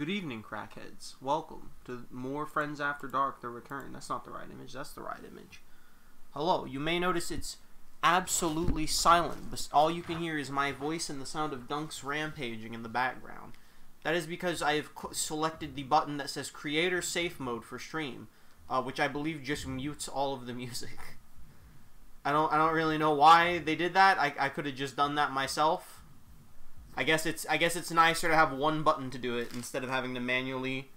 Good evening, crackheads. Welcome to more Friends After Dark, The Return. That's not the right image. That's the right image. Hello. You may notice it's absolutely silent. But all you can hear is my voice and the sound of Dunk's rampaging in the background. That is because I have selected the button that says Creator Safe Mode for Stream, which I believe just mutes all of the music. I don't really know why they did that. I could have just done that myself. I guess it's nicer to have one button to do it instead of having to manually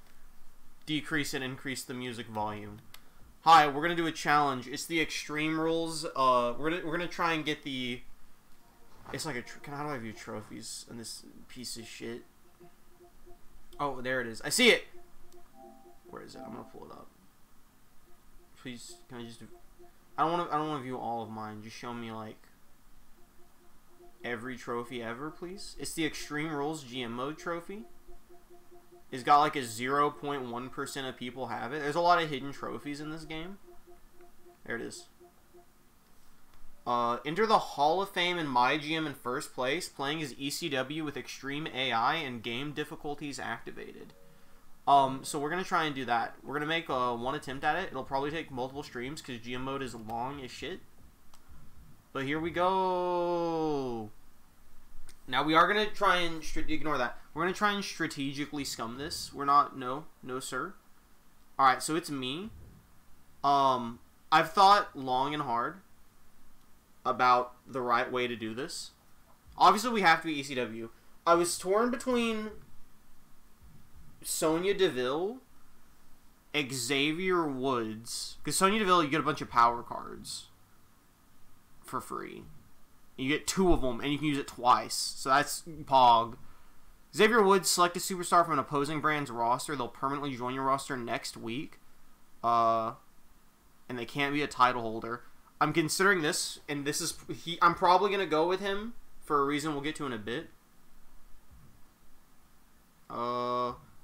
decrease and increase the music volume. Hi, we're gonna do a challenge. It's the Extreme Rules. We're gonna try and get the. It's like a. How do I view trophies in this piece of shit? Oh, there it is. I see it. Where is it? I'm gonna pull it up. Please, can I just? I don't wanna view all of mine. Just show me like. Every trophy ever, please. It's the Extreme Rules GM Mode trophy. It's got like a 0.1% of people have it. There's a lot of hidden trophies in this game. There it is. Enter the Hall of Fame in my GM in first place, playing as ECW with extreme AI and game difficulties activated. So we're gonna try and do that. We're gonna make one attempt at it. It'll probably take multiple streams because GM Mode is long as shit. But here we go. Now we are going to try and ignore that. We're going to try and strategically scum this. We're not. No, sir. All right. So it's me. I've thought long and hard about the right way to do this. Obviously, we have to be ECW. I was torn between Sonya Deville, Xavier Woods. Because Sonya Deville, you get a bunch of power cards. For free. You get 2 of them and you can use it twice. So that's Pog. Xavier Woods, select a superstar from an opposing brand's roster. They'll permanently join your roster next week. And they can't be a title holder. I'm considering this, and this is I'm probably gonna go with him for a reason we'll get to in a bit.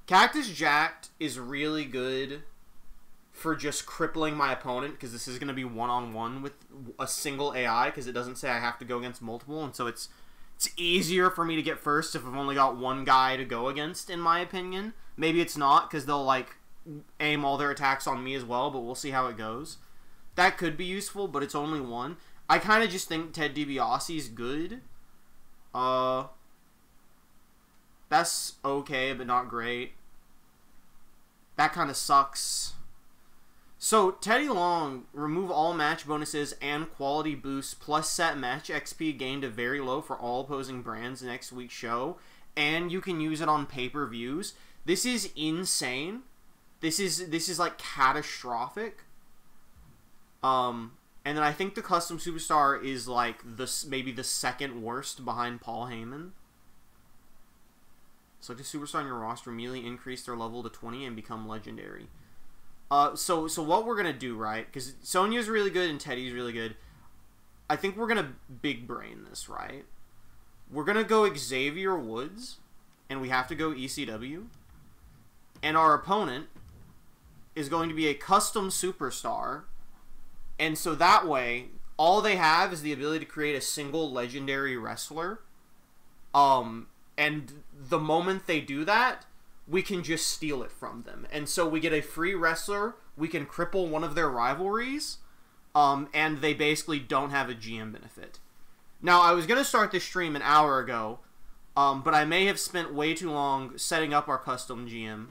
Cactus Jacked is really good for just crippling my opponent, because this is going to be one-on-one with a single AI, because it doesn't say I have to go against multiple, and so it's easier for me to get first if I've only got one guy to go against, in my opinion. Maybe it's not, because they'll, like, aim all their attacks on me as well, but we'll see how it goes. That could be useful, but it's only one. I kind of just think Ted DiBiase's good. That's okay, but not great. That kind of sucks. So, Teddy Long, remove all match bonuses and quality boosts, plus set match XP gained to very low for all opposing brands next week's show, and you can use it on pay-per-views. This is insane. This is like, catastrophic. And then I think the Custom Superstar is, like, maybe the second worst behind Paul Heyman. Select a superstar on your roster, immediately increase their level to 20 and become legendary. So what we're going to do, right, because Sonya's really good and Teddy's really good, I think we're going to big brain this, right? We're going to go Xavier Woods, and we have to go ECW, and our opponent is going to be a custom superstar, and so that way, all they have is the ability to create a single legendary wrestler, and the moment they do that, we can just steal it from them. And so we get a free wrestler, we can cripple one of their rivalries, and they basically don't have a GM benefit. Now, I was going to start this stream an hour ago, but I may have spent way too long setting up our custom GM.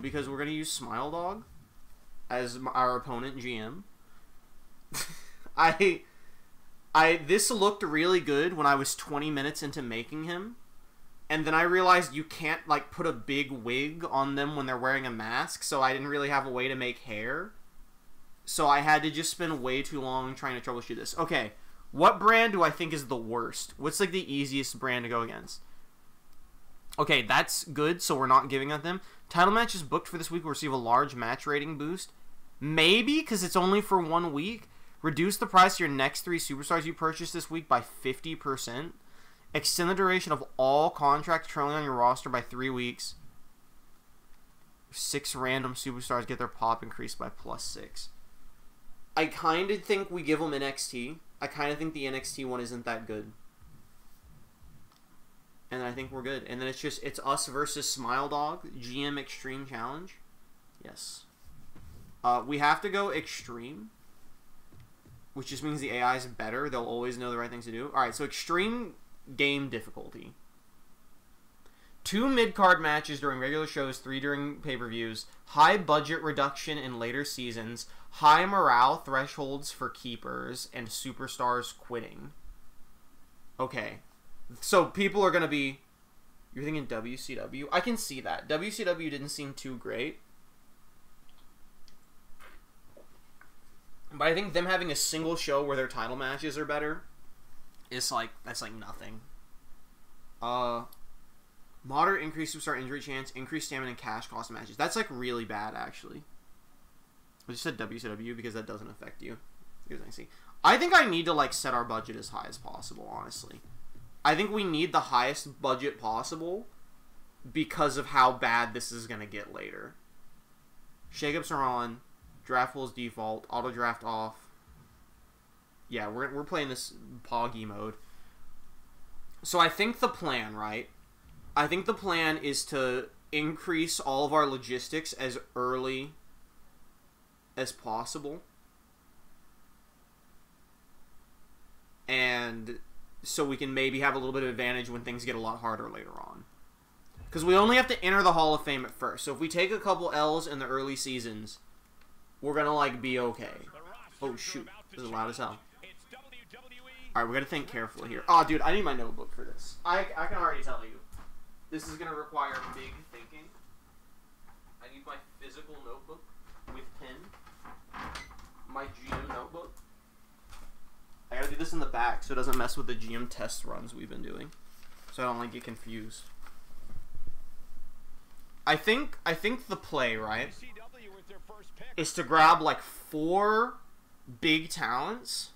Because we're going to use Smile Dog as our opponent GM. This looked really good when I was 20 minutes into making him. And then I realized you can't, like, put a big wig on them when they're wearing a mask, so I didn't really have a way to make hair. So I had to just spend way too long trying to troubleshoot this. Okay, what brand do I think is the worst? What's, like, the easiest brand to go against? Okay, that's good, so we're not giving up them. Title match is booked for this week. We'll receive a large match rating boost. Maybe, because it's only for 1 week. Reduce the price of your next 3 superstars you purchased this week by 50%. Extend the duration of all contracts trailing on your roster by 3 weeks. 6 random superstars get their pop increased by +6. I kind of think we give them NXT. I kind of think the NXT one isn't that good. And I I think we're good. And then it's us versus Smile Dog, GM Extreme Challenge. Yes. We have to go extreme, which just means the AI is better. They'll always know the right things to do. All right, so extreme game difficulty. 2 mid-card matches during regular shows, 3 during pay-per-views, high budget reduction in later seasons, high morale thresholds for keepers, and superstars quitting. Okay. So people are going to be... You're thinking WCW? I can see that. WCW didn't seem too great. But I think them having a single show where their title matches are better is like... That's like nothing. Moderate increase superstar injury chance, increased stamina and cash cost matches. That's like really bad, actually. I just said WCW because that doesn't affect you. I think I need to like set our budget as high as possible, honestly. I think we need the highest budget possible because of how bad this is going to get later. Shakeups are on. Draft pools default. Auto draft off. Yeah, we're playing this Poggy mode. So I think the plan, right? I think the plan is to increase all of our logistics as early as possible. And so we can maybe have a little bit of advantage when things get a lot harder later on. Because we only have to enter the Hall of Fame at first. So if we take a couple L's in the early seasons, we're going to, like, be okay. Oh, shoot. This is loud as hell. All right, we're going to think carefully here. Oh, dude, I need my notebook for this. I can already tell you. This is going to require big thinking. I need my physical notebook with pen. My GM notebook. I gotta do this in the back so it doesn't mess with the GM test runs we've been doing. So I don't like get confused. I think the play, right, is to grab like 4 big talents.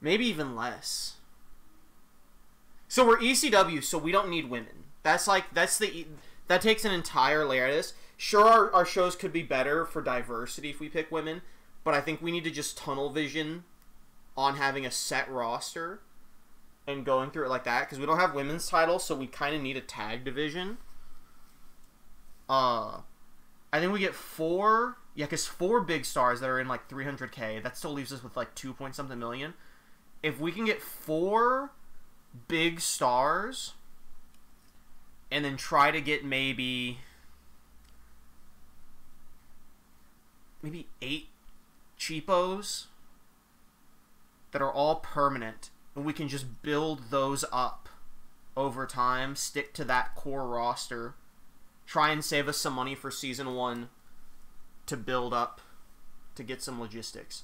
Maybe even less. So we're ECW, so we don't need women. That's like, that takes an entire layer of this. Sure, our shows could be better for diversity if we pick women, but I think we need to just tunnel vision on having a set roster and going through it like that, because we don't have women's titles, so we kind of need a tag division. I think we get 4, yeah, because 4 big stars that are in like 300K, that still leaves us with like 2 point something million. If we can get 4... big stars and then try to get maybe 8 cheapos that are all permanent, and we can just build those up over time, stick to that core roster, try and save us some money for season 1 to build up, to get some logistics.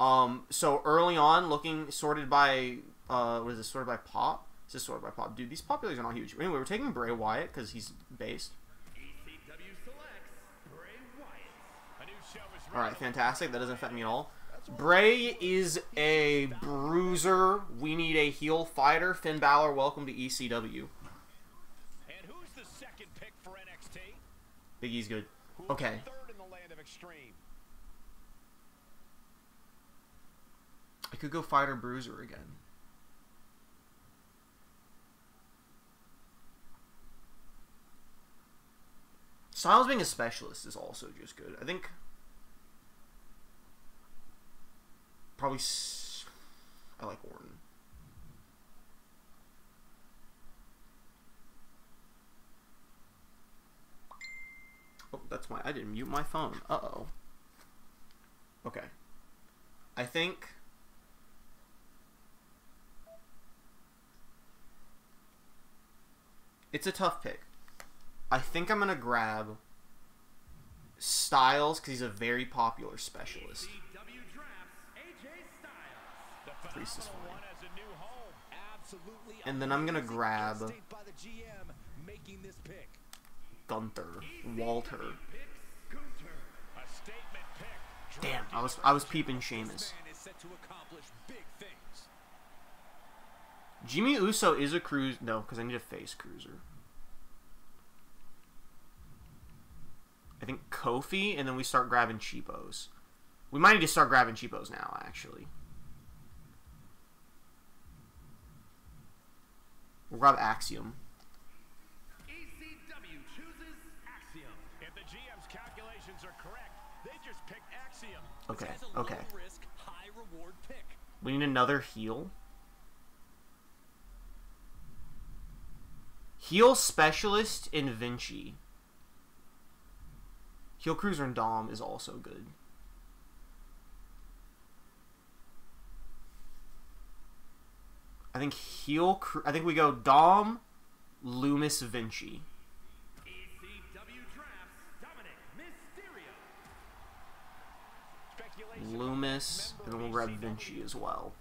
So early on, looking sorted by what is this? Sorted by pop? Is this sorted by pop? Dude, these populars are not huge. Anyway, we're taking Bray Wyatt because he's based. ECW selects Bray Wyatt. A new show is right. All right, fantastic. That doesn't affect me at all. Bray is a bruiser. We need a heel fighter. Finn Balor, welcome to ECW. And who's the second pick for NXT? Big E's good. Okay. Third in the land of extreme. I could go fighter bruiser again. Styles being a specialist is also just good. I think probably I like Orton. Oh, that's why I didn't mute my phone. Uh-oh. Okay. I think it's a tough pick. I think I'm going to grab Styles because he's a very popular specialist. ECW drafts AJ Styles. Priest is fine. And then I'm going to grab Gunther. Walter. Damn, I was peeping Sheamus. Jimmy Uso is a cruiser. No, because I need a face cruiser. I think Kofi, and then we start grabbing cheapos. We might need to start grabbing cheapos now, actually. We'll grab Axiom. ECW chooses Axiom. If the GM's calculations are correct, they just picked Axiom. Okay, okay. Low risk, high reward pick. We need another heel. Heel specialist in Vinci. Heel Cruiser and Dom is also good. I think I think we go Dom, Loomis, Vinci. ECW drafts Dominic Mysterio. Loomis, and then we'll grab Vinci as well.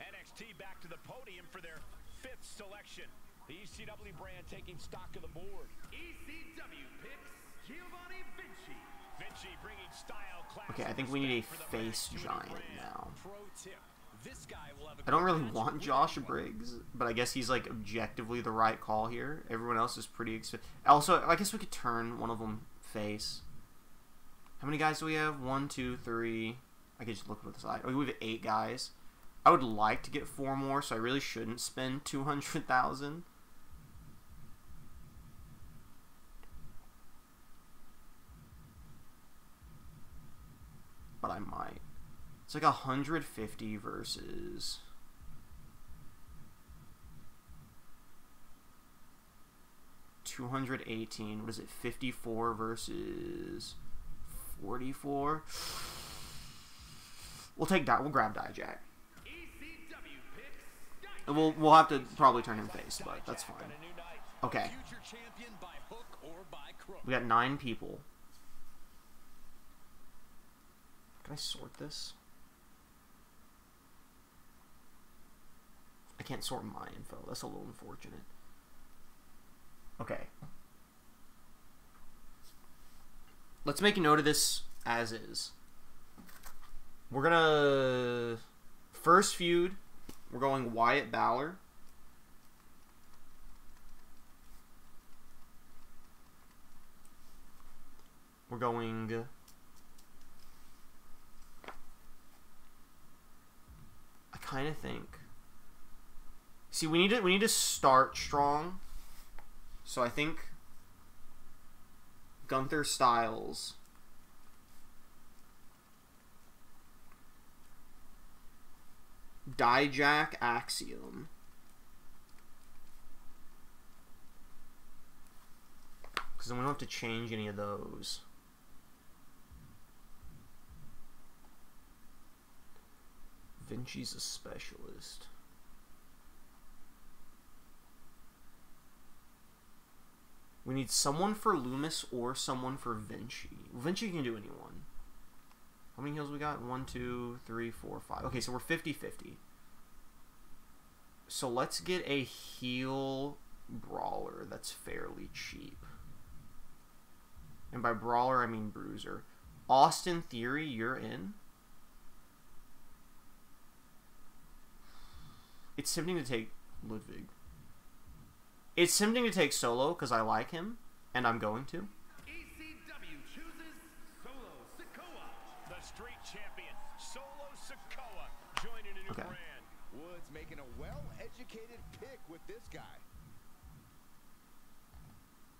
NXT back to the podium for their fifth selection. The ECW brand taking stock of the board. ECW picks Giovanni Vinci. Vinci bringing style class. Okay, I think we need a face giant now. This guy will have a I don't really want Josh Briggs, but I guess he's like objectively the right call here. Everyone else is pretty expensive. Also, I guess we could turn one of them face. How many guys do we have? 1, 2, 3. I could just look at the side. Okay, we have 8 guys. I would like to get 4 more, so I really shouldn't spend 200,000. But I might. It's like 150 versus... ...218. What is it? 54 versus... 44? We'll take that. We'll grab DiJack. And we'll have to probably turn him face, but that's fine. Okay. We got 9 people. Can I sort this? I can't sort my info. That's a little unfortunate. Okay. Let's make a note of this as is. We're gonna... First feud, we're going Wyatt Balor. We're going... I kind of think... See, we need to start strong. So I think Gunther Styles. DiJack Axiom. Because then we don't have to change any of those. Vinci's a specialist. We need someone for Loomis or someone for Vinci. Vinci can do anyone. How many heels we got? 1, 2, 3, 4, 5. Okay, so we're 50-50. So let's get a heel brawler that's fairly cheap. And by brawler, I mean bruiser. Austin Theory, you're in. It's tempting to take Ludwig. It's tempting to take Solo because I like him, and I'm going to. ECW chooses Solo Sikoa, the street champion. Solo Sikoa joining a new brand. Woods making a well-educated pick with this guy.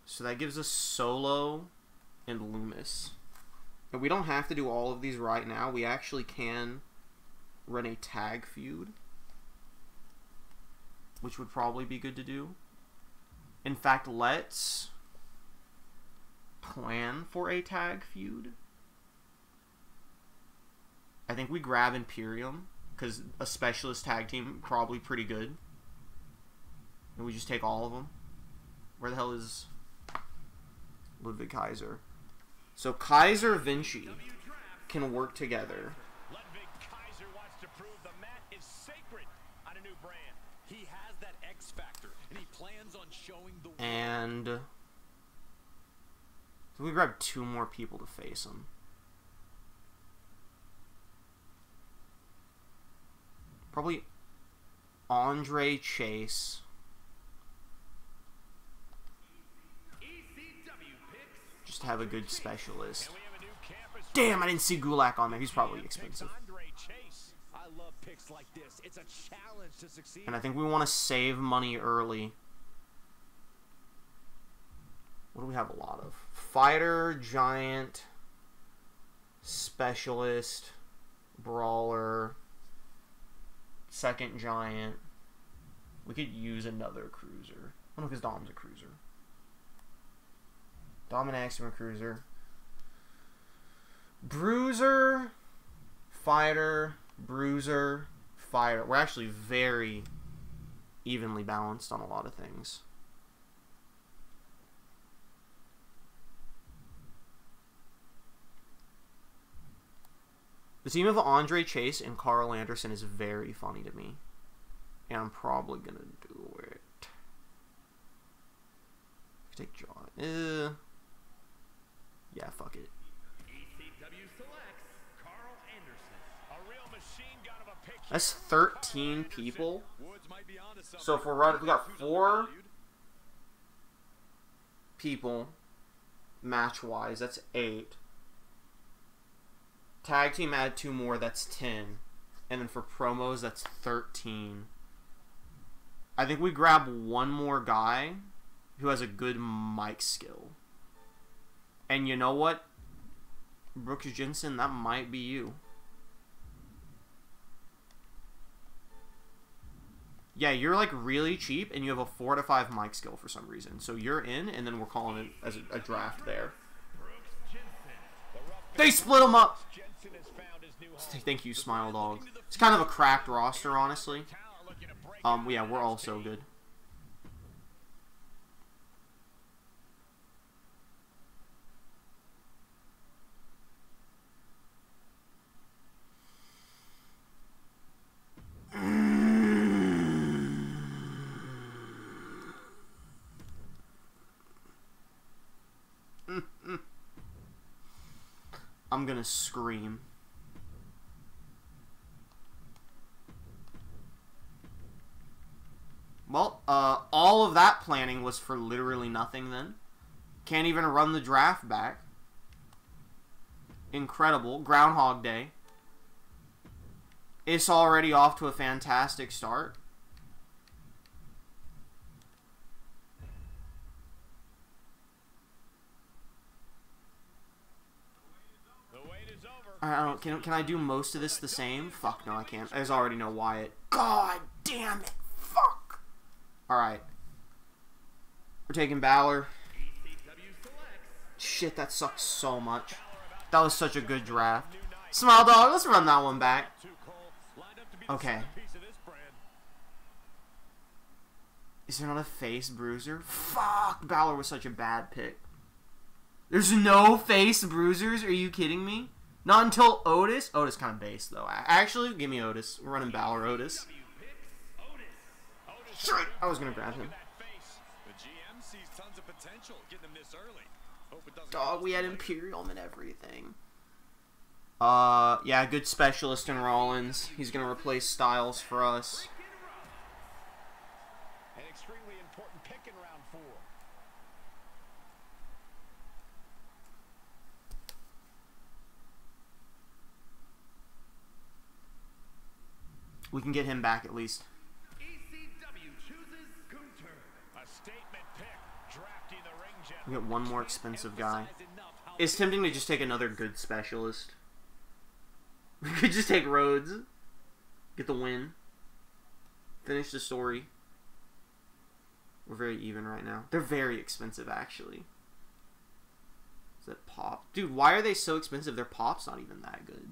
So that gives us Solo and Loomis, but we don't have to do all of these right now. We actually can run a tag feud, which would probably be good to do. In fact, let's plan for a tag feud. I think we grab Imperium, because a specialist tag team, probably pretty good. And we just take all of them. Where the hell is Ludwig Kaiser? So Kaiser Vinci can work together. Ludwig Kaiser wants to prove the mat is sacred on a new brand. He has that X factor. He plans on showing the world. And so we grab 2 more people to face him. Probably Andre Chase. Just have a good specialist. Damn, I didn't see Gulak on there. He's probably expensive. I And I think we want to save money early. What do we have a lot of? Fighter, Giant, Specialist, Brawler, Second Giant. We could use another Cruiser. I don't know, because Dom's a Cruiser. Dom and Axiom are Cruiser. Bruiser, Fighter, Bruiser, Fighter. We're actually very evenly balanced on a lot of things. The team of Andre Chase and Carl Anderson is very funny to me. And I'm probably going to do it. Take John. Yeah, fuck it. ECW selects Carl Anderson. A real machine gun of a picture. That's 13 people. So if we're right, we got 4 people match-wise. That's 8. Tag team add 2 more, that's 10. And then for promos, that's 13. I think we grab one more guy who has a good mic skill. And you know what? Brooks Jensen, that might be you. Yeah, you're like really cheap and you have a 4 to 5 mic skill for some reason. So you're in, and then we're calling it as a draft there. They split him up! Thank you, Smile Dog. It's kind of a cracked roster, honestly. Yeah, we're all so good. I'm gonna scream. Well, all of that planning was for literally nothing then. Can't even run the draft back. Incredible. Groundhog Day. It's already off to a fantastic start. I don't, can I do most of this the same? Fuck, no, I can't. There's already no Wyatt. God damn it. Fuck. Alright. We're taking Balor. Shit, that sucks so much. That was such a good draft. Smile Dog, let's run that one back. Okay. Is there not a face bruiser? Fuck, Balor was such a bad pick. There's no face bruisers? Are you kidding me? Not until Otis. Otis kind of base, though. Actually, give me Otis. We're running Balor Otis. Shit! I was going to grab him. Dog, we had Imperium and everything. Yeah, good specialist in Rollins. He's going to replace Styles for us. An extremely important pick in round 4. We can get him back at least. ECW chooses Gunther. A statement pick, drafting the ring general. We get one more expensive guy. It's tempting to just take another good specialist. We could just take Rhodes. Get the win. Finish the story. We're very even right now. They're very expensive, actually. Is that Pop? Dude, why are they so expensive? Their Pop's not even that good.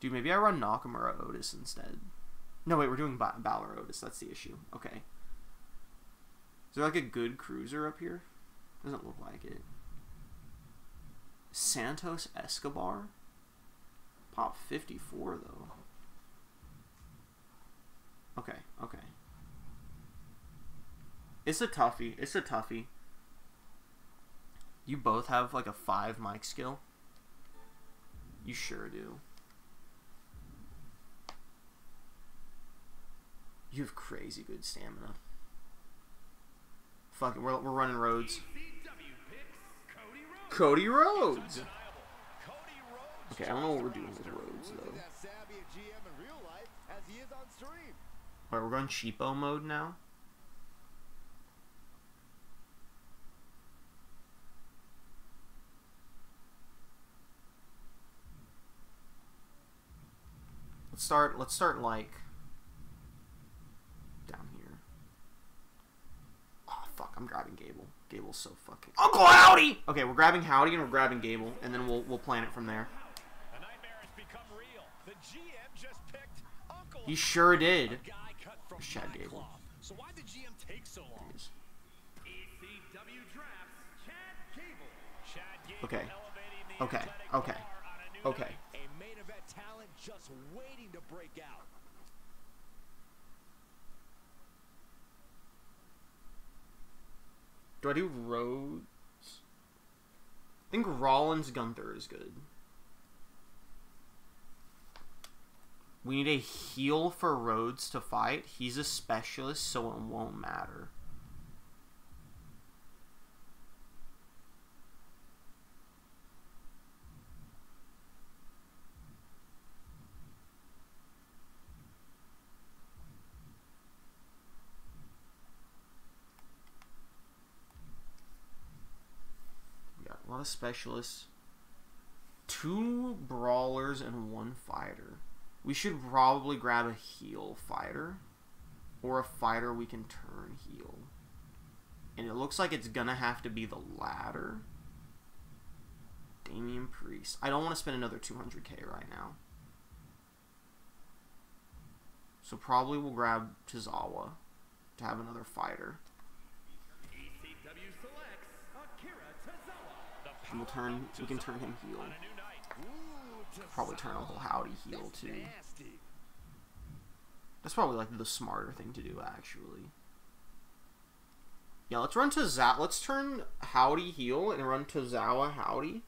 Dude, maybe I run Nakamura Otis instead. No, wait, we're doing Balor Otis. That's the issue. Okay. Is there like a good cruiser up here? Doesn't look like it. Santos Escobar? Pop 54, though. Okay, okay. It's a toughie. It's a toughie. You both have like a 5 mic skill? You sure do. You have crazy good stamina. Fuck it, we're running Rhodes. Cody Rhodes! Okay, I don't know what we're doing with Rhodes, though. Alright, we're going cheapo mode now. Let's start like down here. Oh fuck, I'm grabbing Gable. Gable's so fucking Uncle Howdy! Okay, we're grabbing Howdy and we're grabbing Gable, and then we'll plan it from there. The nightmare has become real. The GM just picked Uncle. He sure did. There's Chad Gable. So why did GM take so long? ECW drafts Chad Gable. Chad Gable. Okay. Okay. Okay. Okay. Talent just waiting to break out. Do I do Rhodes? I think Rollins Gunther is good. We need a heel for Rhodes to fight. He's a specialist, so it won't matter. Specialists, 2 brawlers and 1 fighter. We should probably grab a heel fighter or a fighter we can turn heel, and it looks like it's gonna have to be the latter. Damian Priest. I don't want to spend another 200k right now, so probably we'll grab Tozawa to have another fighter. We'll turn. We can turn him heel. Probably turn Uncle Howdy heel too. That's probably like the smarter thing to do, actually. Yeah, let's run Tozawa. Let's turn Howdy heel and run Tozawa Howdy.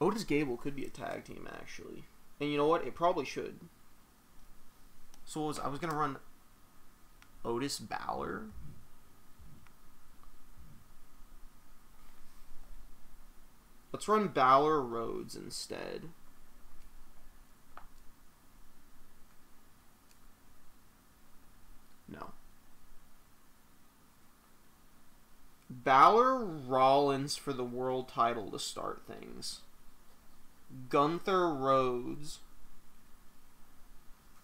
Otis Gable could be a tag team, actually. And you know what? It probably should. So I was going to run Otis Balor. Let's run Balor Rhodes instead. No. Balor Rollins for the world title to start things. Gunther Rhodes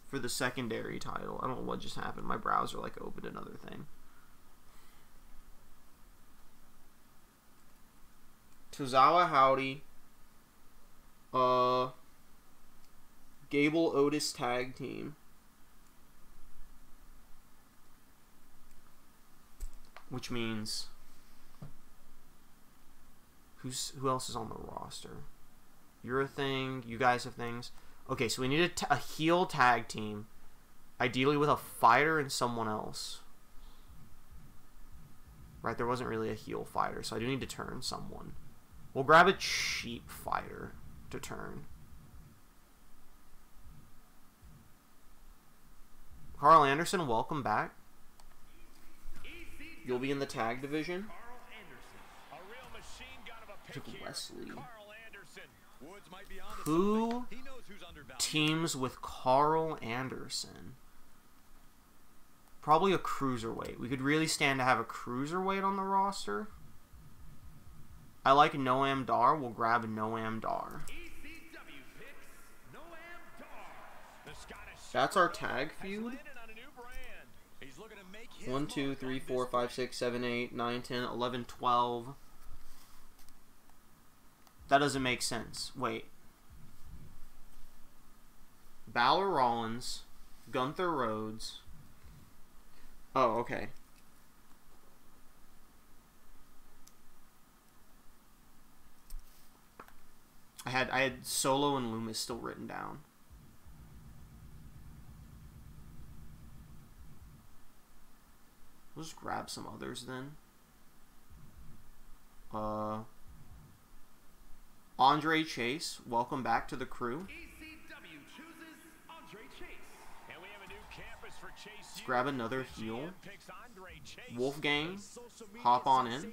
for the secondary title. I don't know what just happened. My browser like opened another thing. Tozawa Howdy. Gable Otis tag team. Which means who else is on the roster? You're a thing. You guys have things. Okay, so we need a heel tag team. Ideally with a fighter and someone else. Right, there wasn't really a heel fighter, so I do need to turn someone. We'll grab a cheap fighter to turn. Carl Anderson, welcome back. You'll be in the tag division. I took Wesley. Who teams with Carl Anderson? Probably a cruiserweight. We could really stand to have a cruiserweight on the roster. I like Noam Dar. We'll grab Noam Dar. That's our tag feud. 1, 2, 3, 4, 5, 6, 7, 8, 9, 10, 11, 12... That doesn't make sense. Wait. Balor Rollins, Gunther Rhodes. Oh, okay. I had Solo and Loomis still written down. We'll just grab some others then. Andre Chase, welcome back to the crew. ECW chooses Andre Chase. And we have a new campus for Chase. Let's grab another heel. Wolfgang, hop on in.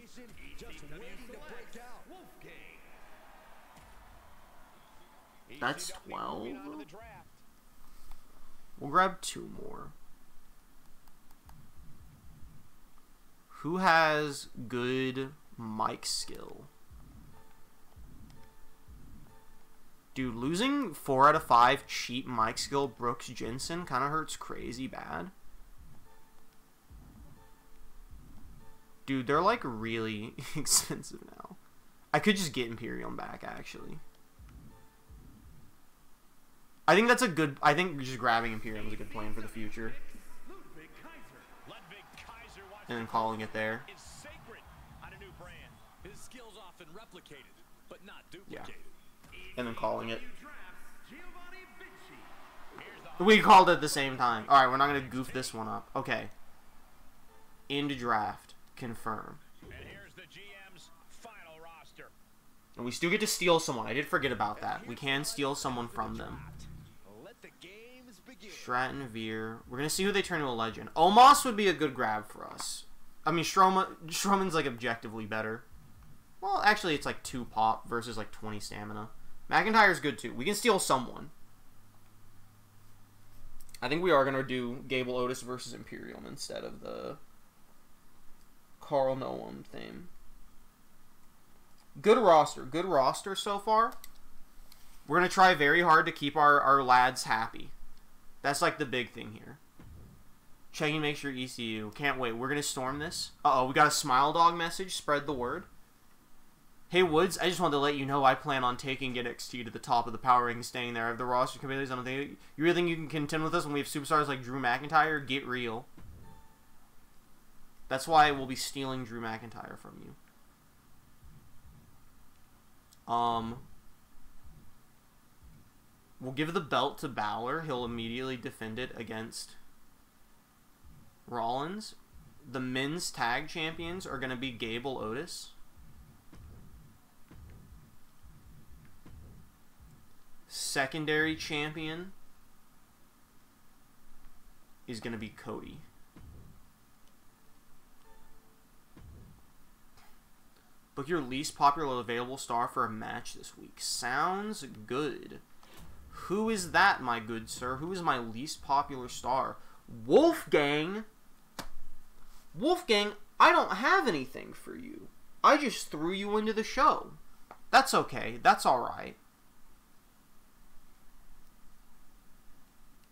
That's 12. We'll grab two more. Who has good mic skill? Dude, losing 4 out of 5 cheap mic skill Brooks Jensen kind of hurts crazy bad. Dude, they're like really expensive now. I could just get Imperium back actually. I think that's a good. I think just grabbing Imperium is a good plan for the future. And then calling it there. Yeah. And then calling it. We called it at the same time. Alright, we're not going to goof this one up. Okay. Into draft. Confirm. And here's the GM's final roster. And we still get to steal someone. I did forget about that. We can steal someone from them. Stratton, Veer. We're going to see who they turn into a legend. Omos would be a good grab for us. I mean, Strowman's like objectively better. Well, actually, it's like 2 pop versus like 20 stamina. McIntyre's good too. We can steal someone. I think we are going to do Gable Otis versus Imperium instead of the Carl Noam thing. Good roster. Good roster so far. We're going to try very hard to keep our lads happy. That's like the big thing here. Checking, make sure ECU. Can't wait. We're going to storm this. Uh-oh, we got a Smile Dog message. Spread the word. Hey, Woods, I just wanted to let you know I plan on taking NXT to the top of the power ranking, staying there. I have the roster committees. I don't think you really think you can contend with us when we have superstars like Drew McIntyre? Get real. That's why we'll be stealing Drew McIntyre from you. We'll give the belt to Balor. He'll immediately defend it against Rollins. The men's tag champions are going to be Gable Otis. Secondary champion is going to be Cody. Book your least popular available star for a match this week. Sounds good. Who is that, my good sir? Who is my least popular star? Wolfgang? Wolfgang, I don't have anything for you. I just threw you into the show. That's okay. That's alright.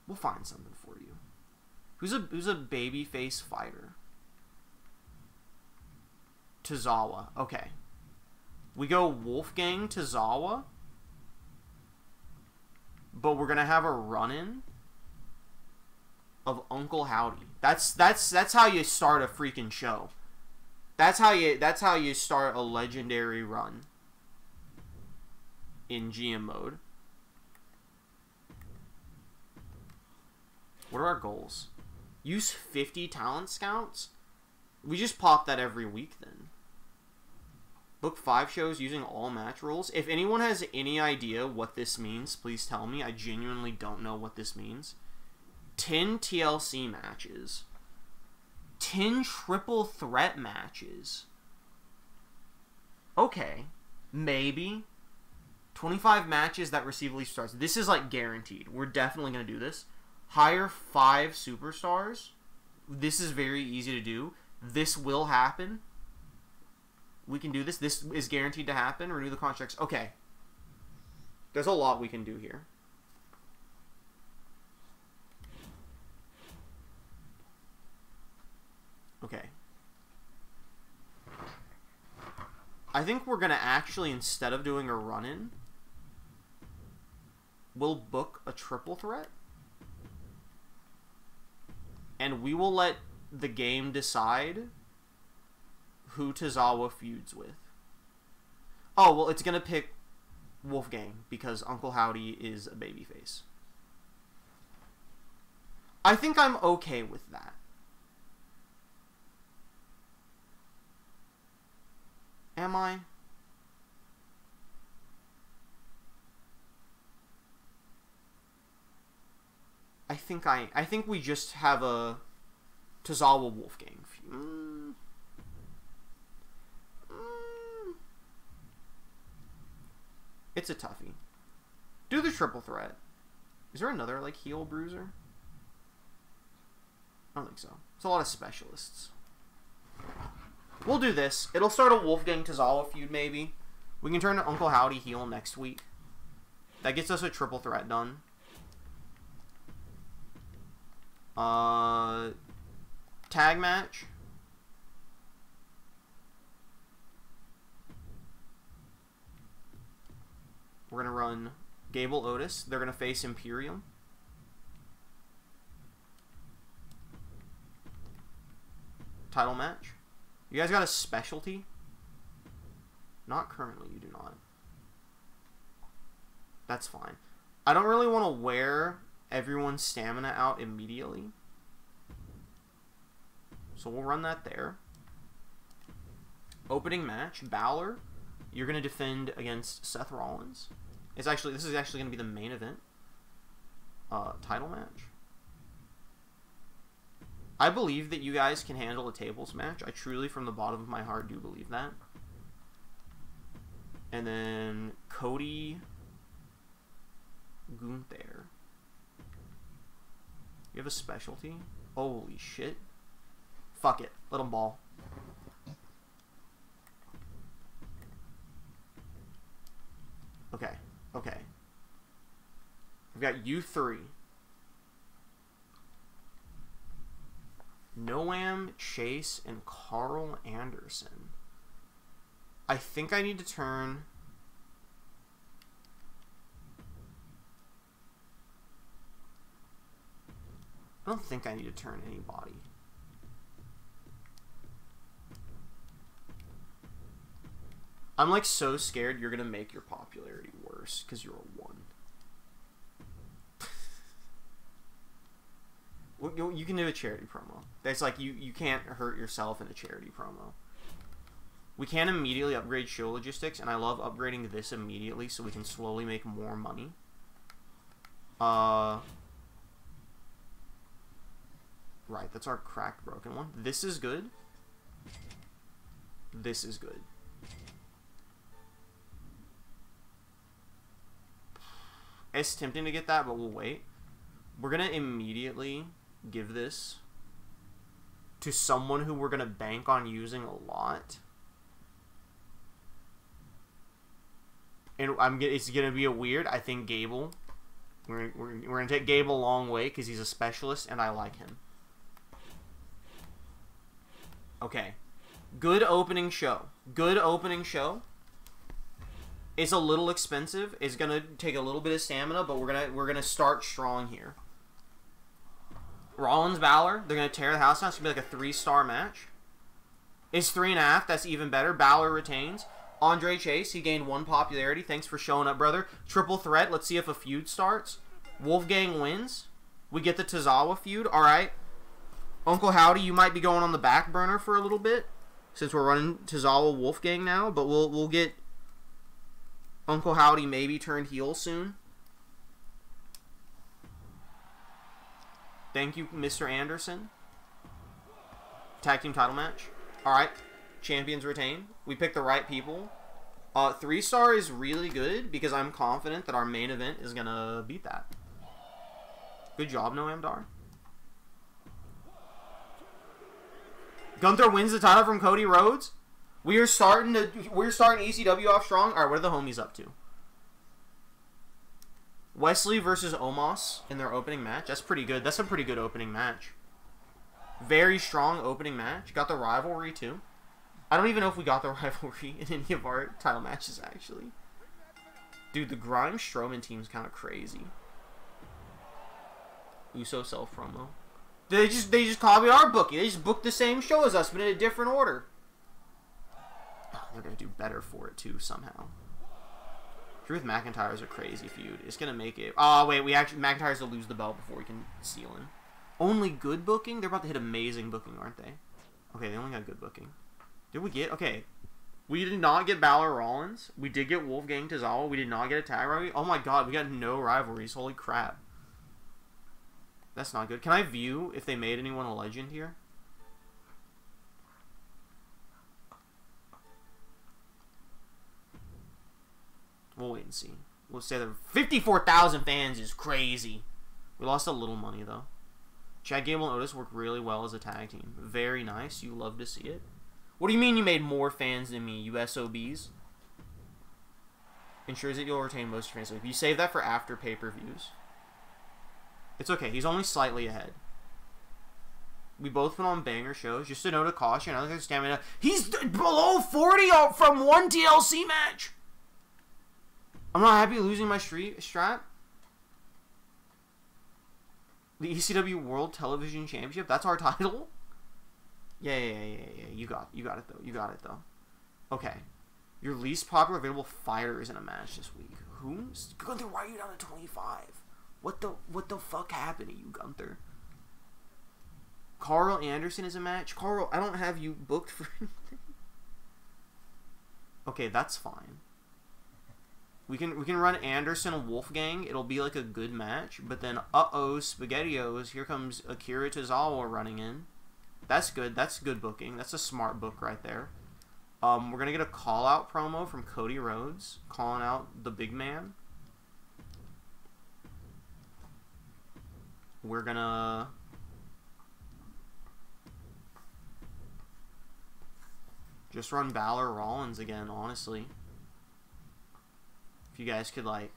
We'll find something for you. Who's a babyface fighter? Tozawa. Okay. We go Wolfgang Tozawa. But we're gonna have a run-in of Uncle Howdy. That's how you start a freaking show. That's how you start a legendary run in GM mode. What are our goals? Use 50 talent scouts? We just pop that every week then. Book 5 shows using all match rules. If anyone has any idea what this means, please tell me. I genuinely don't know what this means. 10 TLC matches. 10 triple threat matches. Okay. Maybe. 25 matches that receive at least stars. This is like guaranteed. We're definitely going to do this. Hire 5 superstars. This is very easy to do. This will happen. We can do this. This is guaranteed to happen. Renew the contracts. Okay. There's a lot we can do here. Okay. I think we're going to actually, instead of doing a run-in, we'll book a triple threat. And we will let the game decide who Tozawa feuds with. Oh, well, it's going to pick Wolfgang because Uncle Howdy is a babyface. I think I'm okay with that. Am I? I think we just have a Tozawa Wolfgang. It's a toughie. Do the triple threat. Is there another like heel bruiser? I don't think so. It's a lot of specialists. We'll do this. It'll start a Wolfgang Tozawa feud maybe. We can turn to Uncle Howdy heel next week. That gets us a triple threat done. Tag match. We're going to run Gable Otis. They're going to face Imperium. Title match. You guys got a specialty? Not currently, you do not. That's fine. I don't really want to wear everyone's stamina out immediately. So we'll run that there. Opening match, Balor. You're going to defend against Seth Rollins. It's actually, this is actually going to be the main event. Title match. I believe that you guys can handle a tables match. I truly, from the bottom of my heart, do believe that. And then Cody, Gunther. You have a specialty? Holy shit. Fuck it. Let him ball. Okay. Okay. I've got you three. Noam, Chase, and Carl Anderson. I think I need to turn... I don't think I need to turn anybody. I'm like so scared you're going to make your popularity worse because you're a one. Well, you can do a charity promo. That's like you can't hurt yourself in a charity promo. We can immediately upgrade show logistics, and I love upgrading this immediately so we can slowly make more money. Right, that's our cracked broken one. This is good. This is good. It's tempting to get that, but we'll wait. We're going to immediately give this to someone who we're going to bank on using a lot. And it's going to be a weird, I think, Gable. We're going to take Gable a long way because he's a specialist and I like him. Okay. Good opening show. Good opening show. It's a little expensive. It's gonna take a little bit of stamina, but we're gonna start strong here. Rollins, Balor, they're gonna tear the house down. It's gonna be like a 3-star match. It's 3.5. That's even better. Balor retains. Andre Chase, he gained 1 popularity. Thanks for showing up, brother. Triple threat. Let's see if a feud starts. Wolfgang wins. We get the Tozawa feud. All right. Uncle Howdy, you might be going on the back burner for a little bit since we're running Tozawa Wolfgang now, but we'll get. Uncle Howdy maybe turned heel soon. Thank you, Mr. Anderson. Tag team title match. Alright. Champions retain. We picked the right people. 3-star is really good because I'm confident that our main event is going to beat that. Good job, Noam Dar. Gunther wins the title from Cody Rhodes. We're starting ECW off strong. All right, what are the homies up to? Wesley versus Omos in their opening match. That's pretty good. That's a pretty good opening match. Very strong opening match. Got the rivalry too. I don't even know if we got the rivalry in any of our title matches actually. Dude, the Grimes Strowman team's kind of crazy. Uso self promo. They just copied our booking. They just booked the same show as us, but in a different order. They're going to do better for it, too, somehow. Drew McIntyre's a crazy feud. It's going to make it... Oh, wait, McIntyre's going to lose the belt before we can steal him. Only good booking? They're about to hit amazing booking, aren't they? Okay, they only got good booking. Did we get... Okay. We did not get Balor Rollins. We did get Wolfgang Tozawa. We did not get a tag rivalry. Oh, my God. We got no rivalries. Holy crap. That's not good. Can I view if they made anyone a legend here? We'll wait and see. We'll say that 54,000 fans is crazy. We lost a little money, though. Chad Gable and Otis worked really well as a tag team. Very nice. You love to see it. What do you mean you made more fans than me, you SOBs? Ensures that you'll retain most of your fans. So if you save that for after pay-per-views. It's okay. He's only slightly ahead. We both went on banger shows. Just a note of caution. I don't think his stamina. He's below 40 from one TLC match. I'm not happy losing my strap. The ECW World Television Championship. That's our title. Yeah. You got it though. Okay. Your least popular available fighter is in a match this week. Who? Gunther, why are you down to 25? What the fuck happened to you, Gunther? Carl Anderson is a match. Carl, I don't have you booked for anything. Okay, that's fine. We can run Anderson and Wolfgang. It'll be like a good match. But then, uh-oh, SpaghettiOs. Here comes Akira Tozawa running in. That's good. That's good booking. That's a smart book right there. We're going to get a call-out promo from Cody Rhodes. Calling out the big man. We're going to... just run Balor Rollins again, honestly. If you guys could like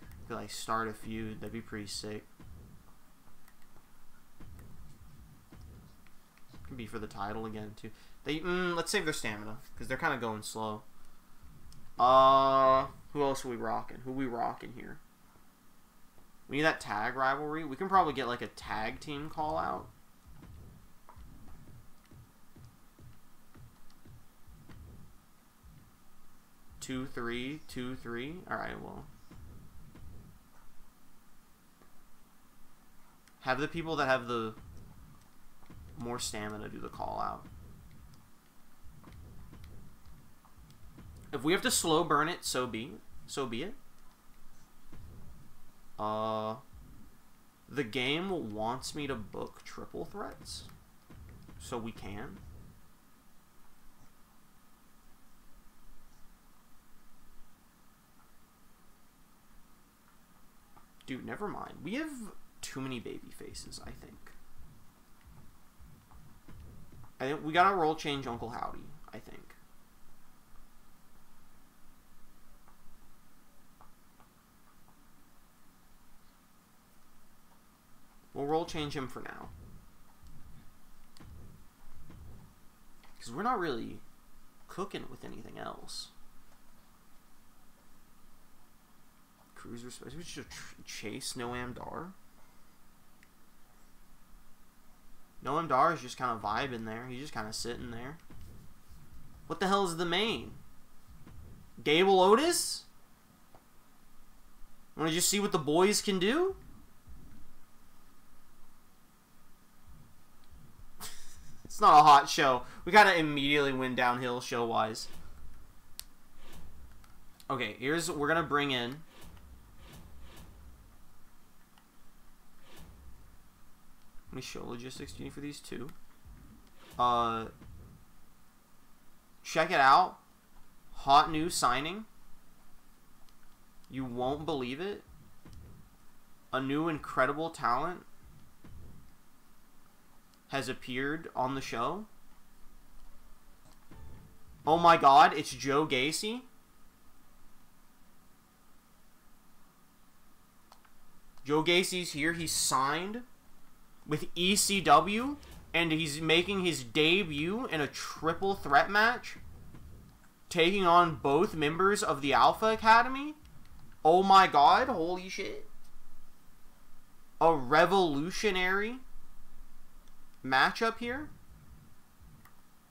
start a feud, that'd be pretty sick. Could be for the title again too. They let's save their stamina because they're kind of going slow. Who else are we rocking? Who we rocking here? We need that tag rivalry. We can probably get like a tag team call out. Two, three, 2, 3. All right, well. Have the people that have the more stamina do the call out. If we have to slow burn it, so be it. The game wants me to book triple threats, so we can. Dude, never mind. We have too many baby faces, I think. We gotta role change Uncle Howdy, I think. We'll role change him for now. Because we're not really cooking with anything else. Cruiser space. We should chase Noam Dar. Noam Dar is just kind of vibing there. He's just kind of sitting there. What the hell is the main? Gable Otis? Want to just see what the boys can do? It's not a hot show. We got to immediately win downhill show-wise. Okay, we're going to bring in show logistics do you need for these two? Check it out. Hot new signing. You won't believe it. A new incredible talent has appeared on the show. Oh my god, it's Joe Gacy. Joe Gacy's here. He's signed with ECW, and he's making his debut in a triple threat match, taking on both members of the Alpha Academy. Oh my god, holy shit. A revolutionary matchup here.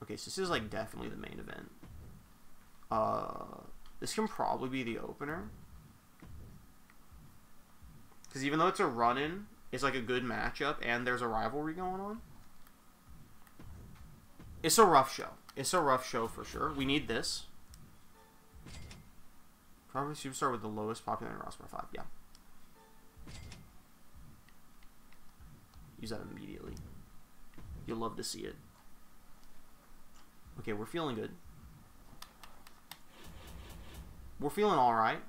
Okay, so this is like definitely the main event. This can probably be the opener. Because even though it's a run-in, it's like a good matchup, and there's a rivalry going on. It's a rough show. It's a rough show for sure. We need this. Probably superstar with the lowest popularity roster by 5. Yeah. use that immediately. You'll love to see it. Okay, we're feeling good. We're feeling all right.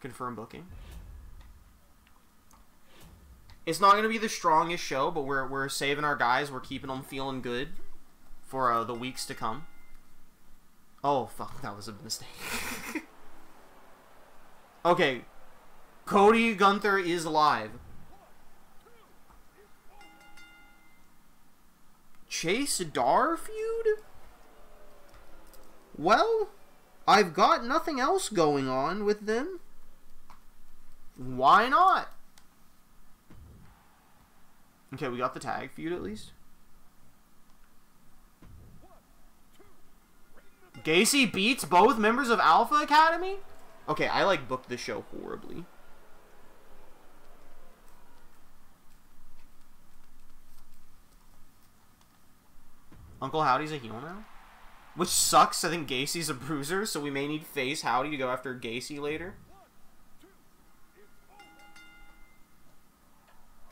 Confirm booking. It's not going to be the strongest show, but we're saving our guys. We're keeping them feeling good for the weeks to come. Oh, fuck. That was a mistake. Okay. Cody Gunther is live. Chase Dar feud? Well, I've got nothing else going on with them. Why not? Okay, we got the tag feud at least. Gacy beats both members of Alpha Academy? Okay, I like booked the show horribly. Uncle Howdy's a heel now? Which sucks. I think Gacy's a bruiser, so we may need face Howdy to go after Gacy later.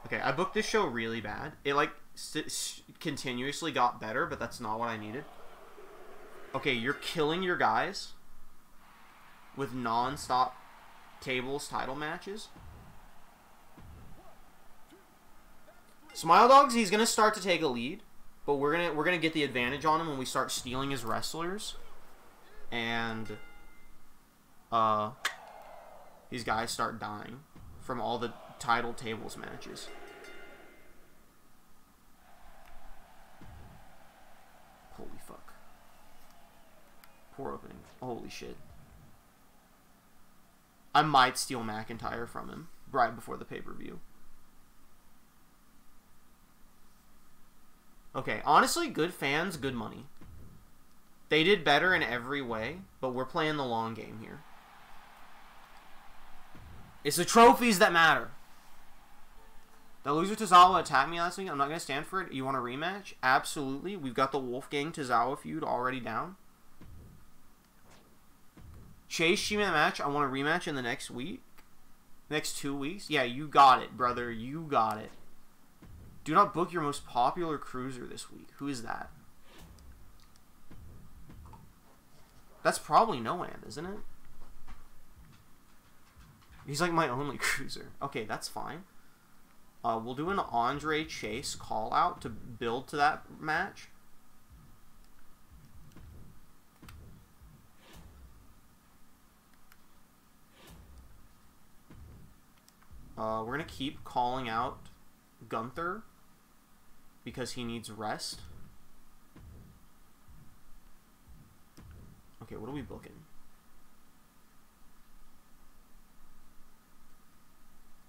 Okay, I booked this show really bad. It, like, continuously got better, but that's not what I needed. Okay, you're killing your guys with non-stop tables title matches. Smile Dogs, he's gonna start to take a lead, but we're gonna get the advantage on him when we start stealing his wrestlers, and these guys start dying from all the title tables matches. Holy fuck. Poor opening. Holy shit. I might steal McIntyre from him right before the pay-per-view. Okay, honestly, good fans, good money. They did better in every way, but we're playing the long game here. It's the trophies that matter. The loser Tozawa attacked me last week. I'm not going to stand for it. You want a rematch? Absolutely. We've got the Wolfgang Tozawa feud already down. Chase, she made a match. I want a rematch in the next week. Next 2 weeks. Yeah, you got it, brother. You got it. Do not book your most popular cruiser this week. Who is that? That's probably Noam, isn't it? He's like my only cruiser. Okay, that's fine. We'll do an Andre Chase call out to build to that match. We're going to keep calling out Gunther because he needs rest. Okay, what are we booking?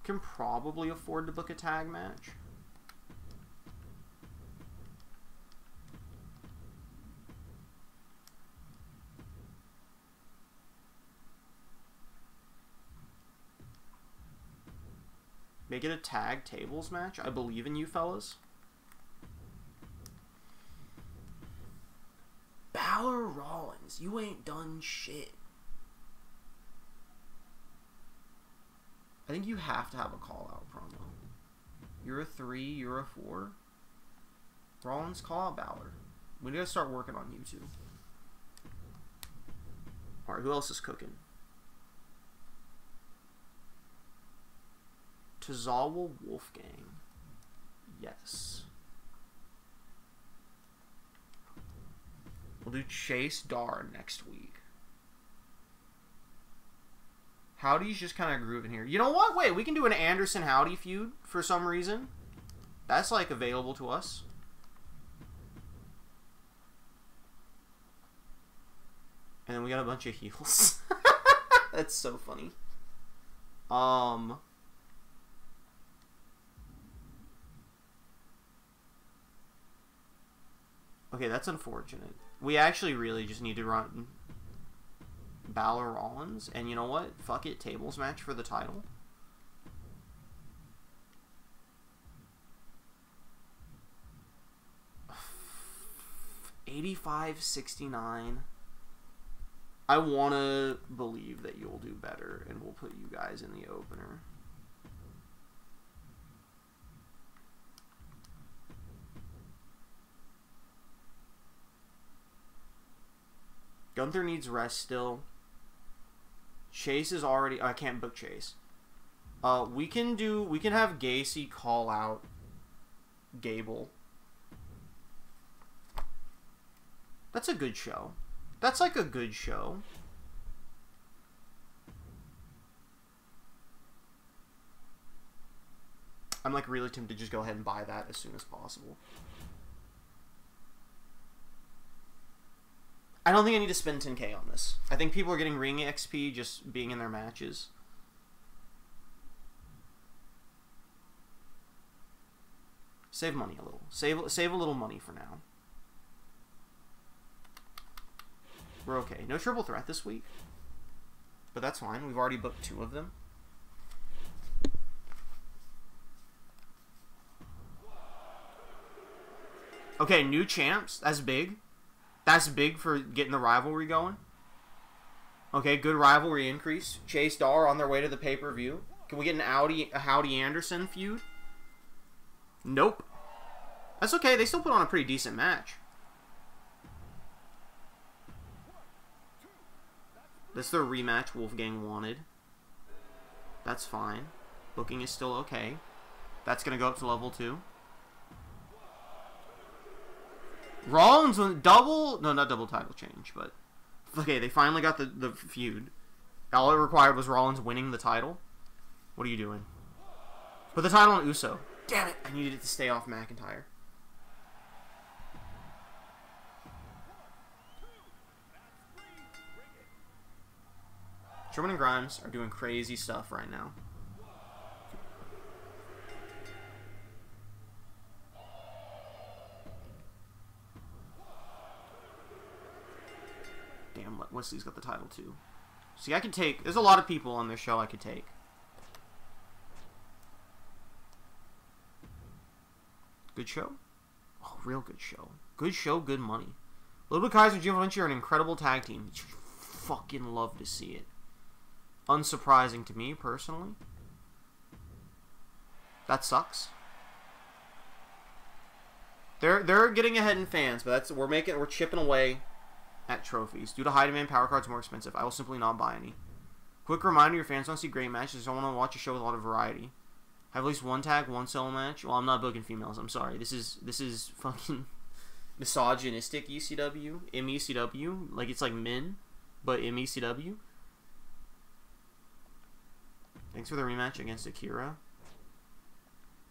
Can probably afford to book a tag match. Make it a tag tables match. I believe in you fellas. Balor Rollins, you ain't done shit. I think you have to have a call-out promo. You're a 3, you're a 4. Rollins, call out Balor. We gotta start working on you two. Alright, who else is cooking? Tozawa Wolfgang. Yes. We'll do Chase Dar next week. Howdy's just kind of grooving here. You know what? Wait, we can do an Anderson Howdy feud for some reason. That's, like, available to us. And then we got a bunch of heels. That's so funny. Okay, that's unfortunate. We actually really just need to run Balor Rollins, and you know what? Fuck it, tables match for the title. $85.69. I wanna believe that you'll do better, and we'll put you guys in the opener. Gunther needs rest still. Chase is already... I can't book Chase. We can do... We can have Gacy call out Gable. That's a good show. That's like a good show. I'm like really tempted to just go ahead and buy that as soon as possible. I don't think I need to spend 10K on this. I think people are getting ring XP just being in their matches. Save money a little. Save a little money for now. We're okay. No triple threat this week. But that's fine. We've already booked 2 of them. Okay, new champs. That's big. That's big for getting the rivalry going. Okay, good rivalry increase. Chase Dar on their way to the pay-per-view. Can we get an Howdy Anderson feud? Nope. That's okay. They still put on a pretty decent match. That's their rematch Wolfgang wanted. That's fine. Booking is still okay. That's going to go up to level 2. Rollins with double... No, not double title change, but... Okay, they finally got the feud. All it required was Rollins winning the title. What are you doing? Put the title on Uso. Damn it! I needed it to stay off McIntyre. Sherman and Grimes are doing crazy stuff right now. Damn, Wesley's got the title too. See, I can take... There's a lot of people on this show I could take. Good show? Oh, real good show. Good show, good money. Ludwig Kaiser and Jimmy Uso are an incredible tag team. You fucking love to see it. Unsurprising to me, personally. That sucks. They're getting ahead in fans, but that's we're chipping away at trophies. Due to high demand, power cards are more expensive. I will simply not buy any. Quick reminder, your fans don't see great matches. I want to watch a show with a lot of variety. Have at least one tag, one solo match. Well, I'm not booking females, I'm sorry. This is fucking misogynistic ECW. MECW. Like it's like men, but MECW. Thanks for the rematch against Akira.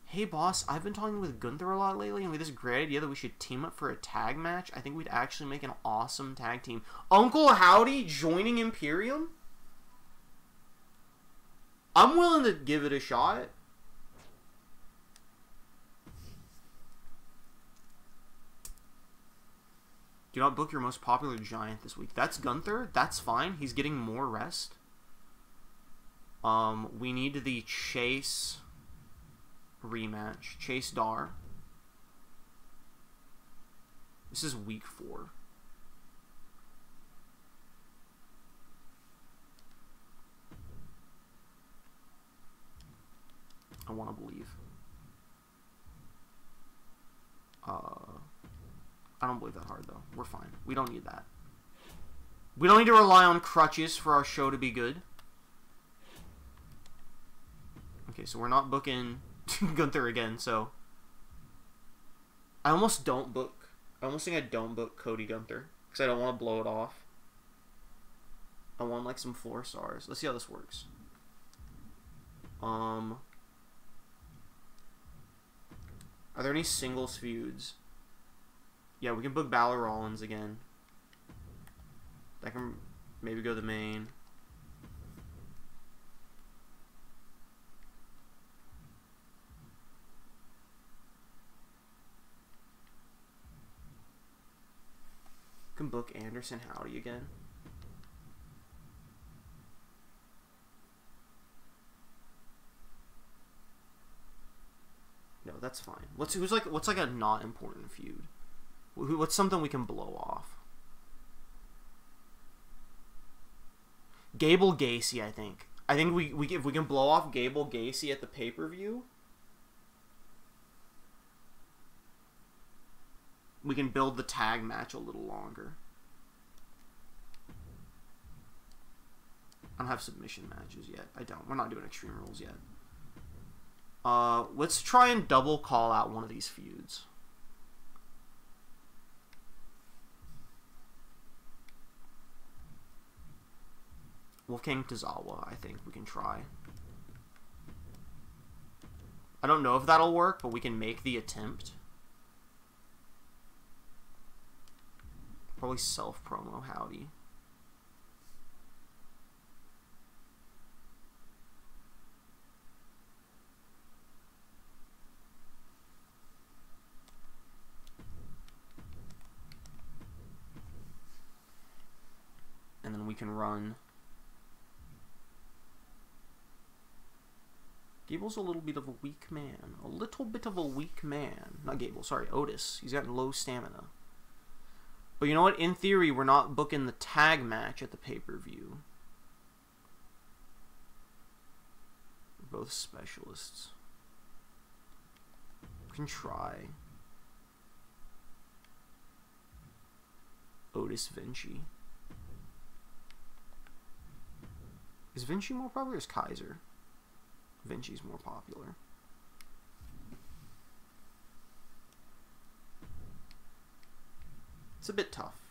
Hey, boss, I've been talking with Gunther a lot lately, and with this great idea that we should team up for a tag match, I think we'd actually make an awesome tag team. Uncle Howdy joining Imperium? I'm willing to give it a shot. Do not book your most popular giant this week. That's Gunther. That's fine. He's getting more rest. We need the Chase rematch. Chase Dar. This is week 4. I want to believe. I don't believe that hard, though. We're fine. We don't need that. We don't need to rely on crutches for our show to be good. Okay, so we're not booking Gunther again, so... I almost think I don't book Cody Gunther, because I don't want to blow it off. I want, like, some 4 stars. Let's see how this works. Are there any singles feuds? Yeah, we can book Balor Rollins again. That can maybe go to the main... Can book Anderson Howdy again. No, that's fine. What's like a not important feud? What's something we can blow off? Gable Gacy, I think. I think if we can blow off Gable Gacy at the pay-per-view, we can build the tag match a little longer. I don't have submission matches yet. I don't. We're not doing Extreme Rules yet. Let's try and double call out one of these feuds. Wolfgang Tozawa, I think we can try. I don't know if that'll work, but we can make the attempt. Probably self-promo Howdy. And then we can run. Gable's a little bit of a weak man. A little bit of a weak man. Not Gable, sorry, Otis. He's got low stamina. But you know what? In theory, we're not booking the tag match at the pay-per-view. We're both specialists. We can try. Otis Vinci. Is Vinci more popular or is Kaiser? Vinci's more popular. It's a bit tough.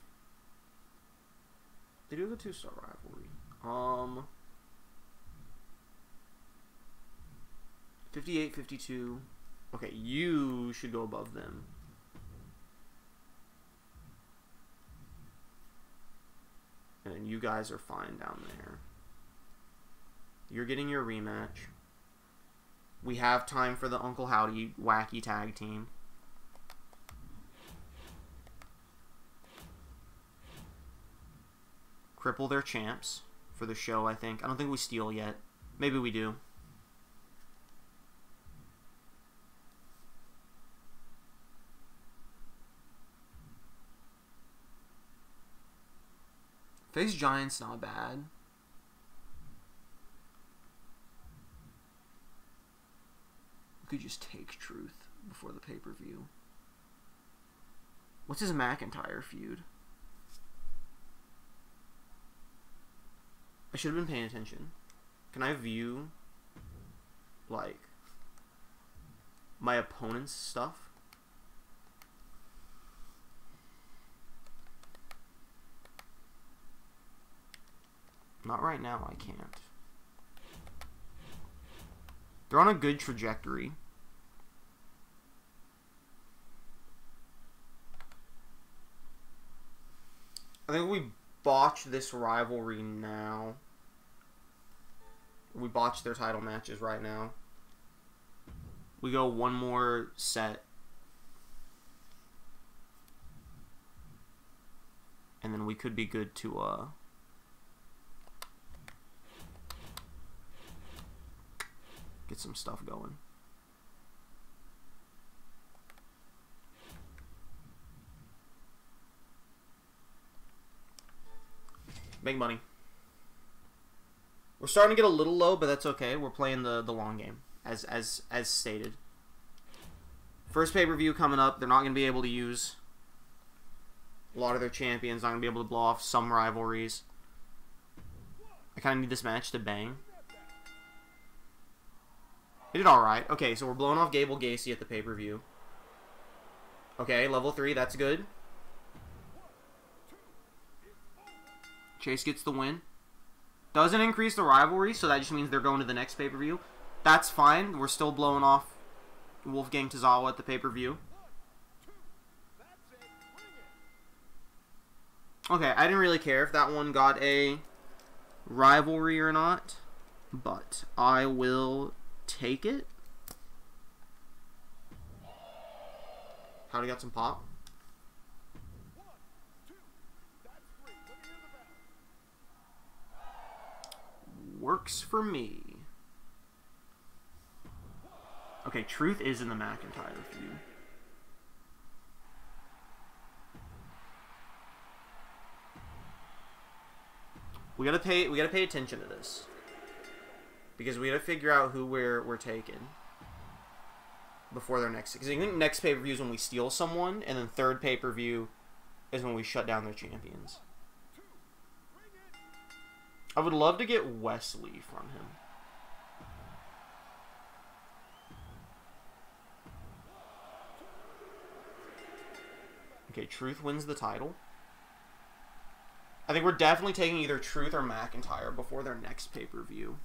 They do have a 2-star rivalry. 58, 52. Okay, you should go above them. And then you guys are fine down there. You're getting your rematch. We have time for the Uncle Howdy wacky tag team. Cripple their champs for the show, I think. I don't think we steal yet. Maybe we do. Face Giant's not bad. We could just take Truth before the pay-per-view. What's his McIntyre feud? I should have been paying attention. Can I view, like, my opponent's stuff? Not right now, I can't. They're on a good trajectory. I think we botch this rivalry now. We botch their title matches right now. We go one more set. And then we could be good to get some stuff going. Make money. We're starting to get a little low, but that's okay. We're playing the long game, as stated. First pay-per-view coming up. They're not going to be able to use a lot of their champions. Not going to be able to blow off some rivalries. I kind of need this match to bang. It did alright. Okay, so we're blowing off Gable Gacy at the pay-per-view. Okay, level 3. That's good. Chase gets the win. Doesn't increase the rivalry, so that just means they're going to the next pay-per-view. That's fine. We're still blowing off Wolfgang Tozawa at the pay-per-view. Okay, I didn't really care if that one got a rivalry or not, but I will take it. Howdy got some pop. Works for me. Okay, Truth is in the McIntyre feud. We gotta pay attention to this, because we gotta figure out who we're taking before their next. Because I think next pay-per-view is when we steal someone, and then third pay-per-view is when we shut down their champions. I would love to get Wesley from him. Okay, Truth wins the title. I think we're definitely taking either Truth or McIntyre before their next pay-per-view.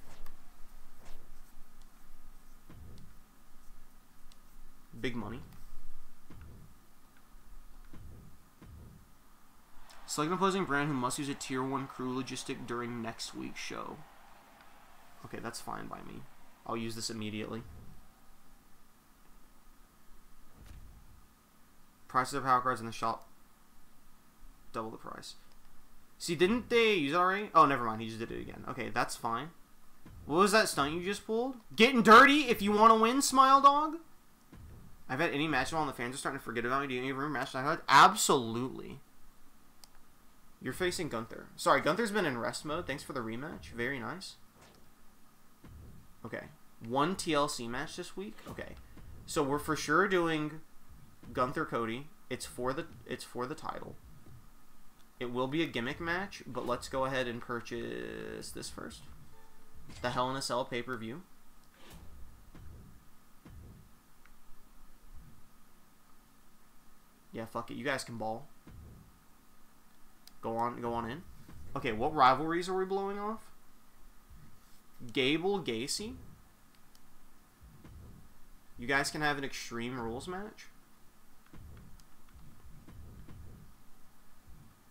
Big money. Select an opposing brand who must use a tier 1 crew logistic during next week's show. Okay, that's fine by me. I'll use this immediately. Prices of power cards in the shop. Double the price. See, didn't they use it already? Oh, never mind. He just did it again. Okay, that's fine. What was that stunt you just pulled? Getting dirty if you want to win, Smile Dog? I've had any match and the fans are starting to forget about me. Do you remember match I had? Absolutely. You're facing Gunther. Sorry, Gunther's been in rest mode. Thanks for the rematch. Very nice. Okay. One TLC match this week. Okay. So we're for sure doing Gunther Cody. It's for the title. It will be a gimmick match, but let's go ahead and purchase this first. The Hell in a Cell pay-per-view. Yeah, fuck it. You guys can ball. Go on in. Okay, what rivalries are we blowing off? Gable, Gacy. You guys can have an Extreme Rules match.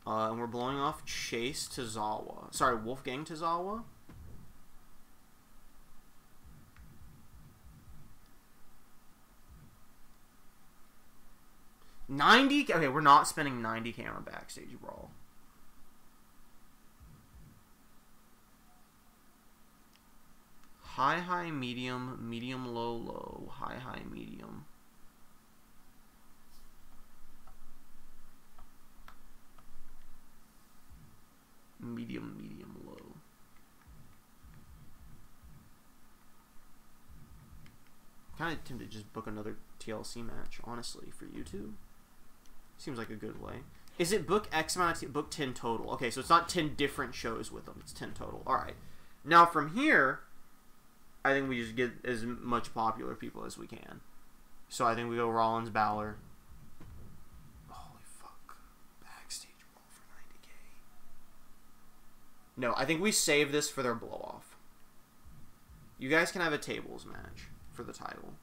And we're blowing off Chase Tozawa. Sorry, Wolfgang Tozawa. Okay, we're not spending 90 camera backstage brawl. High, high, medium, medium, low, low, high, high, medium. Medium, medium, low. I'm kind of tempted to just book another TLC match, honestly, for YouTube. Seems like a good way. Is it book X amount of book 10 total? Okay, so it's not 10 different shows with them. It's 10 total. All right. Now from here, I think we just get as much popular people as we can. So I think we go Rollins, Balor. Holy fuck. Backstage roll for 90K. No, I think we save this for their blow off. You guys can have a tables match for the title.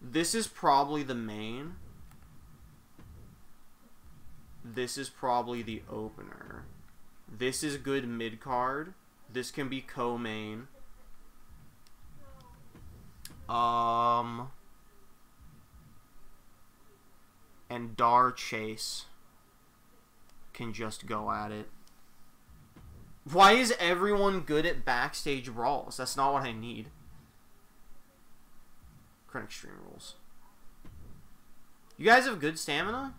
This is probably the main. This is probably the opener. This is good mid-card. This can be co-main. And Dar Chase can just go at it. Why is everyone good at backstage brawls? That's not what I need. Current Extreme Rules. You guys have good stamina?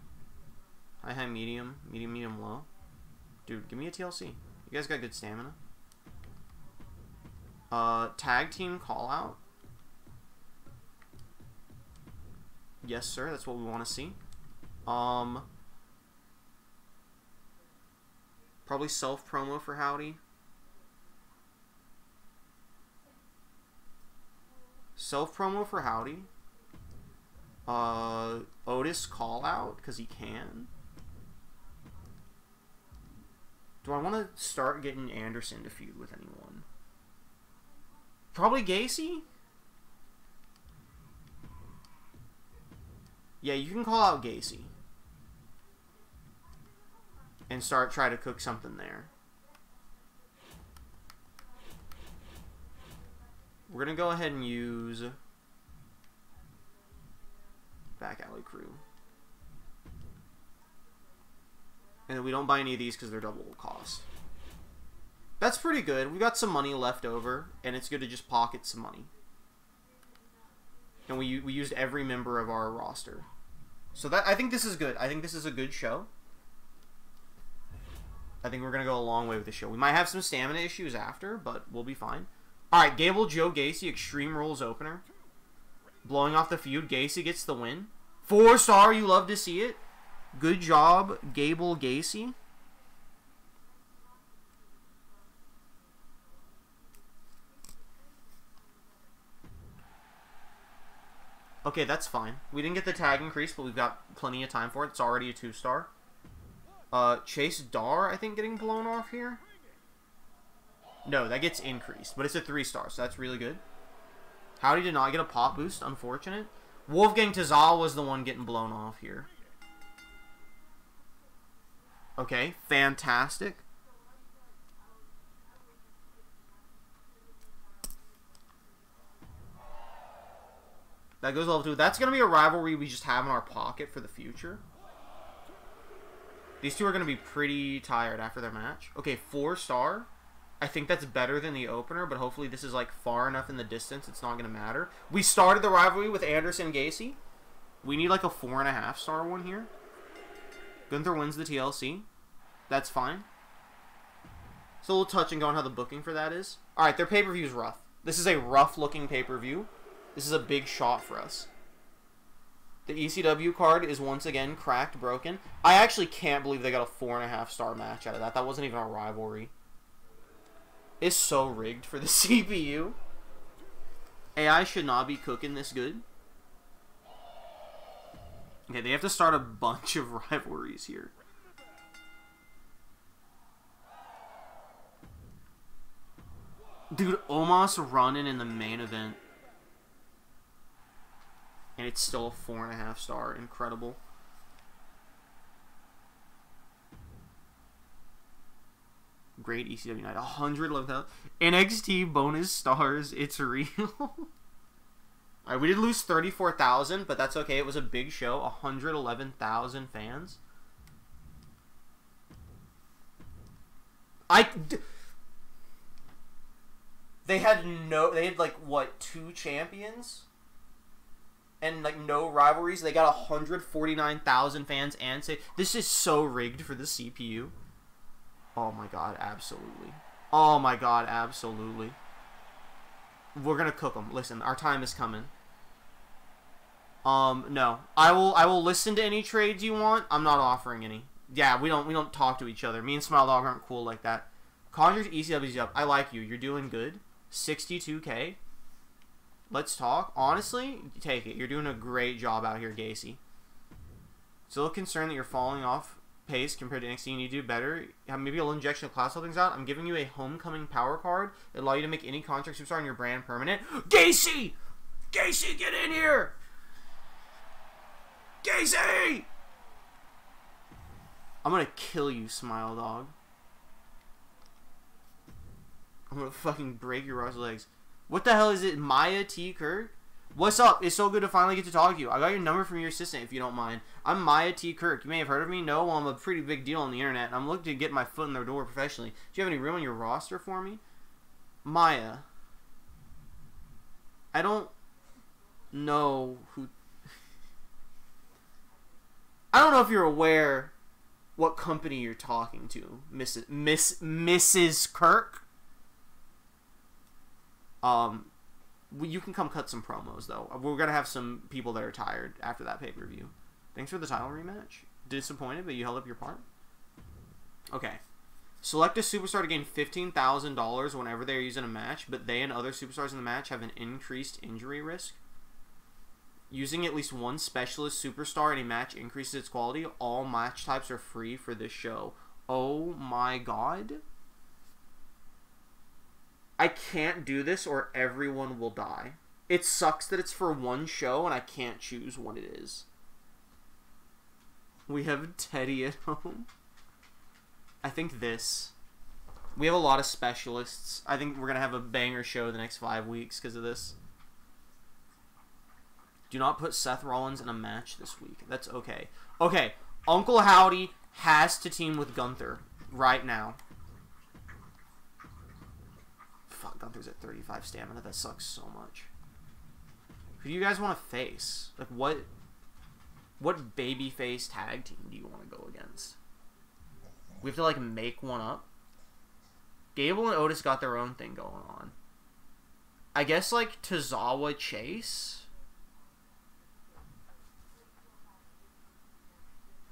High, high, medium, medium, medium, low. Dude, give me a TLC. You guys got good stamina. Tag team call out. Yes, sir. That's what we want to see. Probably self-promo for Howdy. Self-promo for Howdy. Otis call-out, because he can. Do I want to start getting Anderson to feud with anyone? Probably Gacy? Yeah, you can call out Gacy. And try to cook something there. We're going to go ahead and use Back Alley Crew. And then we don't buy any of these because they're double cost. That's pretty good. We got some money left over, and it's good to just pocket some money. And we used every member of our roster. So that I think this is good. I think this is a good show. I think we're going to go a long way with the show. We might have some stamina issues after, but we'll be fine. All right, Gable, Joe Gacy, Extreme Rules opener. Blowing off the feud, Gacy gets the win. 4-star, you love to see it. Good job, Gable Gacy. Okay, that's fine. We didn't get the tag increase, but we've got plenty of time for it. It's already a 2-star. Chase Dar, I think, getting blown off here. No, that gets increased, but it's a 3-star, so that's really good. Howdy did not get a pop boost, unfortunate. Wolfgang Tozawa was the one getting blown off here. Okay, fantastic. That goes level 2. That's going to be a rivalry we just have in our pocket for the future. These two are going to be pretty tired after their match. Okay, 4-star. I think that's better than the opener, but hopefully this is like far enough in the distance it's not going to matter. We started the rivalry with Anderson Gacy. We need like a 4.5-star one here. Gunther wins the TLC. That's fine. It's a little touch and go on how the booking for that is. Alright, their pay-per-view is rough. This is a rough-looking pay-per-view. This is a big shot for us. The ECW card is once again cracked, broken. I actually can't believe they got a 4.5-star match out of that. That wasn't even a rivalry. It's so rigged for the CPU. AI should not be cooking this good. Okay, they have to start a bunch of rivalries here. Dude, Omos running in the main event. And it's still a 4.5-star. Incredible. Great ECW night. 111,000. NXT bonus stars. It's real. Alright, we did lose 34,000, but that's okay. It was a big show. 111,000 fans. They had like, what, 2 champions? And like no rivalries. They got 149,000 fans and say this is so rigged for the CPU. Oh my god, absolutely. Oh my god, absolutely. We're gonna cook them. Listen, our time is coming. No, I will listen to any trades you want. I'm not offering any. Yeah, we don't talk to each other. Me and Smile Dog aren't cool like that. Conjure's ECW's up. I like you. You're doing good. 62K. Let's talk. Honestly, take it. You're doing a great job out here, Gacy. Still concerned that you're falling off pace compared to NXT and you do better. Have maybe a little injection of class holdings out. I'm giving you a homecoming power card. It'll allow you to make any contract superstar on your brand permanent. Gacy! Gacy, get in here! Gacy! I'm gonna kill you, Smile Dog. I'm gonna fucking break your arse legs. What the hell is it? Maya T. Kirk? What's up? It's so good to finally get to talk to you. I got your number from your assistant, if you don't mind. I'm Maya T. Kirk. You may have heard of me. No, well, I'm a pretty big deal on the internet, and I'm looking to get my foot in the door professionally. Do you have any room on your roster for me? Maya. I don't know who... I don't know if you're aware what company you're talking to, Mrs. Kirk. You can come cut some promos though. We're gonna have some people that are tired after that pay-per-view. Thanks for the title rematch. Disappointed, but you held up your part. Okay. Select a superstar to gain $15,000 whenever they're using a match, but they and other superstars in the match have an increased injury risk. Using at least one specialist superstar in a match increases its quality. All match types are free for this show. Oh my god. I can't do this or everyone will die. It sucks that it's for one show and I can't choose what it is. We have Teddy at home. I think this. We have a lot of specialists. I think we're going to have a banger show the next 5 weeks because of this. Do not put Seth Rollins in a match this week. That's okay. Okay, Uncle Howdy has to team with Gunther right now. Fuck, Gunther's at 35 stamina. That sucks so much. Who do you guys want to face? Like, what babyface tag team do you want to go against? We have to, like, make one up. Gable and Otis got their own thing going on. I guess, like, Tozawa Chase?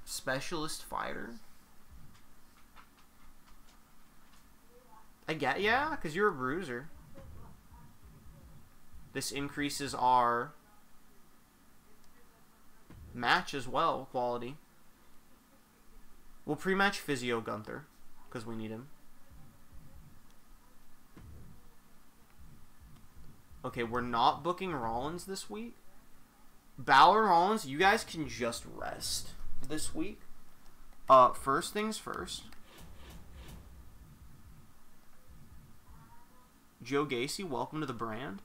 specialist fighter? I get, yeah, because you're a bruiser. This increases our match as well, quality. We'll pre-match Physio Gunther, because we need him. Okay, we're not booking Rollins this week. Balor, Rollins, you guys can just rest this week. First things first. Joe Gacy, welcome to the brand.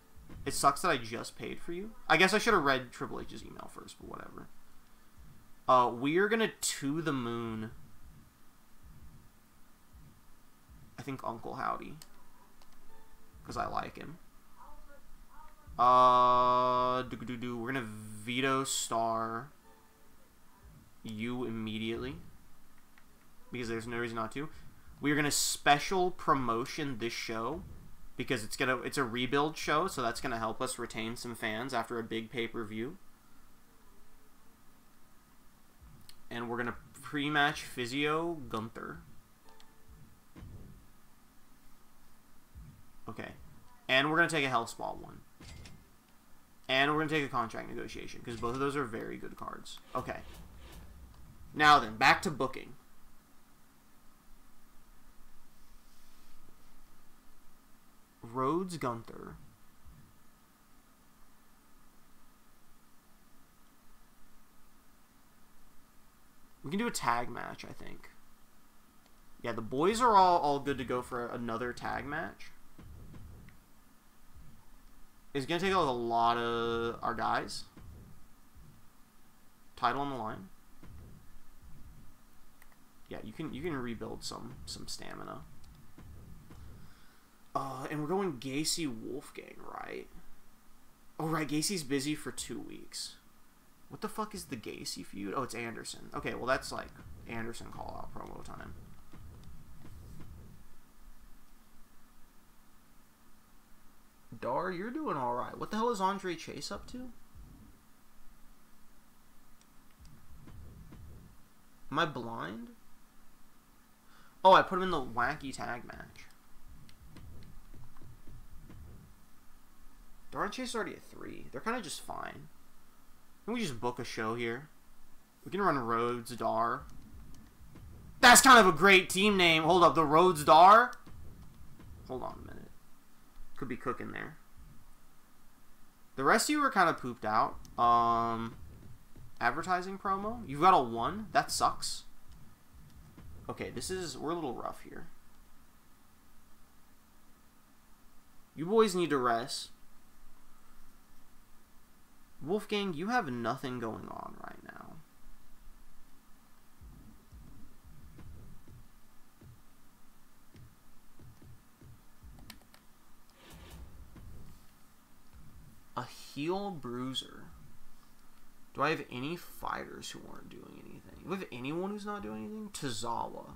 It sucks that I just paid for you. I guess I should have read Triple H's email first, but whatever. We are gonna to the moon. I think Uncle Howdy, because I like him. We're gonna veto star you immediately, because there's no reason not to. We're gonna special promotion this show, because it's a rebuild show, so that's gonna help us retain some fans after a big pay-per-view. And we're gonna pre-match Physio Gunther. Okay, and we're gonna take a Hell Spot one. And we're going to take a contract negotiation, because both of those are very good cards. Okay. Now then, back to booking. Rhodes Gunther. We can do a tag match, I think. Yeah, the boys are all good to go for another tag match. It's going to take a lot of our guys. Title on the line. Yeah, you can rebuild some stamina. And we're going Gacy Wolfgang, right? Oh, right, Gacy's busy for 2 weeks. What the fuck is the Gacy feud? Oh, it's Anderson. Okay, well that's like Anderson call out promo time. Dar, you're doing alright. What the hell is Andre Chase up to? Am I blind? Oh, I put him in the wacky tag match. Dar and Chase is already at 3. They're kind of just fine. Can we just book a show here? We can run Rhodes Dar. That's kind of a great team name. Hold up, the Rhodes Dar? Hold on a minute. Could be cooking there. The rest of you were kind of pooped out. Advertising promo. You've got a 1. That sucks. Okay, we're a little rough here. You boys need to rest. Wolfgang, you have nothing going on right now. A heel bruiser. Do I have any fighters who aren't doing anything? Do I have anyone who's not doing anything? Tozawa.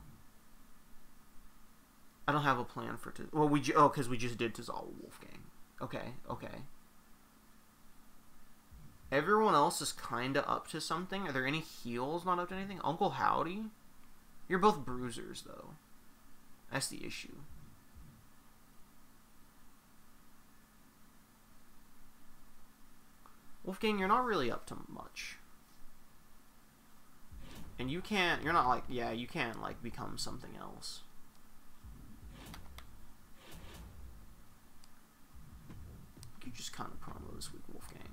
I don't have a plan for Tozawa. Well, because we just did Tozawa Wolfgang. Okay, okay. Everyone else is kind of up to something. Are there any heels not up to anything? Uncle Howdy? You're both bruisers, though. That's the issue. Wolfgang, you're not really up to much. And you can't, like, become something else. You just kind of promo this week, Wolfgang.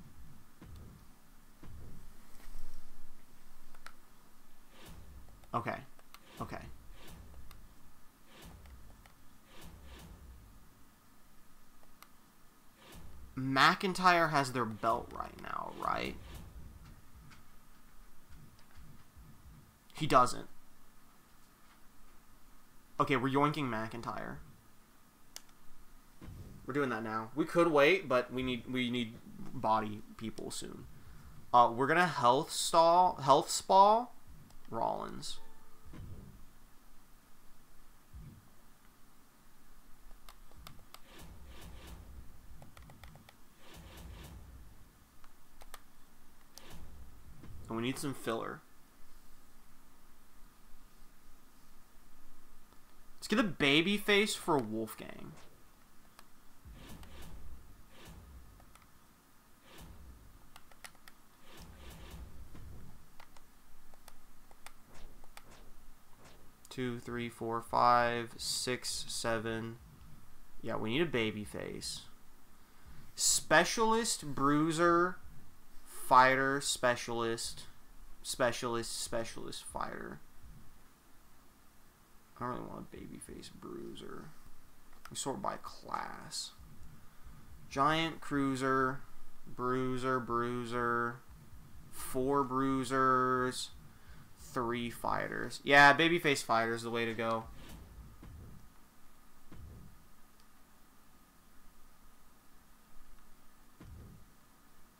Okay. Okay. McIntyre has their belt right now, right? He doesn't. Okay, we're yoinking McIntyre. We're doing that now. We could wait, but we need body people soon. We're gonna health spa Rollins. We need some filler. Let's get a baby face for Wolfgang. Two, three, four, five, six, seven. Yeah, we need a baby face. Specialist, bruiser, fighter, specialist, fighter. I don't really want a babyface bruiser. We sort by class. Giant, cruiser, bruiser, four bruisers, three fighters. Yeah, babyface fighter is the way to go.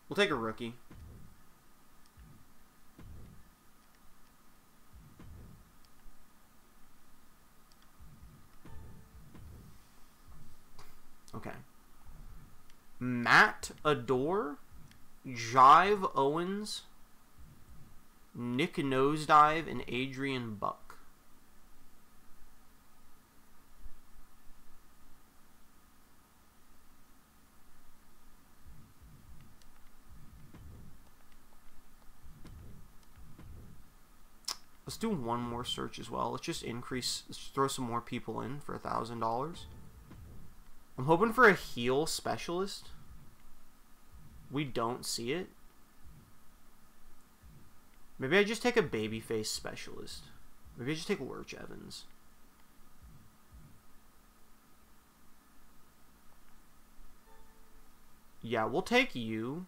We'll take a rookie. Okay. Matt Adore, Jive Owens, Nick Nosedive, and Adrian Buck. Let's do one more search as well. Let's just increase, let's throw some more people in for $1,000. I'm hoping for a heel specialist. We don't see it. Maybe I just take a babyface specialist. Maybe I just take Lurch Evans. Yeah, we'll take you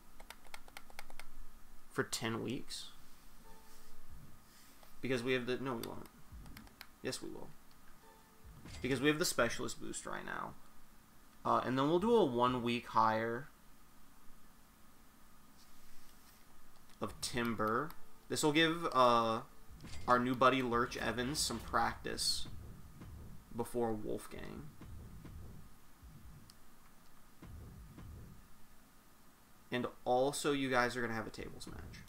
for 10 weeks. Because we have the... No, we won't. Yes, we will. Because we have the specialist boost right now. And then we'll do a 1 week hire of Timber. This will give our new buddy Lurch Evans some practice before Wolfgang. And also you guys are going to have a tables match.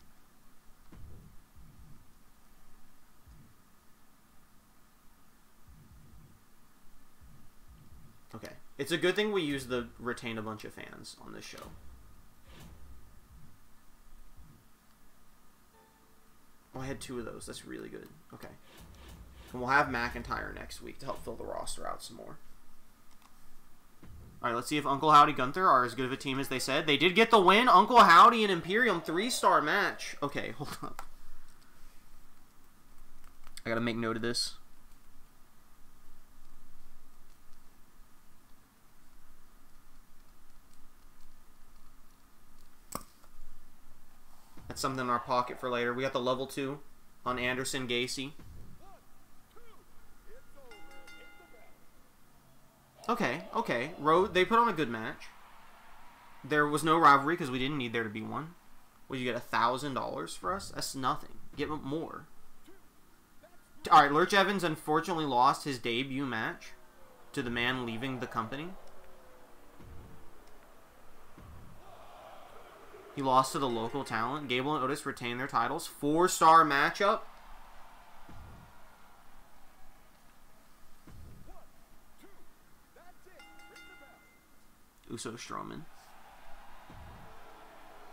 Okay. It's a good thing we use the retain a bunch of fans on this show. Oh, I had two of those. That's really good. Okay. And we'll have McIntyre next week to help fill the roster out some more. Alright, let's see if Uncle Howdy Gunther are as good of a team as they said. They did get the win. Uncle Howdy and Imperium 3-star match. Okay, hold up. I gotta make note of this. Something in our pocket for later. We got the level 2 on Anderson Gacy. Okay, okay. Road, they put on a good match. There was no rivalry because we didn't need there to be one. Would you get $1,000 for us? That's nothing. Get more. Alright, Lurch Evans unfortunately lost his debut match to the man leaving the company. He lost to the local talent. Gable and Otis retain their titles. 4-star matchup. Uso Strowman.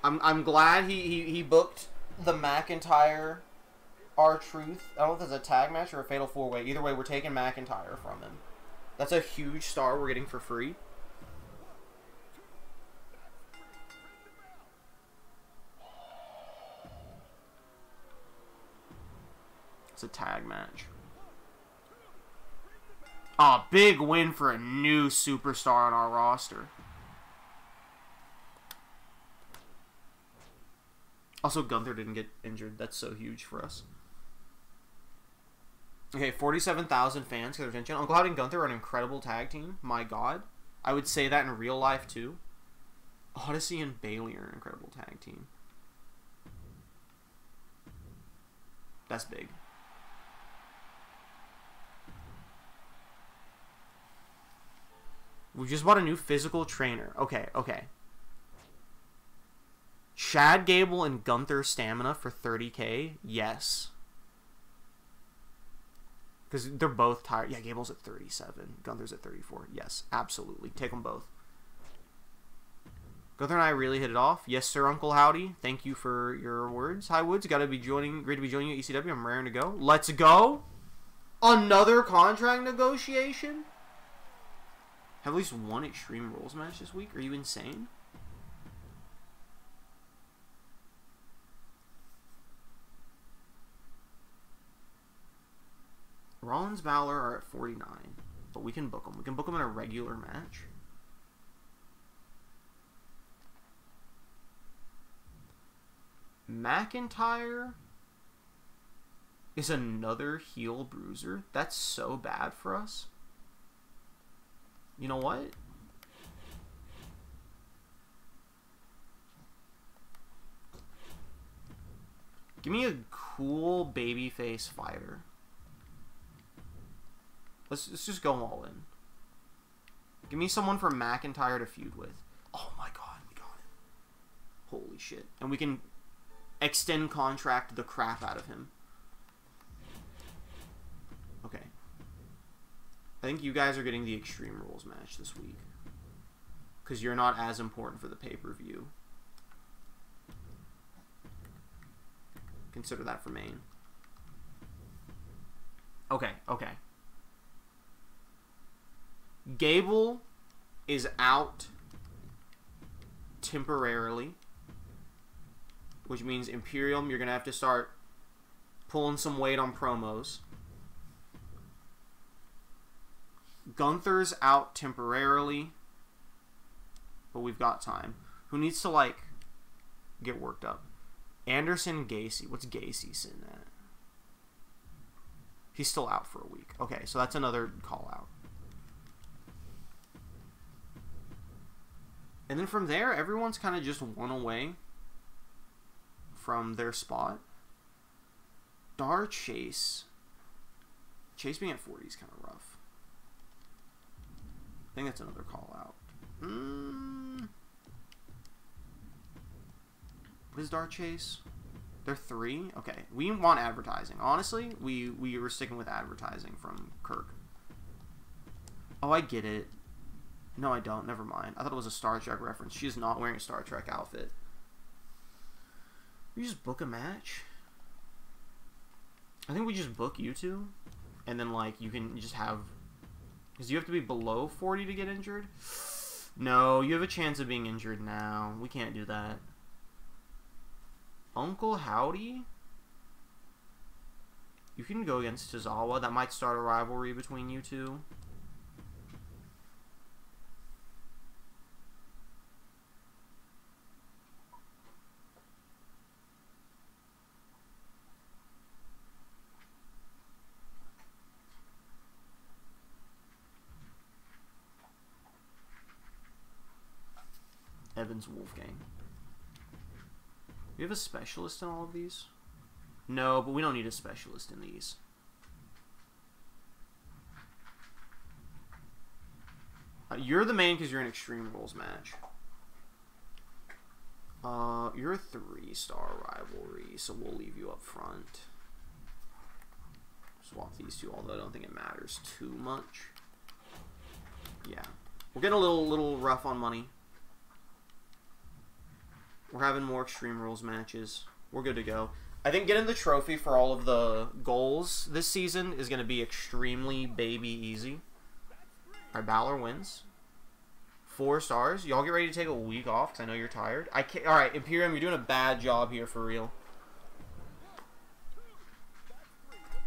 I'm glad he booked the McIntyre R-Truth. I don't know if it's a tag match or a fatal 4-way. Either way, we're taking McIntyre from him. That's a huge star we're getting for free. It's a tag match. Oh, big win for a new superstar on our roster. Also, Gunther didn't get injured. That's so huge for us. Okay, 47,000 fans. Uncle Howdy and Gunther are an incredible tag team. My God. I would say that in real life, too. Odyssey and Bailey are an incredible tag team. That's big. We just bought a new physical trainer. Okay, okay. Chad Gable and Gunther stamina for $30K? Yes. because they're both tired. Yeah, Gable's at 37. Gunther's at 34. Yes, absolutely. Take them both. Gunther and I really hit it off. Yes, sir, Uncle Howdy. Thank you for your words. Hi, Woods. Great to be joining you at ECW. I'm raring to go. Let's go. Another contract negotiation? Have at least one Extreme Rules match this week? Are you insane? Rollins, Balor are at 49, but we can book them. We can book them in a regular match. McIntyre is another heel bruiser. That's so bad for us. You know what? Give me a cool babyface fighter. Let's just go all in. Give me someone for McIntyre to feud with. Oh my god, we got it. Holy shit. And we can extend contract the crap out of him. Okay. I think you guys are getting the Extreme Rules match this week. Because you're not as important for the pay-per-view. Consider that for Maine. Okay, okay. Gable is out temporarily, which means Imperium, you're going to have to start pulling some weight on promos. Gunther's out temporarily, but we've got time. Who needs to, like, get worked up? Anderson, Gacy. What's Gacy sitting at? He's still out for a week. Okay, so that's another call-out. And then from there, everyone's kind of just one away from their spot. Dar, Chase. Chase being at 40 is kind of rough. I think that's another call out. What is Dar, Chase? They're 3? Okay. We want advertising. Honestly, we were sticking with advertising from Kirk. Oh, I get it. No, I don't. Never mind. I thought it was a Star Trek reference. She is not wearing a Star Trek outfit. We just book a match. I think we just book you two, and then like you can just have, because you have to be below 40 to get injured. No, you have a chance of being injured now. We can't do that. Uncle Howdy. You can go against Tozawa. That might start a rivalry between you two. Evans, Wolfgang. We have a specialist in all of these? No, but we don't need a specialist in these. You're the main because you're an Extreme Rules match. You're a 3-star rivalry, so we'll leave you up front. Swap these two, although I don't think it matters too much. Yeah. We're getting a little rough on money. We're having more Extreme Rules matches. We're good to go. I think getting the trophy for all of the goals this season is going to be extremely baby easy. All right, Balor wins. 4 stars. Y'all get ready to take a week off because I know you're tired. I can't. All right, Imperium, you're doing a bad job here for real.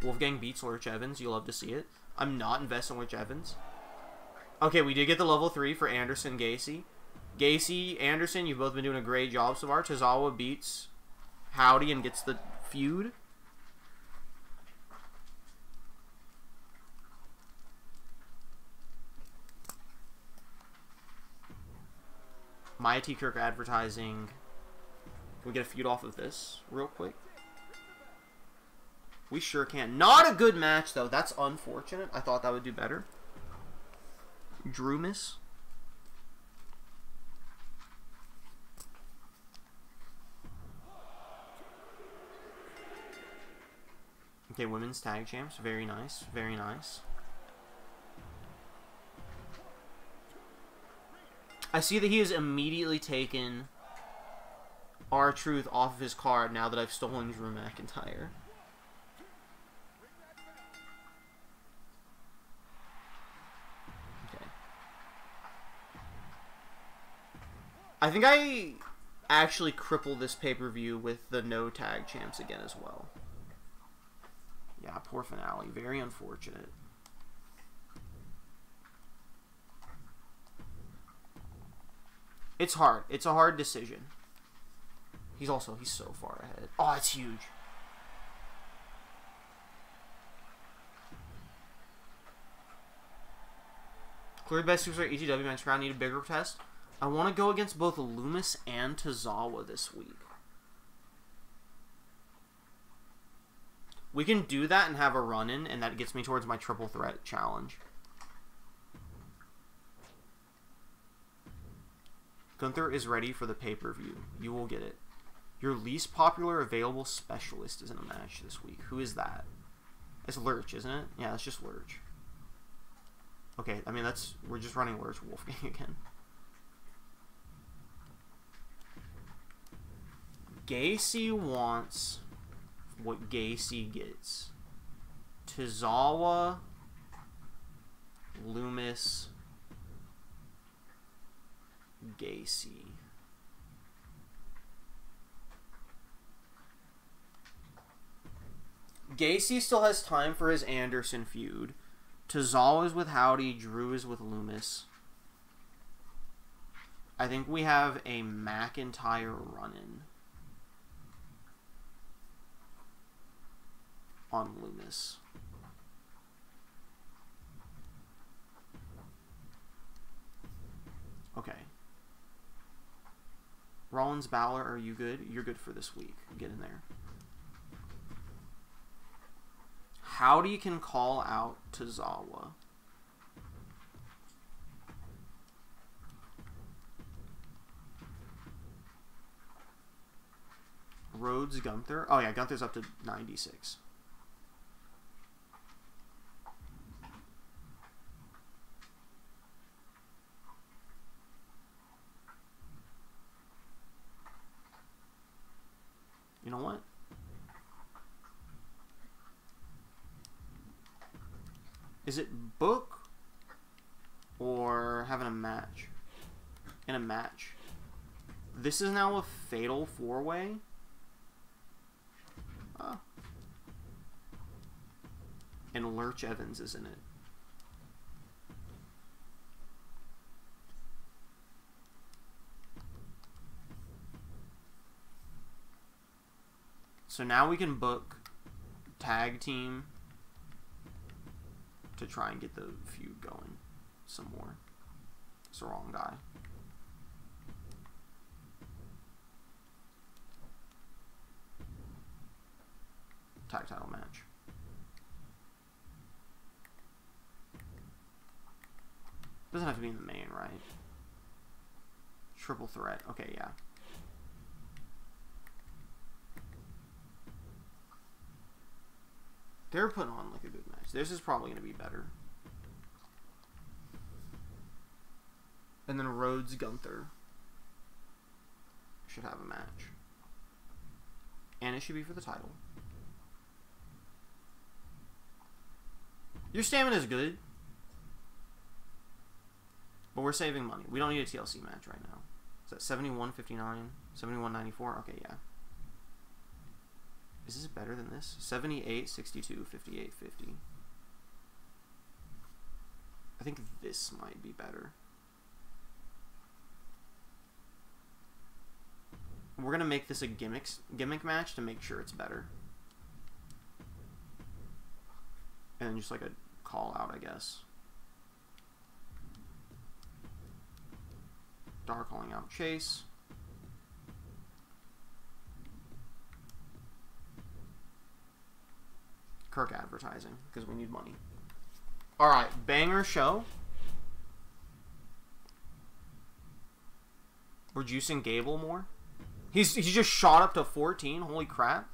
Wolfgang beats Lurch Evans. You'll love to see it. I'm not investing in Lurch Evans. Okay, we did get the level 3 for Anderson Gacy. Gacy, Anderson, you've both been doing a great job so far. Tozawa beats Howdy and gets the feud. Maya T. Kirk advertising. Can we get a feud off of this real quick? We sure can. Not a good match, though. That's unfortunate. I thought that would do better. Drewmas. Okay, women's tag champs. Very nice. Very nice. I see that he has immediately taken R-Truth off of his card now that I've stolen Drew McIntyre. Okay. I think I actually cripple this pay-per-view with the no tag champs again as well. Yeah, poor finale. Very unfortunate. It's hard. It's a hard decision. He's so far ahead. Oh, it's huge. Cleared by Superstar ECW match round. Need a bigger test. I want to go against both Loomis and Tozawa this week. We can do that and have a run-in, and that gets me towards my triple threat challenge. Gunther is ready for the pay-per-view. You will get it. Your least popular available specialist is in a match this week. Who is that? It's Lurch, isn't it? Yeah, it's just Lurch. Okay, I mean, we're just running Lurch Wolfgang again. Gacy wants what Gacy gets. Tozawa, Loomis, Gacy. Gacy still has time for his Anderson feud. Tozawa is with Howdy. Drew is with Loomis. I think we have a McIntyre run-in on Loomis. Okay. Rollins, Balor, are you good? You're good for this week. Get in there. Howdy can call out Tozawa. Rhodes, Gunther. Oh yeah, Gunther's up to 96. You know what? Is it book or having a match? In a match. This is now a fatal four-way. Oh. And Lurch Evans is in it. So now we can book tag team to try and get the feud going some more. It's the wrong guy. Tag title match. Doesn't have to be in the main, right? Triple threat. Okay, yeah. They're putting on like a good match. This is probably going to be better. And then Rhodes, Gunther should have a match. And it should be for the title. Your stamina is good. But we're saving money. We don't need a TLC match right now. Is that 71.59? 71.94? Okay, yeah. Is this better than this? 78, 62, 58, 50. I think this might be better. We're going to make this a gimmick match to make sure it's better. And then just like a call out, I guess. Dar calling out Chase. Kirk advertising, because we need money. Alright, banger show. We're juicing Gable more. He just shot up to 14. Holy crap.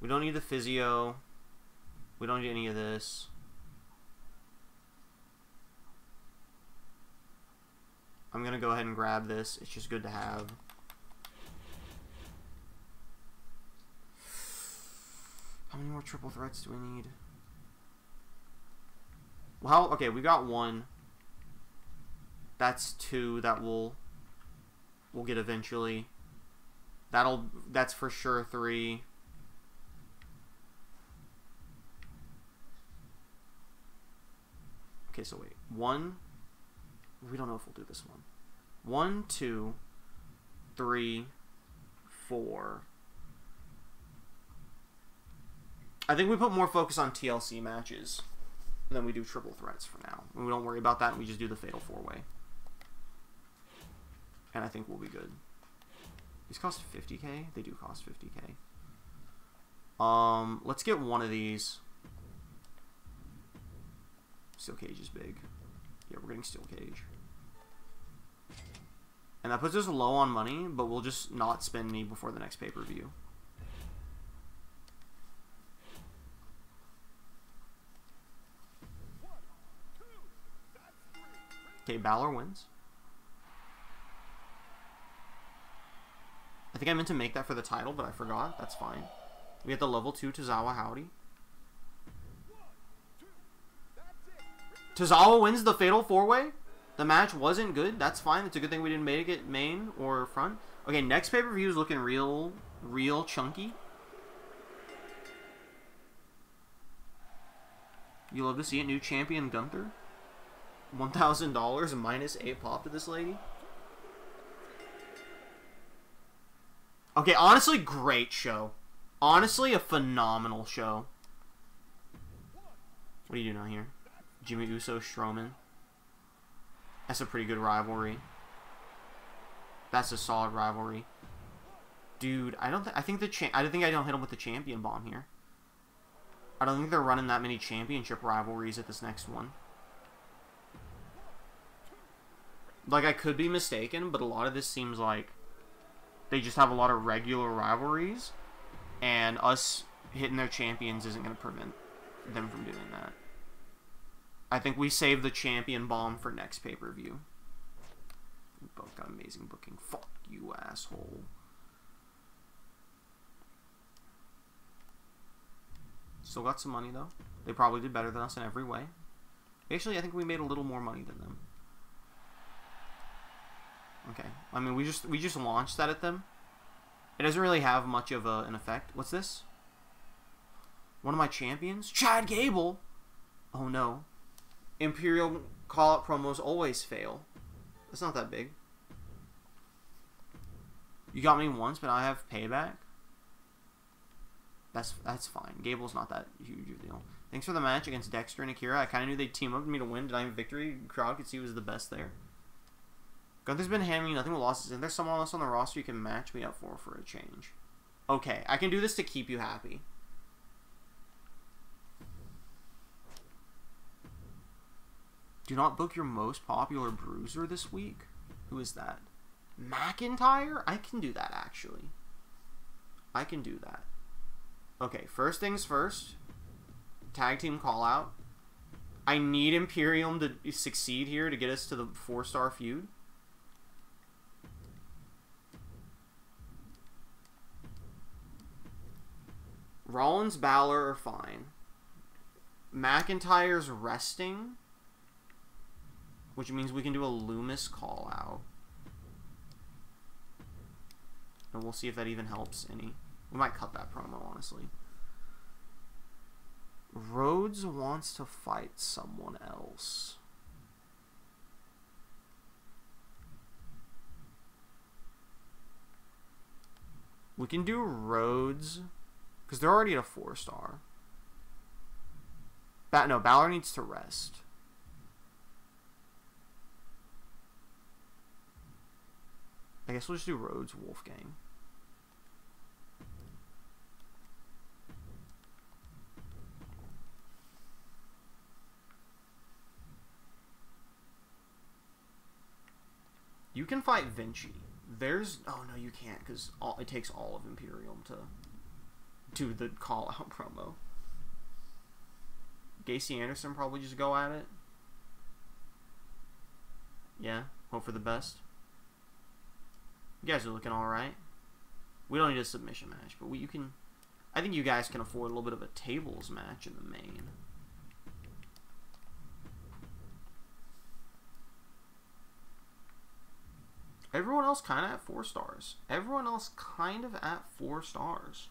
We don't need the physio. We don't need any of this. I'm going to go ahead and grab this. It's just good to have. How many more triple threats do we need? Well, okay, we got one. That's two that we'll get eventually. That's for sure three. Okay, so wait. One. We don't know if we'll do this one. 1, 2, 3, 4. I think we put more focus on TLC matches than we do triple threats for now. We don't worry about that, and we just do the fatal four-way. And I think we'll be good. These cost 50k? They do cost 50k. Let's get one of these. Steel cage is big. Yeah, we're getting steel cage. And that puts us low on money, but we'll just not spend any before the next pay-per-view. Okay, Balor wins. I think I meant to make that for the title, but I forgot. That's fine. We get the level 2 Tozawa Howdy. Tozawa wins the fatal 4-way? The match wasn't good. That's fine. It's a good thing we didn't make it main or front. Okay, next pay-per-view is looking real chunky. You love to see it. New champion Gunther. $1,000 minus a pop to this lady. Okay, honestly, great show. Honestly, a phenomenal show. What are you doing out here? Jimmy Uso, Strowman. That's a pretty good rivalry. That's a solid rivalry. Dude, I don't hit him with the champion bomb here. I don't think they're running that many championship rivalries at this next one. Like, I could be mistaken, but a lot of this seems like they just have a lot of regular rivalries, and us hitting their champions isn't going to prevent them from doing that. I think we save the champion bomb for next pay-per-view. We both got amazing booking. Fuck you, asshole. Still got some money, though. They probably did better than us in every way. Actually, I think we made a little more money than them. Okay, I mean, we just launched that at them. It doesn't really have much of an effect. What's this? One of my champions? Chad Gable! Oh no. Imperial call-out promos always fail. That's not that big. You got me once, but I have payback? That's fine. Gable's not that huge of a deal. Thanks for the match against Dexter and Akira. I kind of knew they'd team up with me to win. Denying victory. Crowd could see was the best there. Gunther's been handing me nothing with losses. Isn't there someone else on the roster you can match me up for a change? Okay, I can do this to keep you happy. Do not book your most popular bruiser this week. Who is that? McIntyre? I can do that, actually. I can do that. Okay, first things first. Tag team call out. I need Imperium to succeed here to get us to the 4-star feud. Rollins, Balor are fine. McIntyre's resting, which means we can do a Loomis call out. And we'll see if that even helps any. We might cut that promo, honestly. Rhodes wants to fight someone else. We can do Rhodes, because they're already at a 4-star. No, Balor needs to rest. I guess we'll just do Rhodes, Wolfgang. You can fight Vinci. Oh no, you can't, because it takes all of Imperium to do the call-out promo. Gacy Anderson probably just go at it. Yeah, hope for the best. You guys are looking all right. We don't need a submission match, but you can... I think you guys can afford a little bit of a tables match in the main. Everyone else kind of at 4 stars. Everyone else kind of at 4 stars.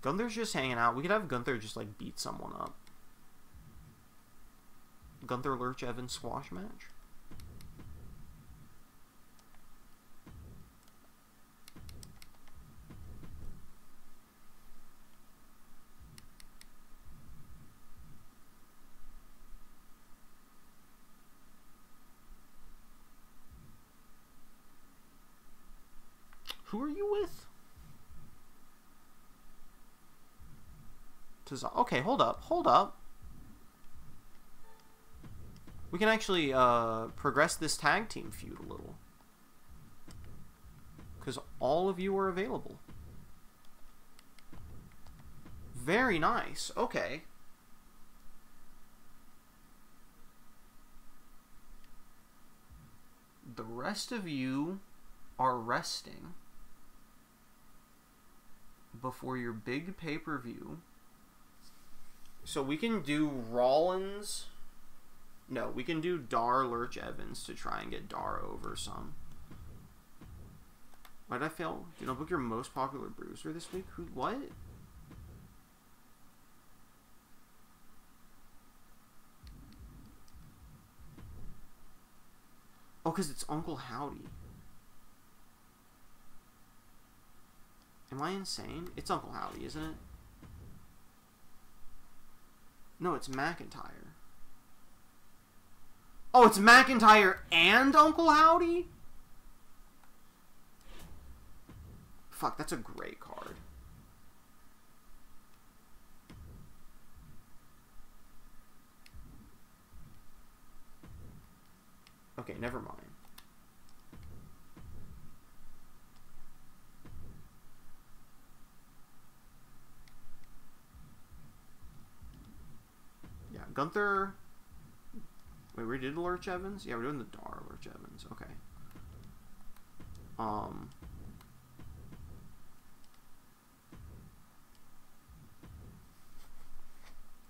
Gunther's just hanging out. We could have Gunther just like beat someone up. Gunther Lurch Evans squash match. Who are you with? Okay, hold up. Hold up. We can actually progress this tag team feud a little. Because all of you are available. Very nice. Okay. The rest of you are resting before your big pay-per-view. So we can do Rollins. No, we can do Dar Lurch Evans to try and get Dar over some. Why did I fail? You know, book your most popular bruiser this week? Who? What? Oh, because it's Uncle Howdy. Am I insane? It's Uncle Howdy, isn't it? No, it's McIntyre. Oh, it's McIntyre and Uncle Howdy? Fuck, that's a great card. Okay, never mind. Gunther, wait, we did Lurch Evans? Yeah, we're doing the Dar Lurch Evans. Okay.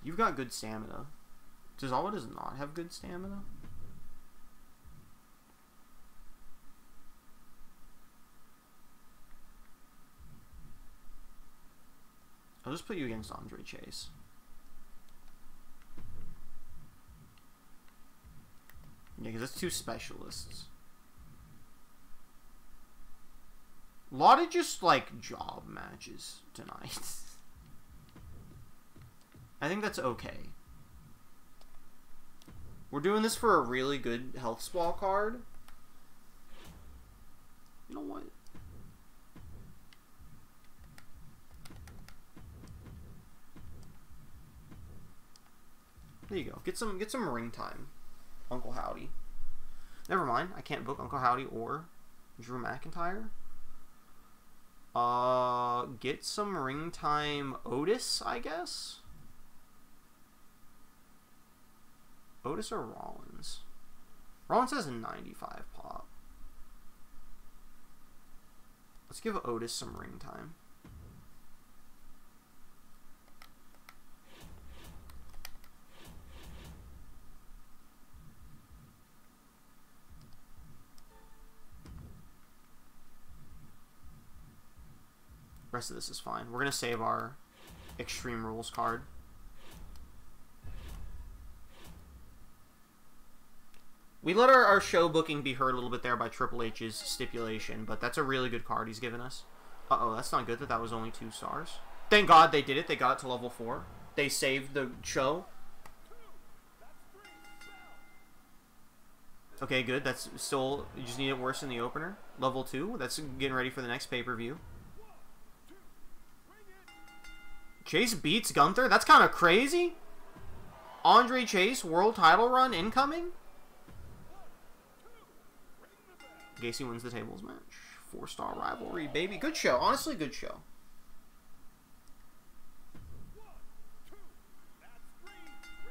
You've got good stamina. Tozawa does not have good stamina. I'll just put you against Andre Chase. Yeah, because that's 2 specialists. A lot of just, like, job matches tonight. I think that's okay. We're doing this for a really good health spa card. You know what? There you go. Get some ring time. Uncle Howdy. Never mind. I can't book Uncle Howdy or Drew McIntyre. Get some ring time Otis, I guess? Otis or Rollins? Rollins has a 95 pop. Let's give Otis some ring time. Rest of this is fine. We're gonna save our Extreme Rules card. We let our show booking be hurt a little bit there by Triple H's stipulation, but that's a really good card he's given us. Uh-oh, that's not good that that was only 2 stars. Thank God they did it. They got it to level 4. They saved the show. Okay, good. That's still... You just need it worse in the opener. Level 2. That's getting ready for the next pay-per-view. Chase beats Gunther? That's kind of crazy. Andre Chase, world title run incoming? Gacy wins the tables match. 4-star rivalry, baby. Good show. Honestly, good show.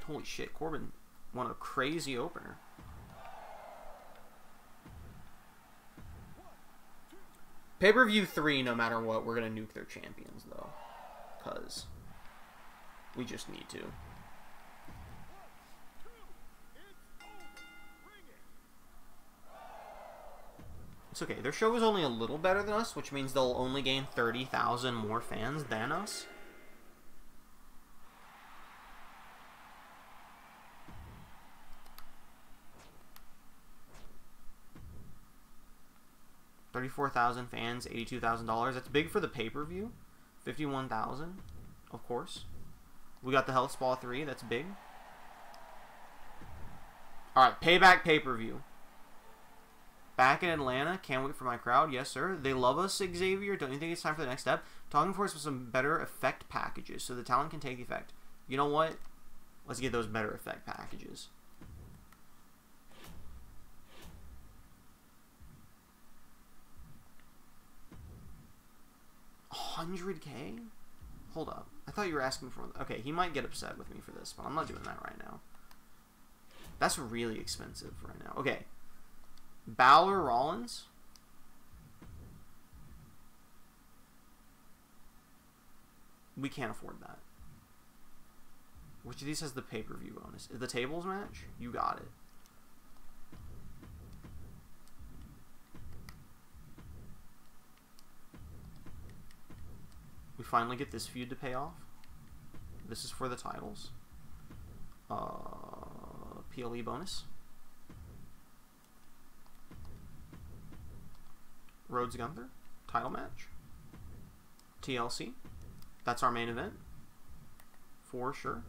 Holy shit, Corbin won a crazy opener. Pay-per-view 3, no matter what, we're going to nuke their champions, though. Because we just need to. It's okay. Their show is only a little better than us, which means they'll only gain 30,000 more fans than us. $34,000 fans, $82,000. That's big for the pay-per-view. $51,000, of course. We got the Health Spa 3. That's big. All right, Payback pay-per-view. Back in Atlanta. Can't wait for my crowd. Yes, sir. They love us, Xavier. Don't you think it's time for the next step? Talking for us with some better effect packages so the talent can take the effect. You know what? Let's get those better effect packages. $100K? Hold up. I thought you were asking for... Okay, he might get upset with me for this, but I'm not doing that right now. That's really expensive right now. Okay. Balor Rollins. We can't afford that. Which of these has the pay-per-view bonus? The tables match? You got it. We finally get this feud to pay off. This is for the titles. PLE bonus. Rhodes Gunther, title match, TLC, that's our main event, for sure.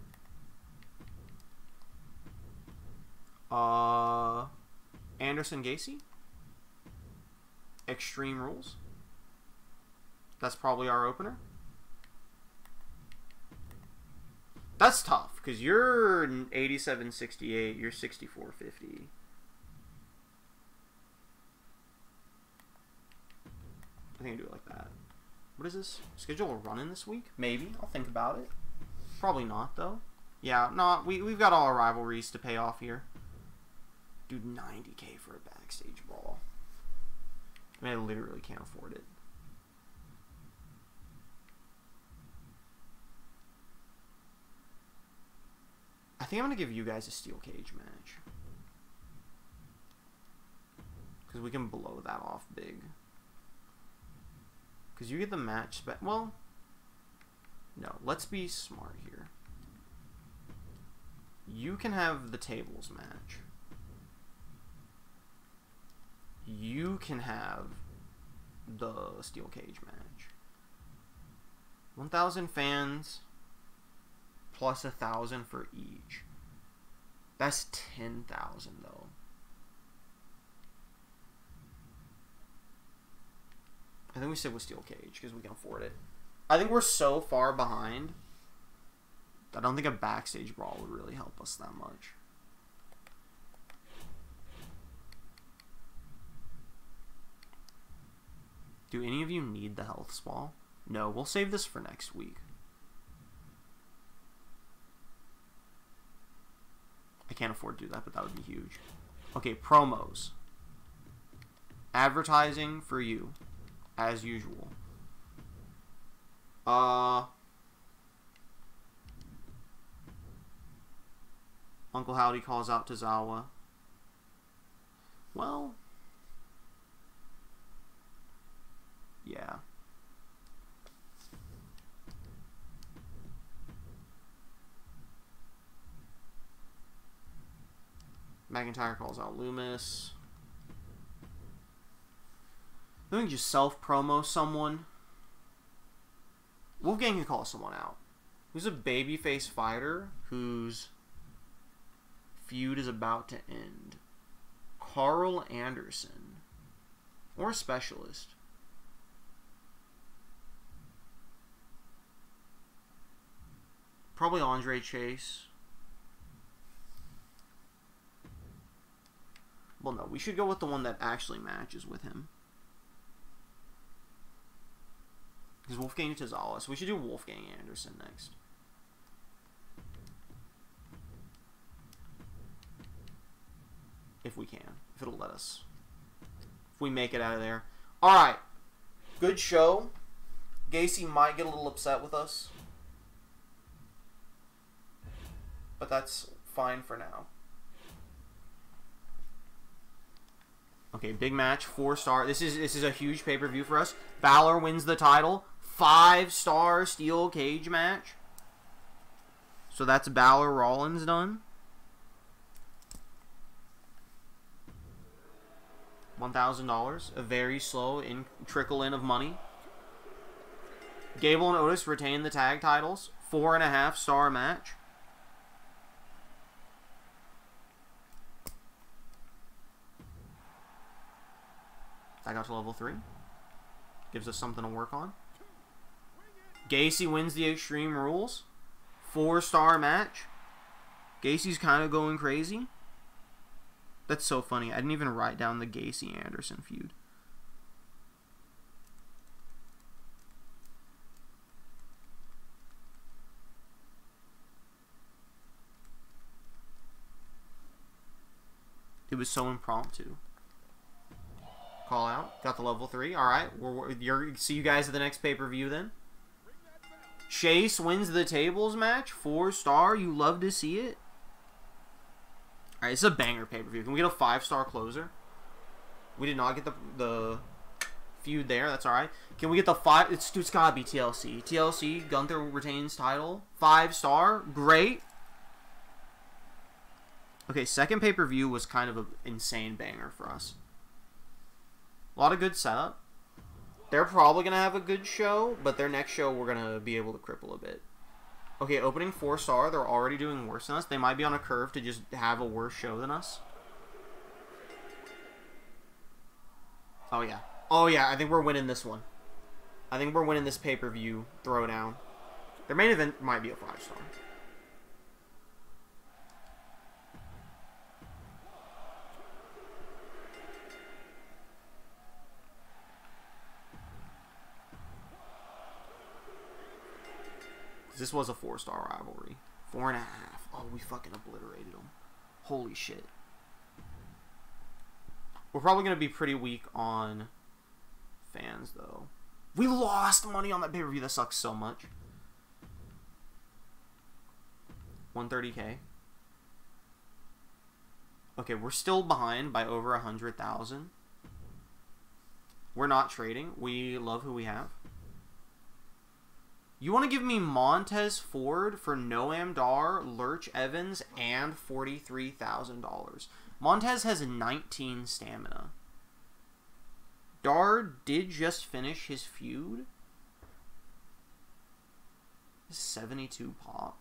Anderson Gacy, Extreme Rules, that's probably our opener. That's tough, because you're 87.68, you're 64.50. I think I do it like that. What is this? Schedule a run-in this week? Maybe. I'll think about it. Probably not, though. Yeah, no, we've got all our rivalries to pay off here. Dude, $90K for a backstage brawl. I mean, I literally can't afford it. I think I'm going to give you guys a steel cage match. Because we can blow that off big. Because you get the match back. Well, no. Let's be smart here. You can have the tables match. You can have the steel cage match. 1,000 fans plus 1,000 for each. That's 10,000 though. I think we said with steel cage because we can afford it. I think we're so far behind that I don't think a backstage brawl would really help us that much. Do any of you need the health spa? No, we'll save this for next week. I can't afford to do that, but that would be huge. Okay, promos. Advertising for you. As usual. Uncle Howdy calls out Tozawa. Well. Yeah. McIntyre calls out Loomis. Then we can just self-promo someone. Wolfgang can call someone out. Who's a babyface fighter whose feud is about to end? Carl Anderson. Or a specialist. Probably Andre Chase. Well, no, we should go with the one that actually matches with him. Because Wolfgang Tozawa, so we should do Wolfgang Anderson next. If we can. If it'll let us. If we make it out of there. Alright. Good show. Gacy might get a little upset with us. But that's fine for now. Okay, big match, 4-star. This is a huge pay-per-view for us. Balor wins the title. 5-star steel cage match. So that's Balor Rollins done. 1,000 dollars, a very slow trickle in of money. Gable and Otis retain the tag titles. 4.5-star match. I got to level 3. Gives us something to work on. Gacy wins the Extreme Rules. 4-star match. Gacy's kind of going crazy. That's so funny. I didn't even write down the Gacy-Anderson feud. It was so impromptu. Call out. Got the level 3. Alright. We'll see you guys at the next pay-per-view then. Chase wins the tables match. 4-star. You love to see it. Alright, it's a banger pay-per-view. Can we get a 5-star closer? We did not get the feud there. That's alright. Can we get the 5? It's gotta be TLC. TLC, Gunther retains title. 5-star. Great. Okay, second pay-per-view was kind of an insane banger for us. A lot of good setup. They're probably going to have a good show, but their next show we're going to be able to cripple a bit. Okay, opening 4-star. They're already doing worse than us. They might be on a curve to just have a worse show than us. Oh, yeah. Oh, yeah. I think we're winning this one. I think we're winning this pay-per-view throwdown. Their main event might be a 5-star. This was a 4-star rivalry. 4.5. Oh, we fucking obliterated them. Holy shit. We're probably going to be pretty weak on fans, though. We lost money on that pay-per-view. That sucks so much. 130K. Okay, we're still behind by over 100,000. We're not trading. We love who we have. You want to give me Montez Ford for Noam Dar, Lurch Evans, and $43,000. Montez has 19 stamina. Dar did just finish his feud. 72 pop.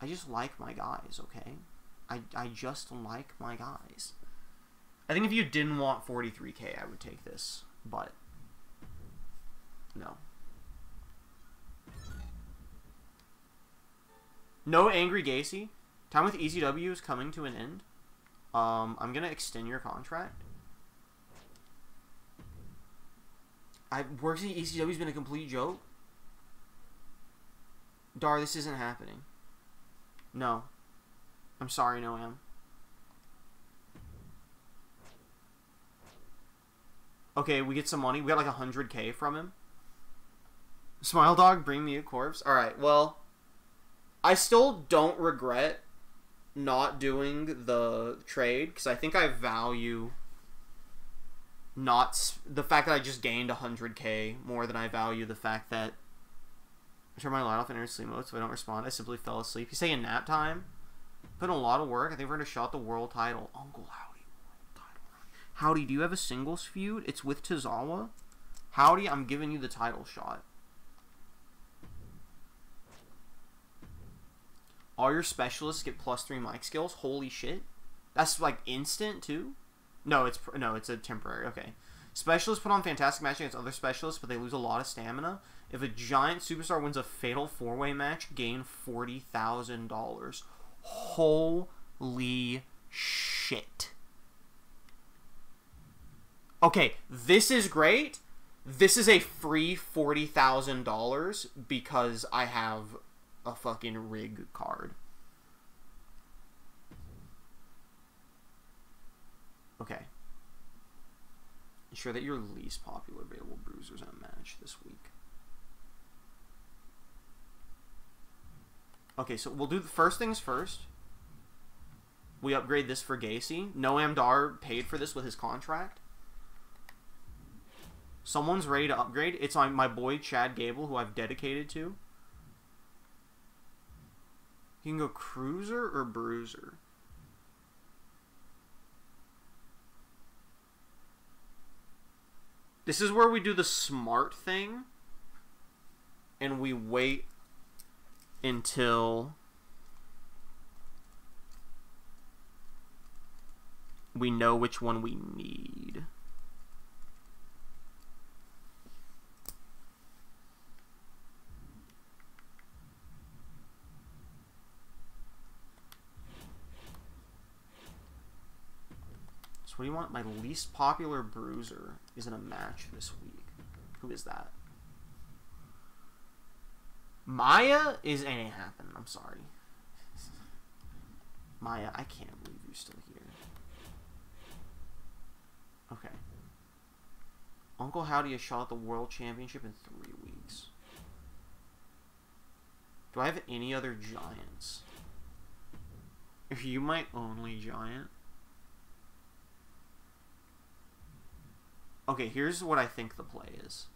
I just like my guys, okay? I just like my guys. I think if you didn't want 43K, I would take this, but no. No angry Gacy. Time with ECW is coming to an end. I'm going to extend your contract. Working at ECW has been a complete joke. Dar, this isn't happening. No. I'm sorry, Noam. Okay, we get some money. We got like 100K from him. Smile Dog, bring me a corpse. Alright, well... I still don't regret not doing the trade because I think I value not the fact that I just gained 100K more than I value the fact that I turn my light off in sleep mode so I don't respond. I simply fell asleep. He's saying nap time. Put in a lot of work. I think we're going to shot the world title. Uncle Howdy. World title. Howdy, do you have a singles feud? It's with Tozawa. Howdy, I'm giving you the title shot. All your specialists get +3 mic skills. Holy shit. That's like instant too? No, it's a temporary. Okay. Specialists put on fantastic match against other specialists, but they lose a lot of stamina. If a giant superstar wins a fatal 4-way match, gain $40,000. Holy shit. shit. Okay, this is great. This is a free $40,000 because I have a fucking rig card. Okay. Ensure that your least popular available bruisers on match this week. Okay, so we'll do the first things first. We upgrade this for Gacy. Noam Dar paid for this with his contract. Someone's ready to upgrade. It's on my boy Chad Gable, who I've dedicated to. You can go Cruiser or Bruiser. This is where we do the smart thing. And we wait until we know which one we need. So what do you want? My least popular bruiser is in a match this week. Who is that? Maya is... It ain't happening. I'm sorry. Maya, I can't believe you're still here. Okay. Uncle Howdy has shot at the World Championship in 3 weeks. Do I have any other giants? Are you my only giant? Okay, here's what I think the play is.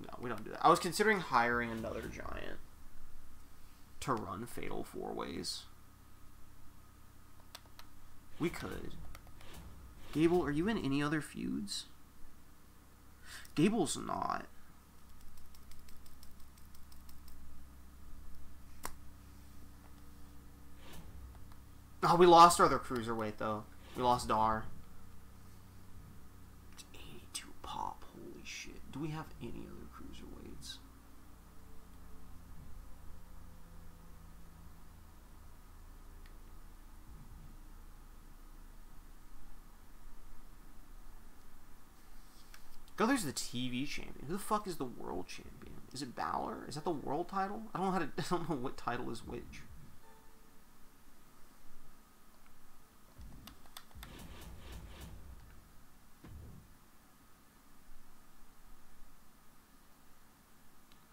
No, we don't do that. I was considering hiring another giant to run Fatal 4-Ways. We could. Gable, are you in any other feuds? Gable's not. Oh, we lost our other cruiserweight, though. We lost Dar. It's 82 pop. Holy shit. Do we have any other cruiserweights? Gunther's the TV champion. Who the fuck is the world champion? Is it Balor? Is that the world title? I don't know how to. I don't know what title is which.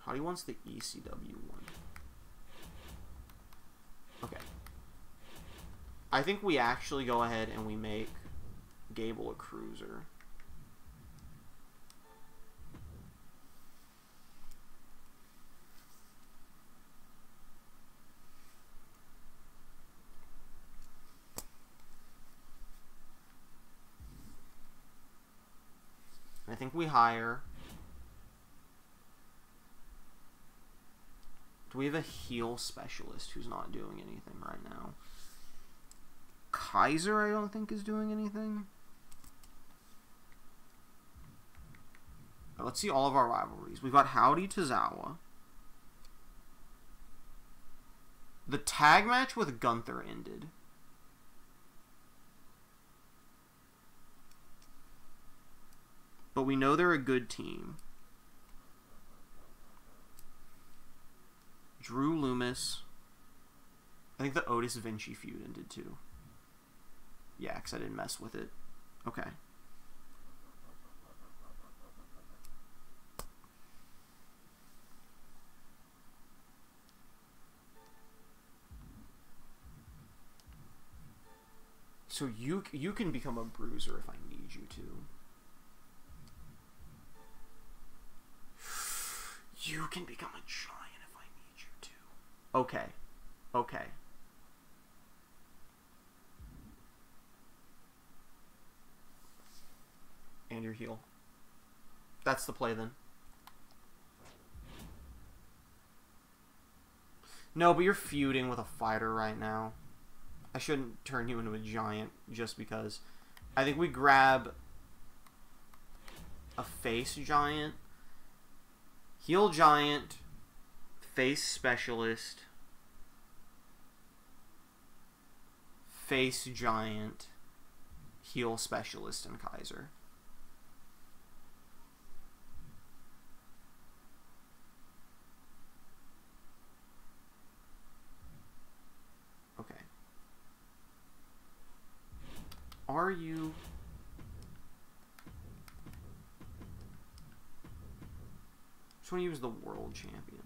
Howdy wants the ECW one. Okay. I think we actually go ahead and we make Gable a cruiser. I think we hire... We have a heel specialist who's not doing anything right now. Kaiser, I don't think, is doing anything. Right, let's see all of our rivalries. We've got Howdy Tozawa. The tag match with Gunther ended. But we know they're a good team. Drew Loomis. I think the Otis Vinci feud ended too. Yeah, because I didn't mess with it. Okay. So you can become a bruiser if I need you to. You can become a giant. Okay, okay. And your heel. That's the play then. No, but you're feuding with a fighter right now. I shouldn't turn you into a giant just because. I think we grab a face giant, heel giant, face specialist, face giant heel specialist in Kaiser. Okay. Are you... I just want to use the world champion.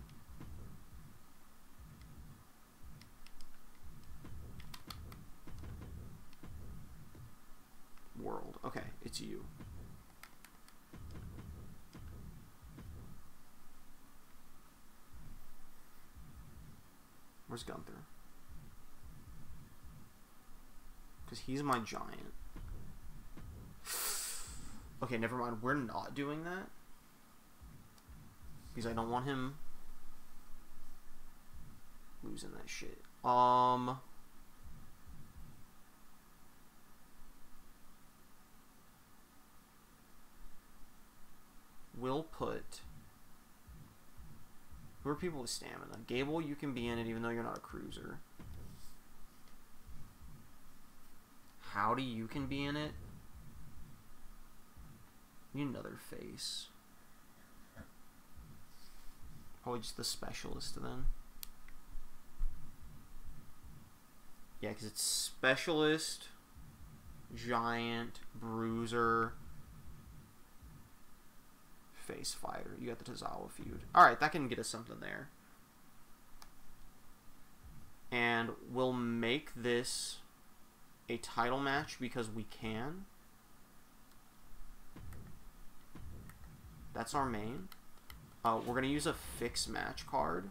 World. Okay, it's you. Where's Gunther? Because he's my giant. Okay, never mind. We're not doing that. Because I don't want him losing that shit. We'll put... Who are people with stamina? Gable, you can be in it even though you're not a cruiser. Howdy, you can be in it. Need another face. Probably just the specialist then. Yeah, because it's specialist, giant, bruiser, face fighter. You got the Tozawa feud. Alright, that can get us something there. And we'll make this a title match because we can. That's our main. We're going to use a fix match card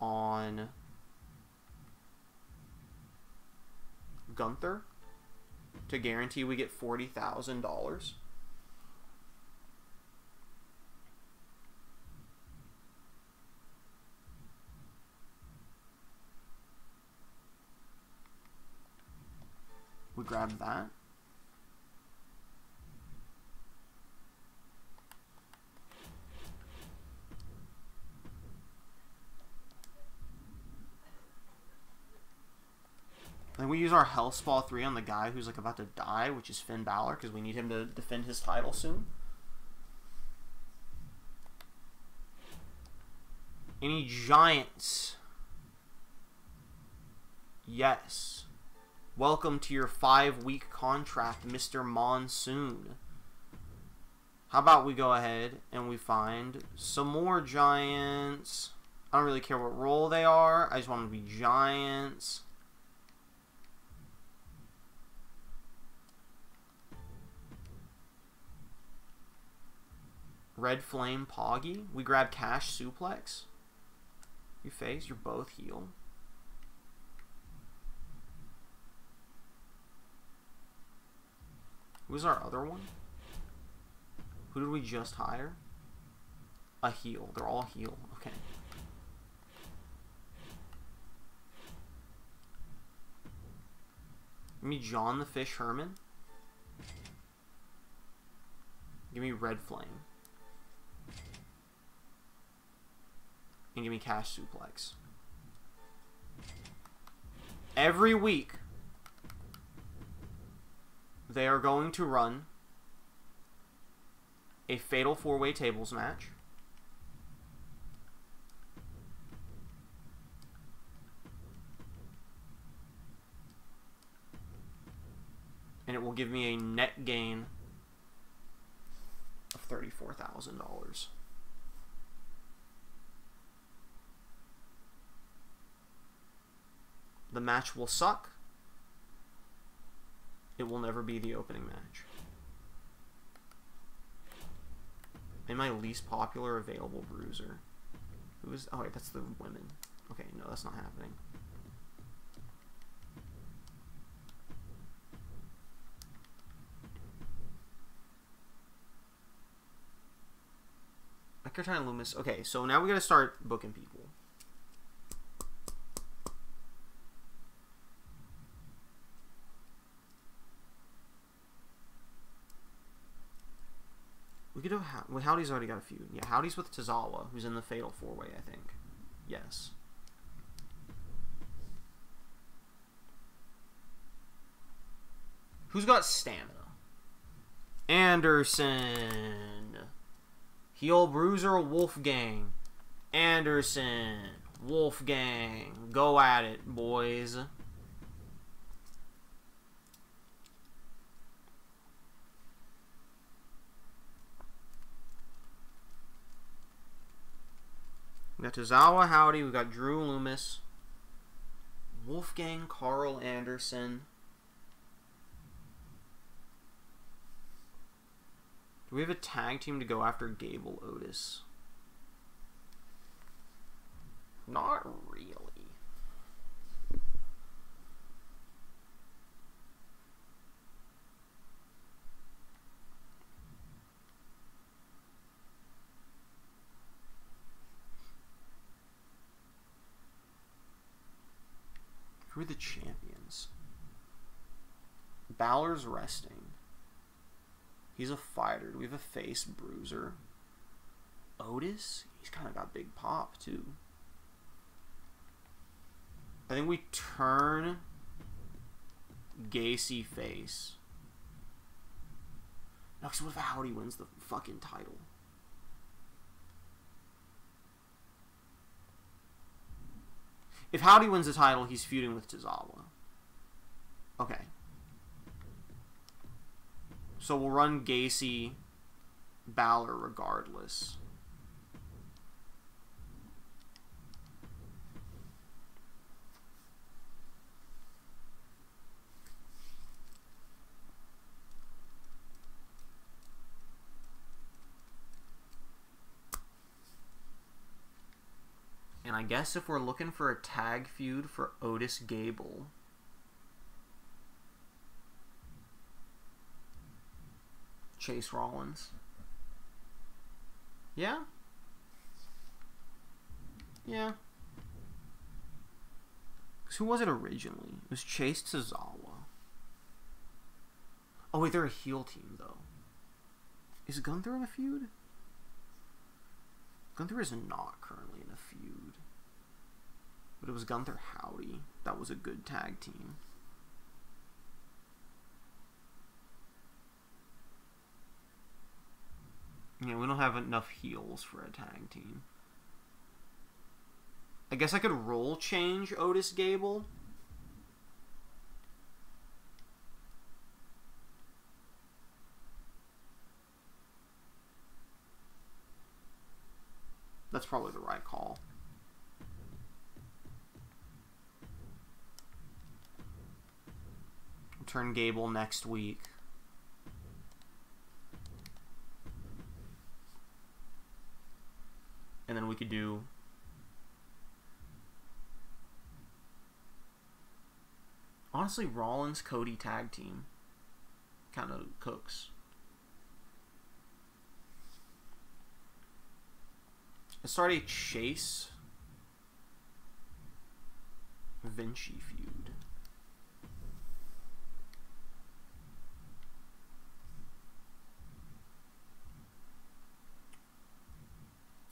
on Gunther to guarantee we get $40,000. We grab that. Then we use our Hellspaw 3 on the guy who's like about to die, which is Finn Balor, because we need him to defend his title soon. Any giants? Yes. Welcome to your 5-week contract, Mr. Monsoon. How about we go ahead and we find some more giants? I don't really care what role they are. I just want them to be giants. Red Flame Poggy. We grab Cash Suplex. You face. You're both heel. Who's our other one? Who did we just hire? A heel. They're all heel. Okay. Give me John the Fish Herman. Give me Red Flame. And give me Cash Suplex. Every week, they are going to run a Fatal 4-Way Tables match. And it will give me a net gain of $34,000. The match will suck. It will never be the opening match. And my least popular available bruiser. Who is... Oh, wait, that's the women. Okay, no, that's not happening. Akira and Loomis. Okay, so now we gotta start booking people. We could have... Well, Howdy's already got a feud. Yeah, Howdy's with Tozawa, who's in the Fatal 4-Way, I think. Yes. Who's got stamina? Anderson. Heel Bruiser Wolfgang. Anderson. Wolfgang. Go at it, boys. We got Tozawa, Howdy. We got Drew, Loomis. Wolfgang, Carl Anderson. Do we have a tag team to go after Gable, Otis? Not really. Who are the champions? Balor's resting. He's a fighter. Do we have a face bruiser? Otis? He's kind of got big pop, too. I think we turn Gacy face. No, because what if Howdy wins the fucking title? If Howdy wins the title, he's feuding with Tozawa. Okay. So we'll run Gacy, Balor regardless. And I guess if we're looking for a tag feud for Otis Gable, Chase Rollins. Yeah? Yeah. Because who was it originally? It was Chase Tozawa. Oh wait, they're a heel team though. Is Gunther in a feud? Gunther is not currently in a feud. But it was Gunther Howdy. That was a good tag team. Yeah, we don't have enough heels for a tag team. I guess I could role change Otis Gable. That's probably the right call. I'll turn Gable next week. And then we could do honestly Rollins Cody tag team kind of cooks. Let's start a Chase Vinci feud.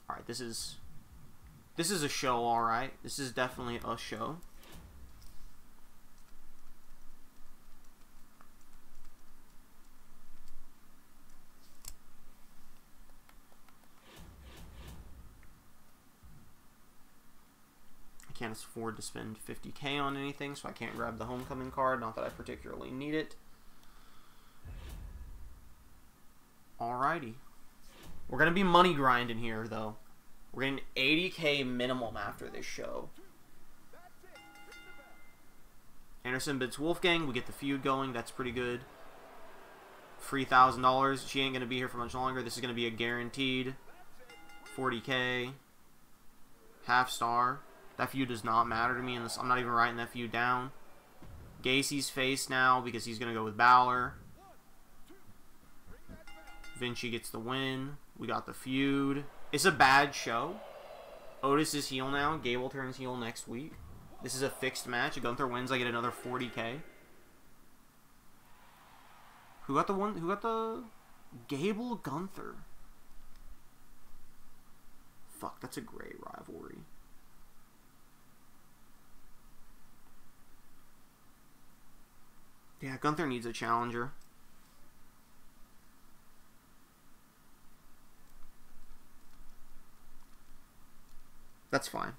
All right, this is a show, all right. This is definitely a show. Can't afford to spend 50k on anything, so I can't grab the homecoming card. Not that I particularly need it. Alrighty. We're going to be money grinding here, though. We're getting 80k minimum after this show. Anderson bids Wolfgang. We get the feud going. That's pretty good. Free $1,000. She ain't going to be here for much longer. This is going to be a guaranteed 40k. Half star. That feud does not matter to me, unless I'm not even writing that feud down. Gacy's face now, because he's going to go with Balor. Vinci gets the win. We got the feud. It's a bad show. Otis is heel now. Gable turns heel next week. This is a fixed match. If Gunther wins, I get another 40k. Who got the one? Who got the... Gable Gunther. Fuck, that's a great rivalry. Yeah, Gunther needs a challenger. That's fine.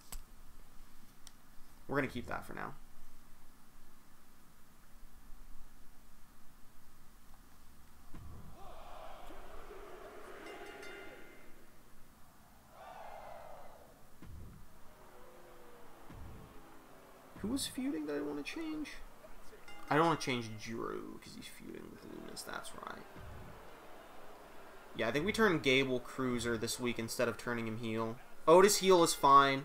We're going to keep that for now. Who was feuding that I want to change? I don't want to change Drew because he's feuding with Loomis. That's right. Yeah, I think we turned Gable Cruiser this week instead of turning him heel. Otis heel is fine.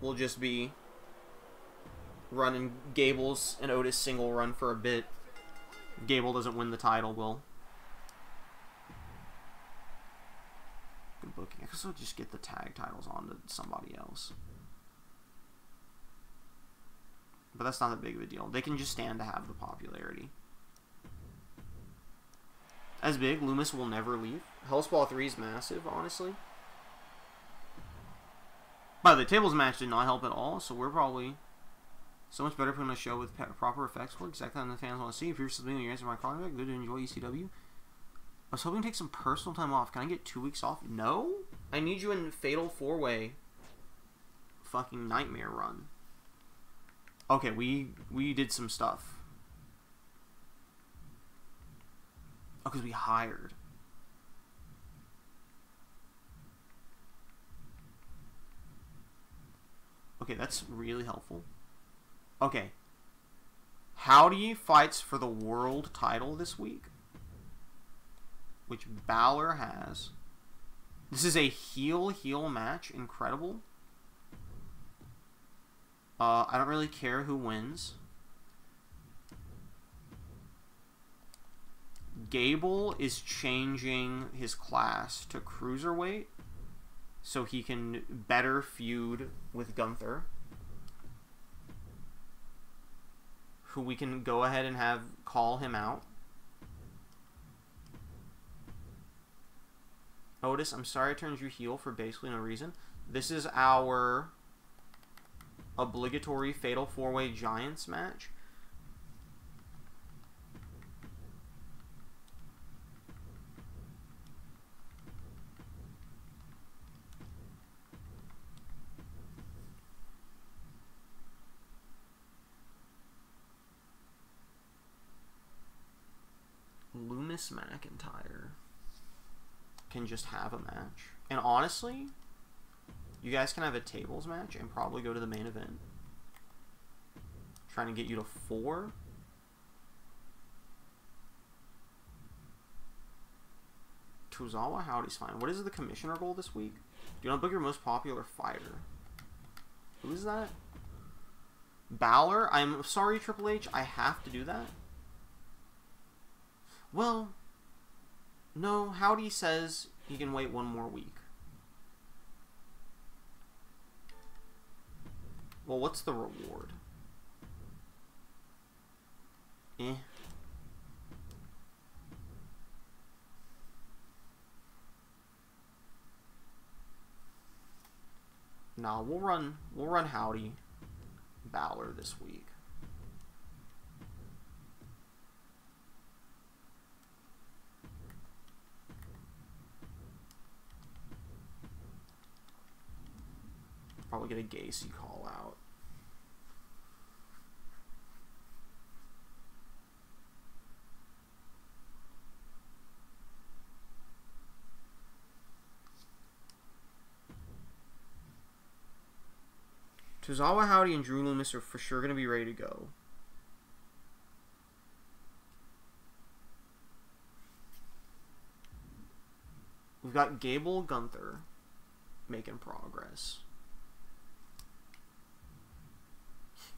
We'll just be running Gables and Otis single run for a bit. Gable doesn't win the title, will. Good booking. I guess I'll just get the tag titles onto somebody else. But that's not that big of a deal. They can just stand to have the popularity. As big, Loomis will never leave. Hellspawn 3 is massive, honestly. By the way, tables match did not help at all, so we're probably so much better putting a show with proper effects. What exactly the fans want to see? If you're submitting your answer to my contract, good to enjoy ECW. I was hoping to take some personal time off. Can I get 2 weeks off? No? I need you in Fatal 4-Way fucking Nightmare Run. Okay, we did some stuff. Oh, because we hired. Okay, that's really helpful. Okay. Howdy fights for the world title this week, which Balor has. This is a heel-heel match. Incredible. I don't really care who wins. Gable is changing his class to cruiserweight so he can better feud with Gunther, who we can go ahead and have call him out. Otis, I'm sorry I turned you heel for basically no reason. This is our obligatory Fatal 4-Way Giants match. Loomis McIntyre can just have a match. And honestly, you guys can have a tables match and probably go to the main event. Trying to get you to 4. Tozawa, Howdy's fine. What is the commissioner goal this week? Do not book your most popular fighter. Who is that? Balor? I'm sorry, Triple H. I have to do that. Well, no, Howdy says he can wait one more week. Well, what's the reward? Eh. Nah, we'll run Howdy Balor this week. Probably get a Gacy call out. Tozawa, Howdy, and Drew Loomis are for sure going to be ready to go. We've got Gable, Gunther making progress.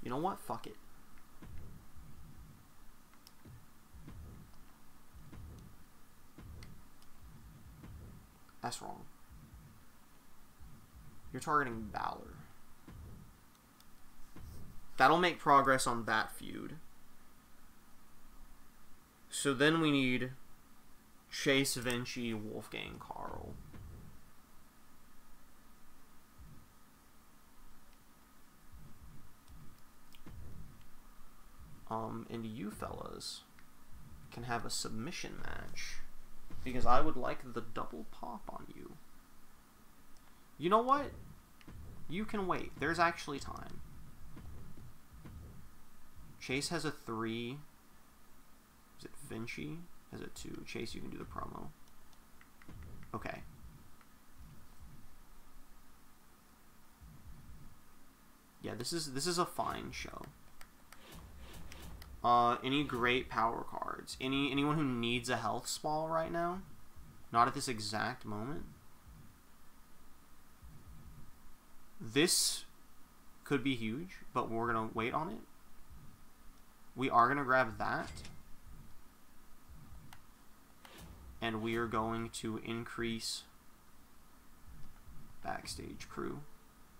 You know what? Fuck it. That's wrong. You're targeting Balor. That'll make progress on that feud. So then we need Chase, Vinci, Wolfgang, Carl. and you fellas can have a submission match, because I would like the double pop on you. You know what? You can wait. There's actually time. Chase has a 3. Is it Vinci? Has a 2. Chase, you can do the promo. Okay. Yeah, this is a fine show. Any great power cards? Anyone who needs a health spall right now? Not at this exact moment. This could be huge, but we're gonna wait on it. We are gonna grab that. And we are going to increase backstage crew.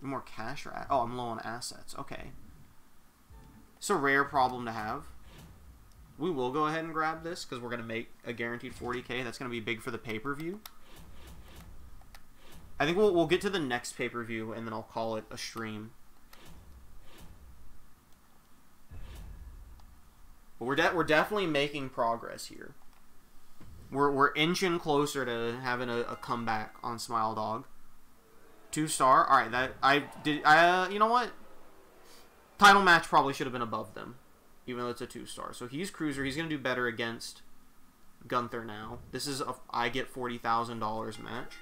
More cash or... Oh, I'm low on assets. Okay. It's a rare problem to have. We will go ahead and grab this because we're going to make a guaranteed 40k. That's going to be big for the pay-per-view. I think we'll get to the next pay-per-view and then I'll call it a stream. But we're definitely making progress here. We're inching closer to having a comeback on Smile Dog. 2-star. All right, that I did. You know what? Title match probably should have been above them, even though it's a 2-star. So he's cruiser. He's gonna do better against Gunther now. This is a I get $40,000 match.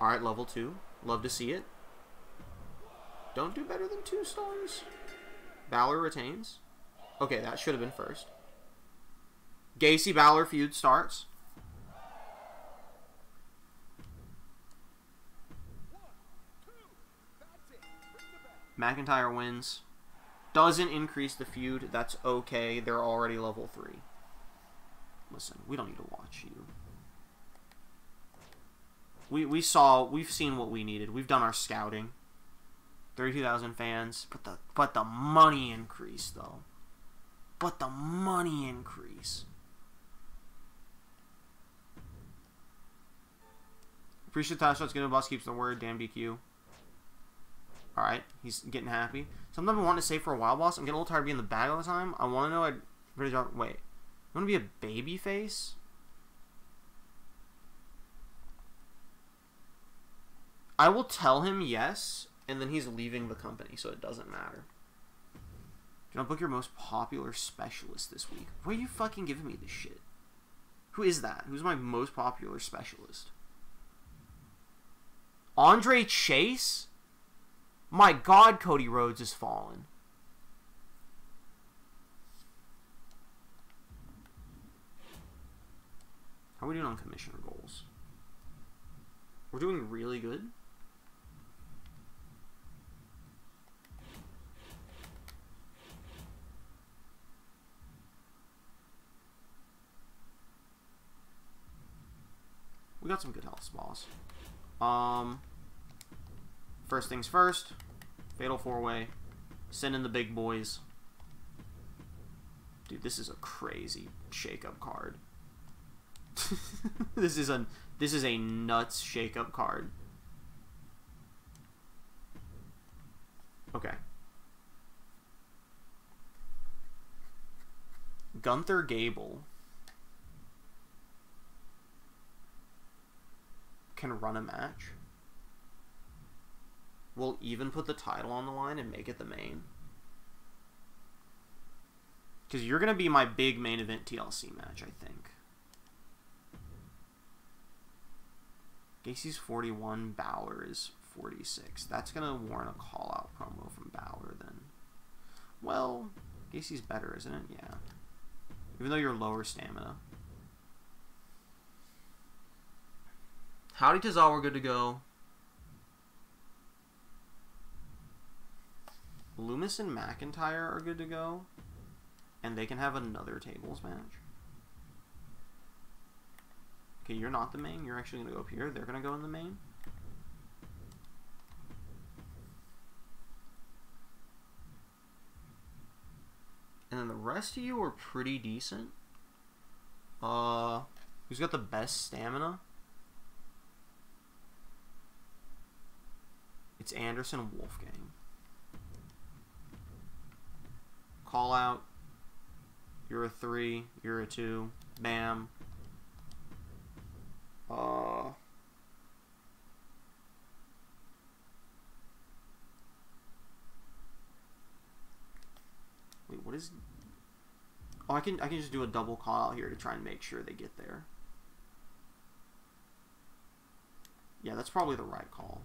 All right, level 2. Love to see it. Don't do better than 2 stars. Balor retains. Okay, that should have been first. Gacy Balor feud starts. McIntyre wins. Doesn't increase the feud. That's okay. They're already level 3. Listen, we don't need to watch you. We've seen what we needed. We've done our scouting. 32,000 fans. But the money increase though. But the money increase. Appreciate the title shots. Good boss keeps the word. Damn DQ. Alright, he's getting happy. Something I've been wanting to say for a while, boss. I'm getting a little tired of being in the bag all the time. I want to know. Wait. You want to be a baby face? I will tell him yes, and then he's leaving the company, so it doesn't matter. Do not book your most popular specialist this week. Why are you fucking giving me this shit? Who is that? Who's my most popular specialist? Andre Chase? My God, Cody Rhodes is fallen. How are we doing on commissioner goals? We're doing really good. We got some good health spells. First things first, fatal 4-way, send in the big boys. Dude, this is a crazy shake-up card. this is a nuts shake-up card. Okay. Gunther Gable can run a match. We'll even put the title on the line and make it the main. Because you're going to be my big main event TLC match, I think. Gacy's 41, Balor is 46. That's going to warrant a call-out promo from Balor then. Well, Gacy's better, isn't it? Yeah. Even though you're lower stamina. Howdy Tozawa, good to go. Loomis and McIntyre are good to go, and they can have another tables match. Okay, you're not the main. You're actually going to go up here. They're going to go in the main. And then the rest of you are pretty decent. Who's got the best stamina? It's Anderson Wolfgang. Call out. You're a 3. You're a 2. Bam. Wait, what is... Oh, I can just do a double call out here to try and make sure they get there. Yeah, that's probably the right call.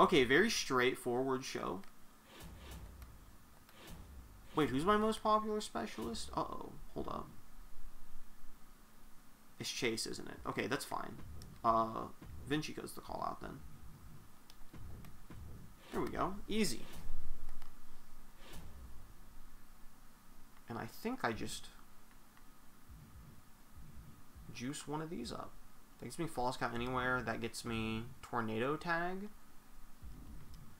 Okay, very straightforward show. Wait, who's my most popular specialist? Uh-oh, hold up. It's Chase, isn't it? Okay, that's fine. Vinci goes the call out then. There we go. Easy. And I think I just juice one of these up. That gets me False Count Anywhere. That gets me Tornado Tag.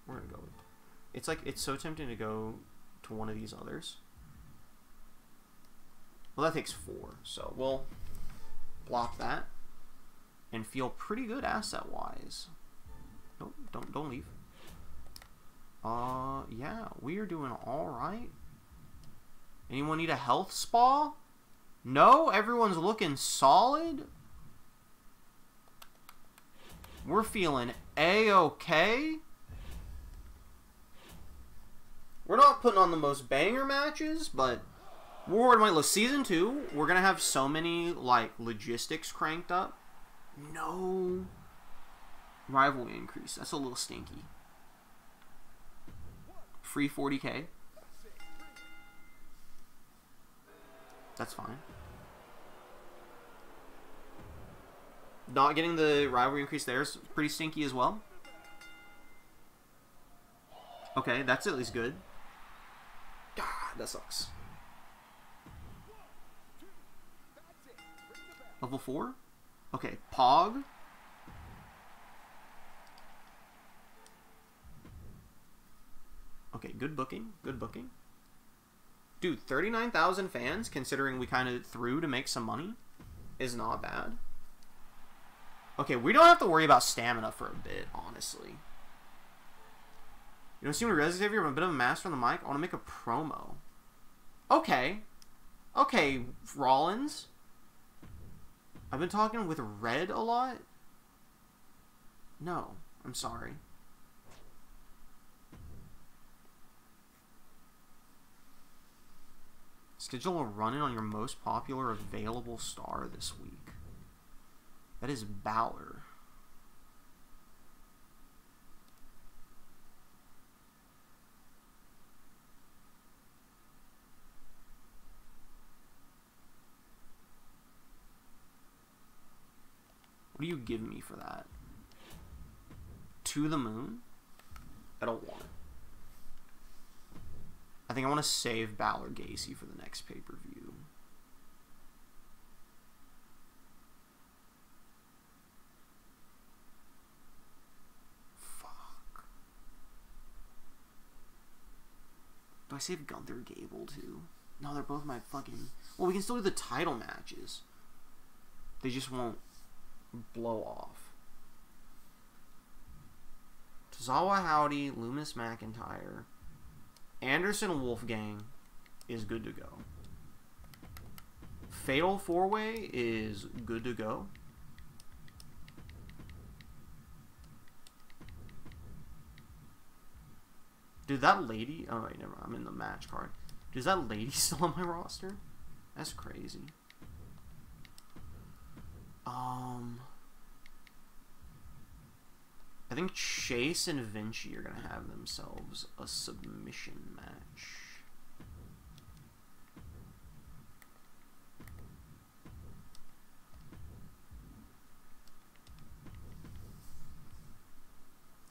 We're gonna go with it. It's like it's so tempting to go to one of these others. Well, that takes 4, so we'll block that and feel pretty good asset-wise. Nope, don't leave. Yeah, we are doing all right. Anyone need a health spa? No? Everyone's looking solid? We're feeling A-okay? We're not putting on the most banger matches, but War and Weightless Season 2, we're going to have so many, like, logistics cranked up. No. Rivalry increase. That's a little stinky. Free 40K. That's fine. Not getting the rivalry increase there is pretty stinky as well. Okay, that's at least good. Ah, that sucks. Level 4? Okay, Pog. Okay, good booking. Good booking. Dude, 39,000 fans, considering we kind of threw to make some money, is not bad. Okay, we don't have to worry about stamina for a bit, honestly. You don't seem to realize, Xavier, I'm a bit of a master on the mic. I want to make a promo. Okay. Okay, Rollins. I've been talking with Red a lot. No, I'm sorry. Schedule a run-in on your most popular available star this week. That is Balor. What do you give me for that? To the Moon? I don't want it. I think I want to save Balor Gacy for the next pay-per-view. Fuck. Do I save Gunther Gable too? No, they're both my fucking... Well, we can still do the title matches. They just won't blow off. Tozawa, Howdy, Loomis, McIntyre... Anderson Wolfgang is good to go. Fatal 4-way is good to go. Dude, that lady... Oh, wait, never mind. I'm in the match card. Is that lady still on my roster? That's crazy. I think Chase and Vinci are going to have themselves a submission match.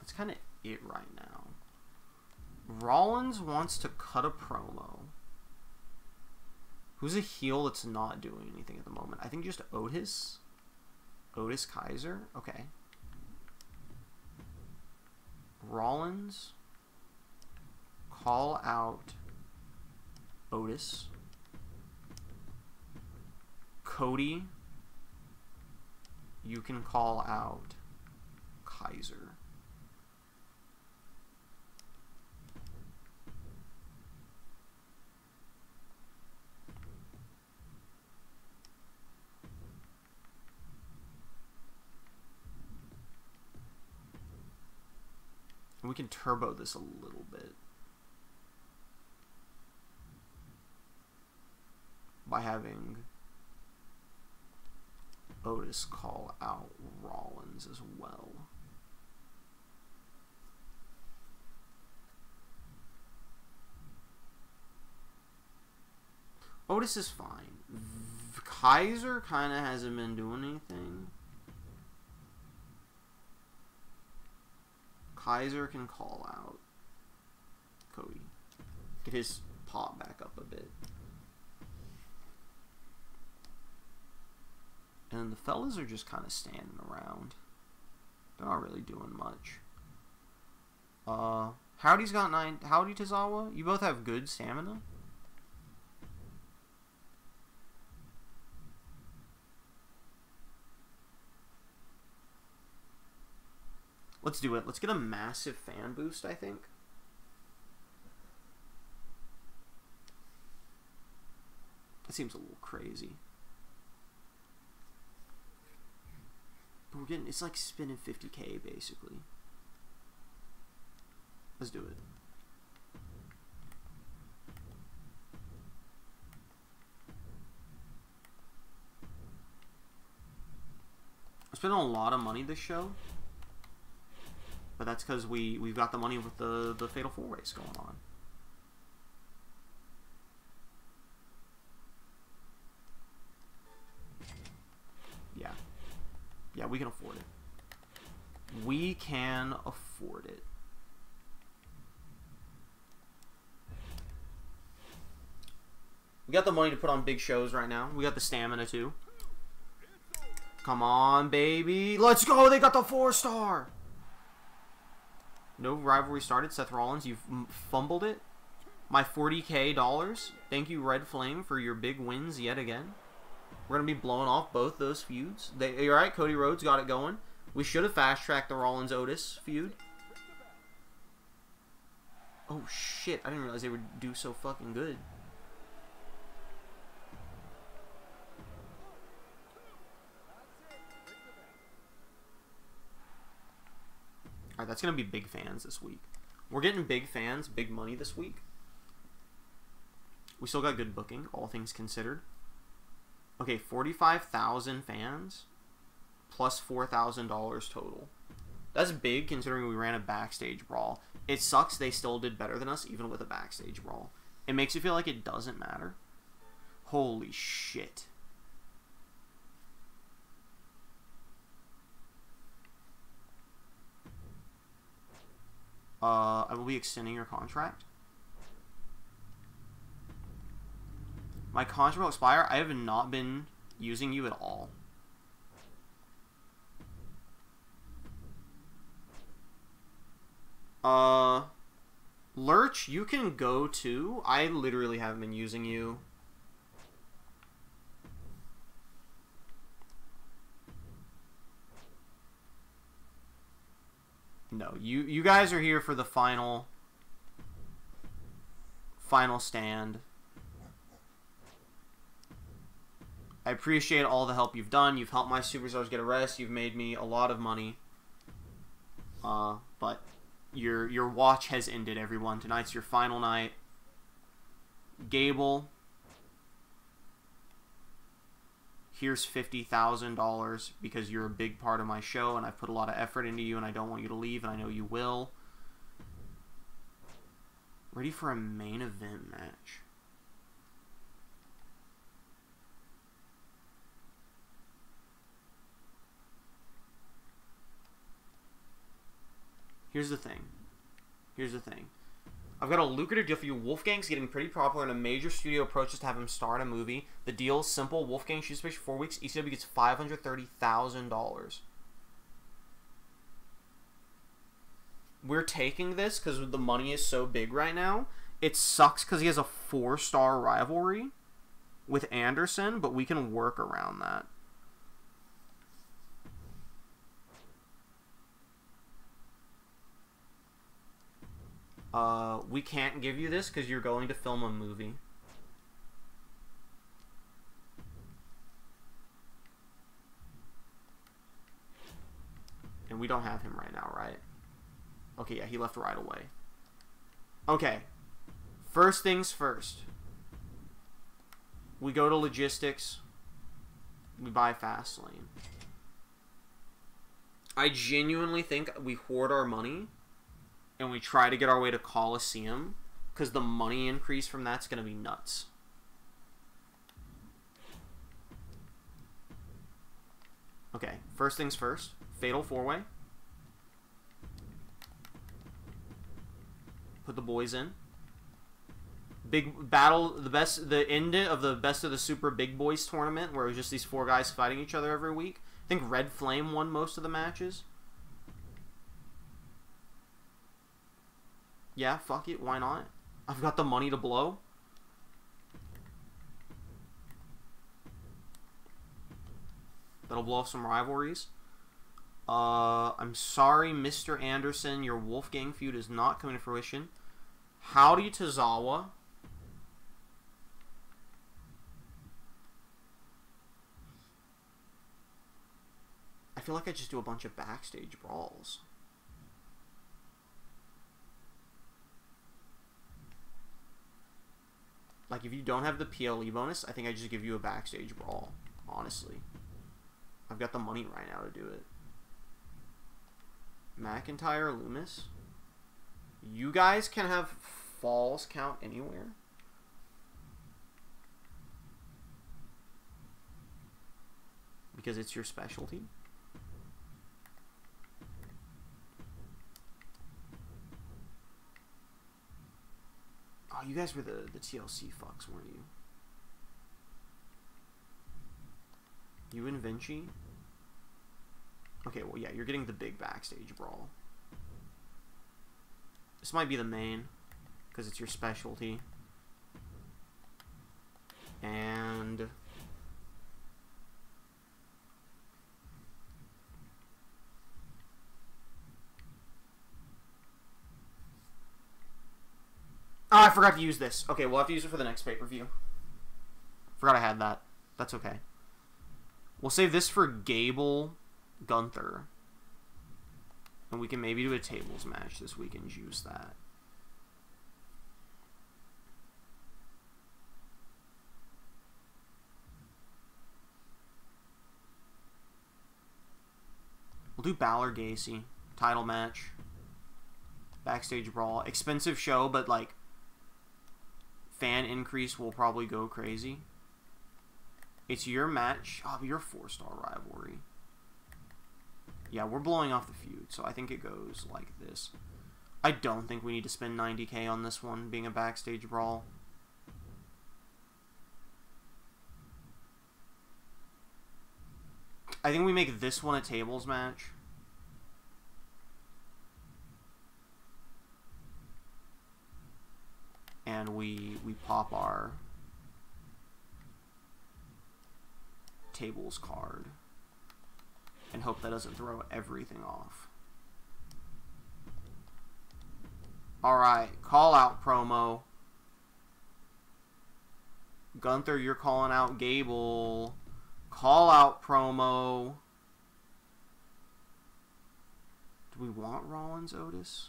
That's kind of it right now. Rollins wants to cut a promo. Who's a heel that's not doing anything at the moment? I think just Otis. Otis Kaiser? Okay. Rollins, call out Otis, Cody, you can call out Kaiser. we can turbo this a little bit by having Otis call out Rollins as well. Otis is fine. Kaiser kind of hasn't been doing anything. Kaiser can call out Cody. Get his pop back up a bit. And the fellas are just kind of standing around. They're not really doing much. Howdy's got 9. Howdy, Tozawa. You both have good stamina. Let's do it. Let's get a massive fan boost, I think. That seems a little crazy. But we're getting... It's like spinning 50K, basically. Let's do it. I spent a lot of money this show. But that's because we've got the money with the Fatal 4-Ways going on. Yeah. Yeah, we can afford it. We can afford it. We got the money to put on big shows right now. We got the stamina too. Come on, baby. Let's go. They got the 4-star. No rivalry started. Seth Rollins, you've fumbled it. My $40K. Thank you, Red Flame, for your big wins yet again. We're going to be blowing off both those feuds. You're right, Cody Rhodes got it going. We should have fast-tracked the Rollins-Otis feud. Oh, shit. I didn't realize they would do so fucking good. Alright, that's going to be big fans this week. We're getting big fans, big money this week. We still got good booking, all things considered. Okay, 45,000 fans plus $4,000 total. That's big considering we ran a backstage brawl. It sucks they still did better than us even with a backstage brawl. It makes you feel like it doesn't matter. Holy shit. I will be extending your contract. My contract will expire. I have not been using you at all. Lurch, you can go too. I literally haven't been using you. No, you guys are here for the final stand. I appreciate all the help you've done. You've helped my superstars get a rest. You've made me a lot of money. But your watch has ended, everyone. Tonight's your final night. Gable, here's $50,000 because you're a big part of my show and I've put a lot of effort into you and I don't want you to leave and I know you will. Ready for a main event match. Here's the thing. Here's the thing. I've got a lucrative deal for you. Wolfgang's getting pretty popular, and a major studio approaches to have him star in a movie. The deal's simple. Wolfgang shoots for 4 weeks. ECW gets $530,000. We're taking this because the money is so big right now. It sucks because he has a 4-star rivalry with Anderson, but we can work around that. We can't give you this because you're going to film a movie. And we don't have him right now, right? Okay, yeah, he left right away. Okay. First things first. We go to logistics. We buy Fastlane. I genuinely think we hoard our money and we try to get our way to Coliseum because the money increase from that's going to be nuts. Okay, first things first. Fatal 4-way. Put the boys in. Big battle, the end of the best of the super big boys tournament where it was just these four guys fighting each other every week. I think Red Flame won most of the matches. Yeah, fuck it, why not? I've got the money to blow. That'll blow off some rivalries. I'm sorry, Mr. Anderson, your Wolfgang feud is not coming to fruition. Howdy Tozawa. I feel like I just do a bunch of backstage brawls. Like, if you don't have the PLE bonus, I think I just give you a backstage brawl, honestly. I've got the money right now to do it. McIntyre, Loomis. You guys can have falls count anywhere. Because it's your specialty. Oh, you guys were the TLC fucks, weren't you? You and Vinci? Okay, well, yeah, you're getting the big backstage brawl. This might be the main, because it's your specialty. And... oh, I forgot to use this. Okay, we'll have to use it for the next pay-per-view. Forgot I had that. That's okay. We'll save this for Gable, Gunther. And we can maybe do a tables match this week and use that. We'll do Balor Gacy. Title match. Backstage brawl. Expensive show, but like... fan increase will probably go crazy. It's your match. Oh, your 4-star rivalry. Yeah, we're blowing off the feud, so I think it goes like this. I don't think we need to spend 90k on this one, being a backstage brawl. I think we make this one a tables match. And we pop our... tables card. And hope that doesn't throw everything off. Alright, call out promo. Gunther, you're calling out Gable. Call out promo. Do we want Rollins, Otis?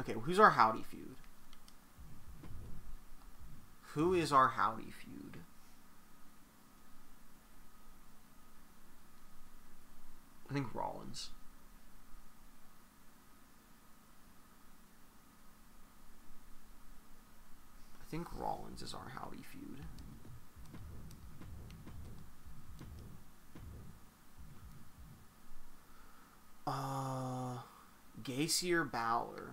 Okay, who's our Howdy feud? Who is our Howdy feud? I think Rollins. I think Rollins is our Howdy feud. Gacy or Balor?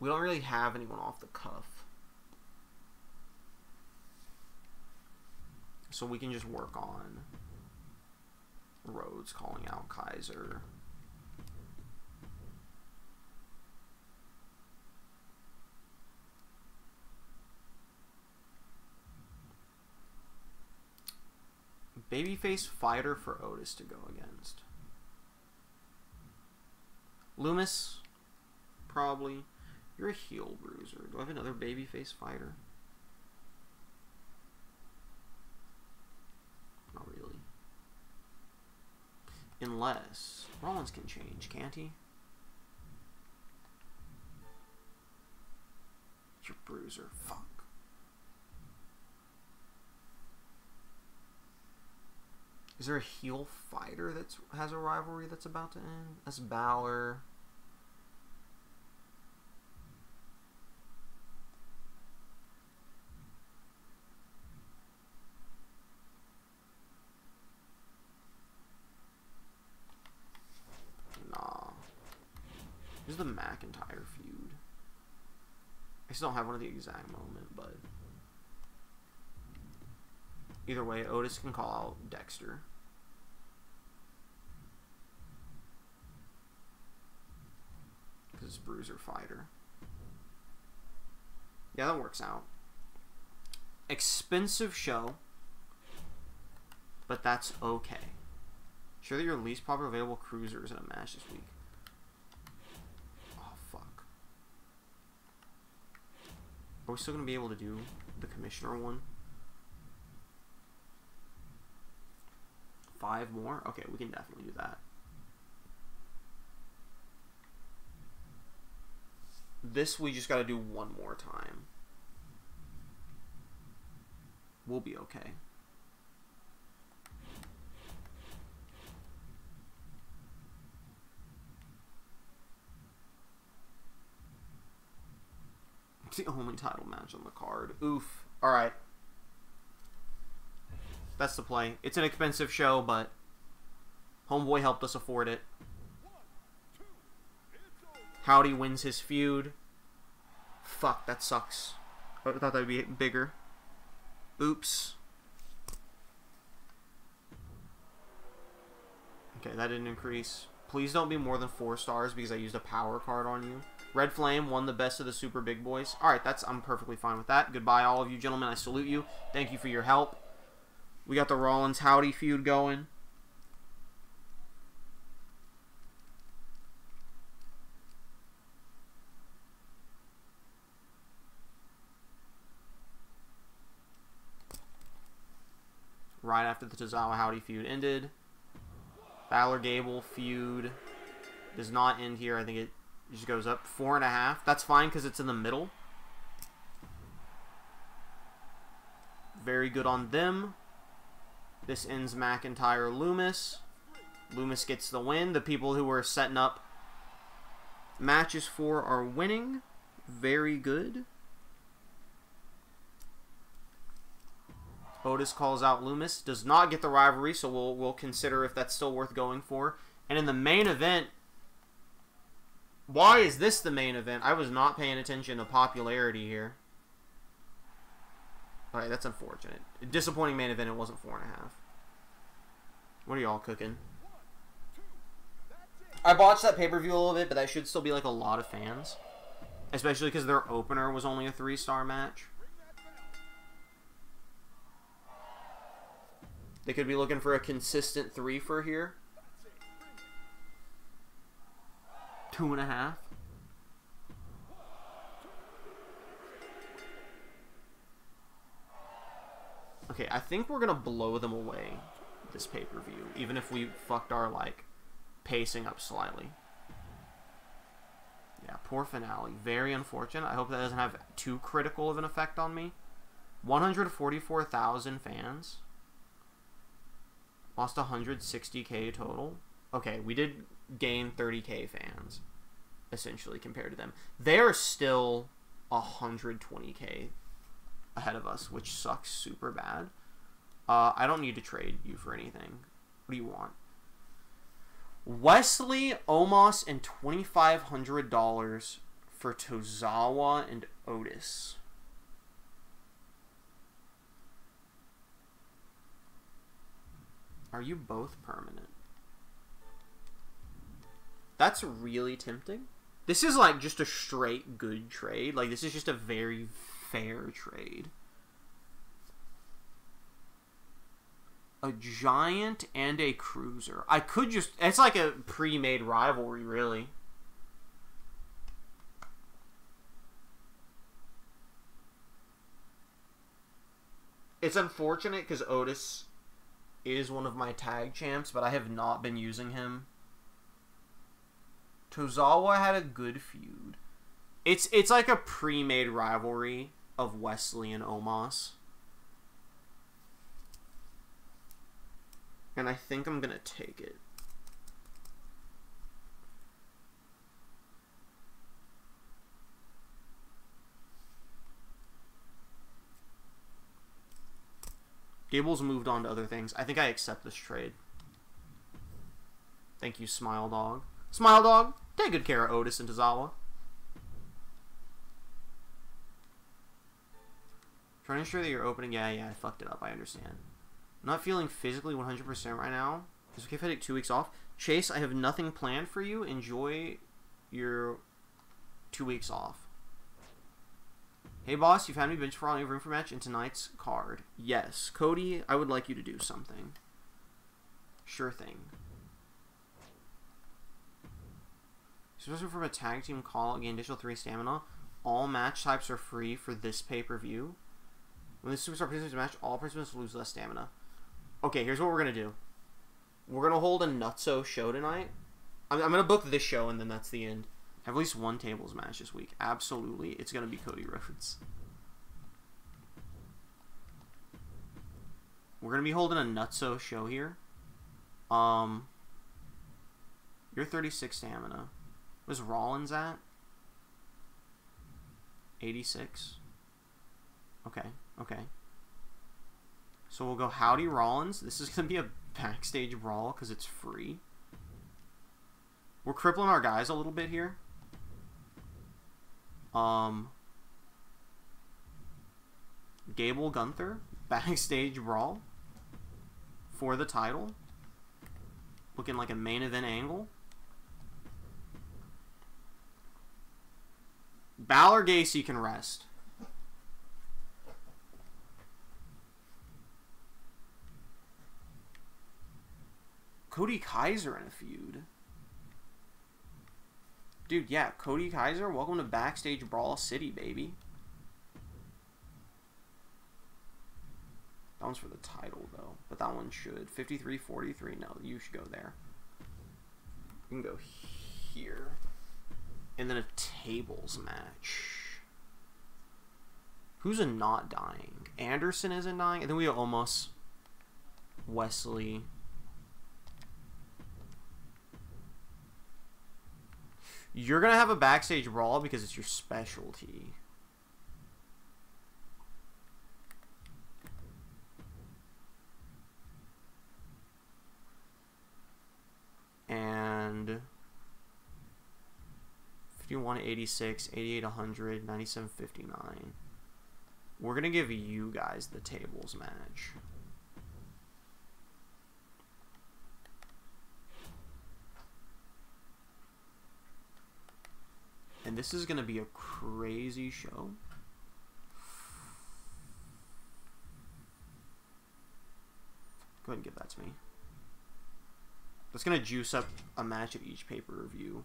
We don't really have anyone off the cuff. So we can just work on Rhodes calling out Kaiser. Babyface fighter for Otis to go against. Loomis, probably. You're a heel bruiser. Do I have another babyface fighter? Not really. Unless Rollins can change, can't he? You're a bruiser. Fuck. Is there a heel fighter that has a rivalry that's about to end? That's Balor. Nah. There's the McIntyre feud. I still don't have one at the exact moment, but... Either way, Otis can call out Dexter. Because it's bruiser fighter. Yeah, that works out. Expensive show. But that's okay. Sure that your least popular available cruiser is in a match this week. Oh, fuck. Are we still going to be able to do the commissioner one? 5 more? Okay, we can definitely do that. This we just gotta do one more time. We'll be okay. It's the only title match on the card. Oof. Alright. That's the play. It's an expensive show, but Homeboy helped us afford it. Howdy wins his feud. Fuck, that sucks. I thought that would be bigger. Oops. Okay, that didn't increase. Please don't be more than 4 stars because I used a power card on you. Red Flame won the best of the super big boys. Alright, I'm perfectly fine with that. Goodbye, all of you gentlemen. I salute you. Thank you for your help. We got the Rollins Howdy feud going. Right after the Tozawa Howdy feud ended. Balor Gable feud does not end here. I think it just goes up 4.5. That's fine because it's in the middle. Very good on them. This ends McIntyre Loomis. Loomis gets the win. The people who were setting up matches for are winning. Very good. Otis calls out Loomis. Does not get the rivalry, so we'll consider if that's still worth going for. And in the main event, why is this the main event? I was not paying attention to popularity here. Alright, that's unfortunate. A disappointing main event, it wasn't 4.5. What are y'all cooking? I botched that pay-per-view a little bit, but that should still be like a lot of fans. Especially because their opener was only a 3-star match. They could be looking for a consistent 3 for here. 2.5. Okay, I think we're gonna blow them away this pay-per-view, even if we fucked our, like, pacing up slightly. Yeah, poor finale. Very unfortunate. I hope that doesn't have too critical of an effect on me. 144,000 fans. Lost 160k total. Okay, we did gain 30k fans, essentially, compared to them. They are still 120k. Ahead of us, which sucks super bad. I don't need to trade you for anything. What do you want? Wesley, Omos, and $2,500 for Tozawa and Otis. Are you both permanent? That's really tempting. This is like just a straight good trade. Like, this is just a very fair trade. A giant and a cruiser. I could just... It's like a pre-made rivalry, really. It's unfortunate because Otis is one of my tag champs, but I have not been using him. Tozawa had a good feud. It's like a pre-made rivalry of Wesley and Omos. And I think I'm going to take it. Gable's moved on to other things. I think I accept this trade. Thank you, Smile Dog. Smile Dog, take good care of Otis and Tozawa. Trying to ensure that you're opening. Yeah, I fucked it up. I understand. I'm not feeling physically 100% right now. It's okay if I take 2 weeks off. Chase, I have nothing planned for you. Enjoy your 2 weeks off. Hey, boss, you've had me bench for all your room for match in tonight's card. Yes. Cody, I would like you to do something. Sure thing. Especially from a tag team call, gain additional 3 stamina. All match types are free for this pay-per-view. When the superstar participants match, all participants lose less stamina. Okay, here's what we're going to do. We're going to hold a nutso show tonight. I'm going to book this show, and then that's the end. Have at least one tables match this week. Absolutely. It's going to be Cody Rhodes. We're going to be holding a nutso show here. You're 36 stamina. Where's Rollins at? 86. Okay. So we'll go Howdy Rollins. This is going to be a backstage brawl because it's free. We're crippling our guys a little bit here. Gable Gunther backstage brawl for the title, looking like a main event angle. Balor Gacy can rest. Cody Kaiser in a feud, dude. Yeah, Cody Kaiser. Welcome to Backstage Brawl City, baby. That one's for the title though, but that one should 53-43. No, you should go there. You can go here. And then a tables match. Who's not dying? Anderson isn't dying. And then we have Omos, Wesley. You're going to have a backstage brawl because it's your specialty. And 5186, 8800, 9759. We're going to give you guys the tables match. And this is going to be a crazy show. Go ahead and give that to me. That's going to juice up a match of each pay-per-view.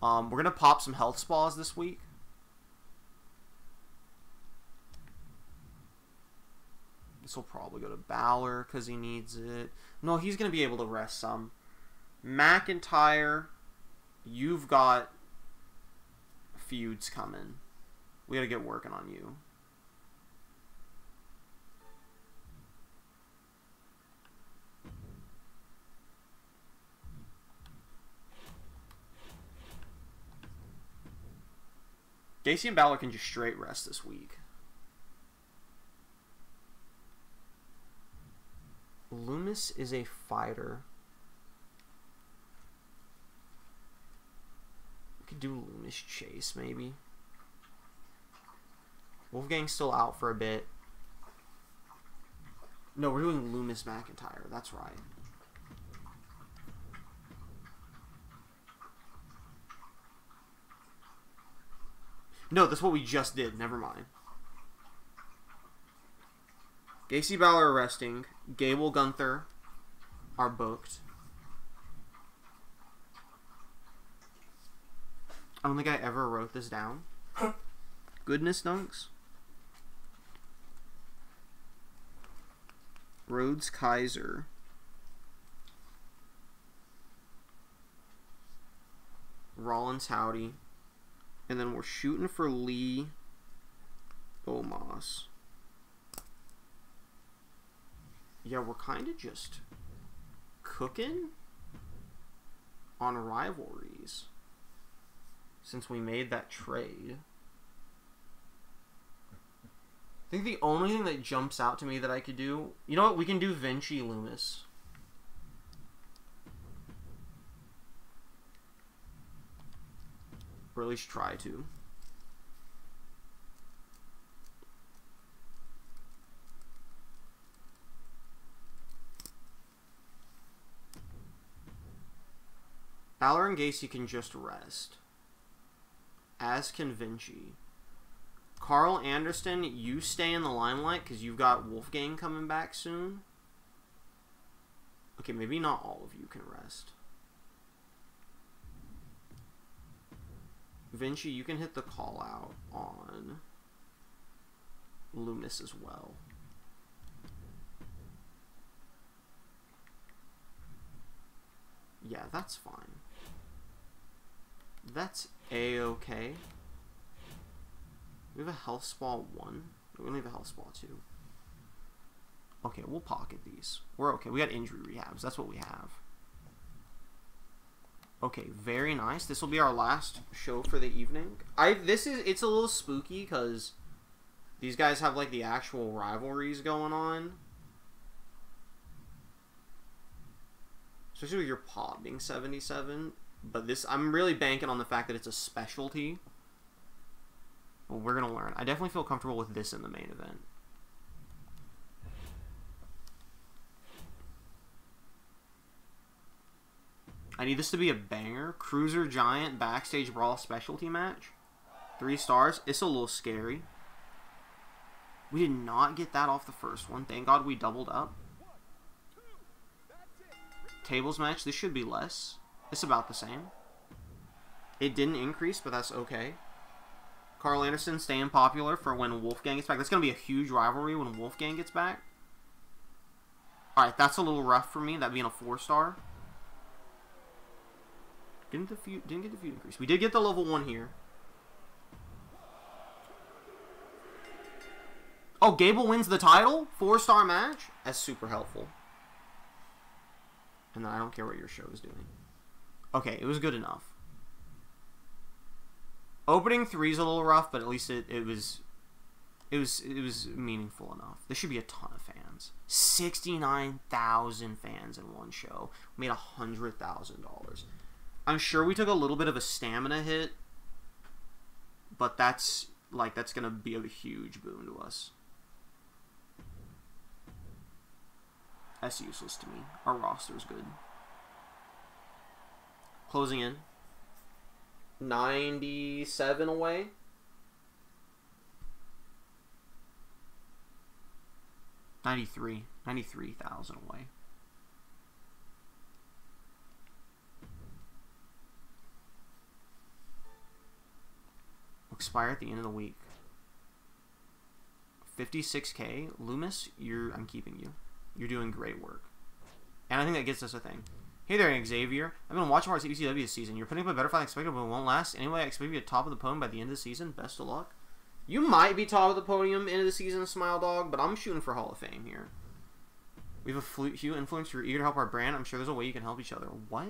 We're going to pop some health spas this week. This will probably go to Balor because he needs it. No, he's going to be able to rest some. McIntyre, you've got feuds coming. We got to get working on you. Gacy and Balor can just straight rest this week. Loomis is a fighter. We could do Loomis Chase, maybe. Wolfgang's still out for a bit. No, we're doing Loomis McIntyre. That's right. No, that's what we just did. Never mind. Gacy Balor resting. Gable Gunther are booked. I don't think I ever wrote this down. Goodness dunks. Rhodes Kaiser. Rollins Howdy. And then we're shooting for Lee Omos. Yeah, we're kind of just cooking on rivalries since we made that trade. I think the only thing that jumps out to me that I could do... You know what? We can do Vinci Loomis. Or at least try to. Balor and Gacy can just rest. As can Vinci. Carl Anderson, you stay in the limelight because you've got Wolfgang coming back soon. Okay, maybe not all of you can rest. Vinci, you can hit the call out on Loomis as well. Yeah, that's fine. That's a-okay. We have a health spa 1. We only have a health spa 2. Okay, we'll pocket these. We're okay. We got injury rehabs. That's what we have. Okay, very nice. This will be our last show for the evening. It's a little spooky because these guys have like the actual rivalries going on. Especially with your pod being 77. But this, I'm really banking on the fact that it's a specialty. Well, we're going to learn. I definitely feel comfortable with this in the main event. I need this to be a banger. Cruiser Giant Backstage Brawl Specialty Match. 3 stars. It's a little scary. We did not get that off the first one. Thank God we doubled up. Tables match. This should be less. It's about the same. It didn't increase, but that's okay. Carl Anderson staying popular for when Wolfgang gets back. That's going to be a huge rivalry when Wolfgang gets back. Alright, that's a little rough for me. That being a 4-star. Didn't get the feud increase. We did get the level 1 here. Oh, Gable wins the title? 4-star match? That's super helpful. And then I don't care what your show is doing. Okay, it was good enough. Opening 3 is a little rough, but at least it was meaningful enough. There should be a ton of fans. 69,000 fans in one show. We made $100,000. I'm sure we took a little bit of a stamina hit, but that's gonna be a huge boon to us. That's useless to me. Our roster's good. Closing in. 97 away. $93,000 away. Expire at the end of the week. 56K. Loomis, I'm keeping you. You're doing great work. And I think that gets us a thing. Hey there, Xavier. I've been watching more ECW this season. You're putting up a better fight than expected, but it won't last. Anyway, I expect you to top of the podium by the end of the season. Best of luck. You might be top of the podium end of the season, Smile Dog, but I'm shooting for Hall of Fame here. We have a huge influence. You're eager to help our brand. I'm sure there's a way you can help each other. What?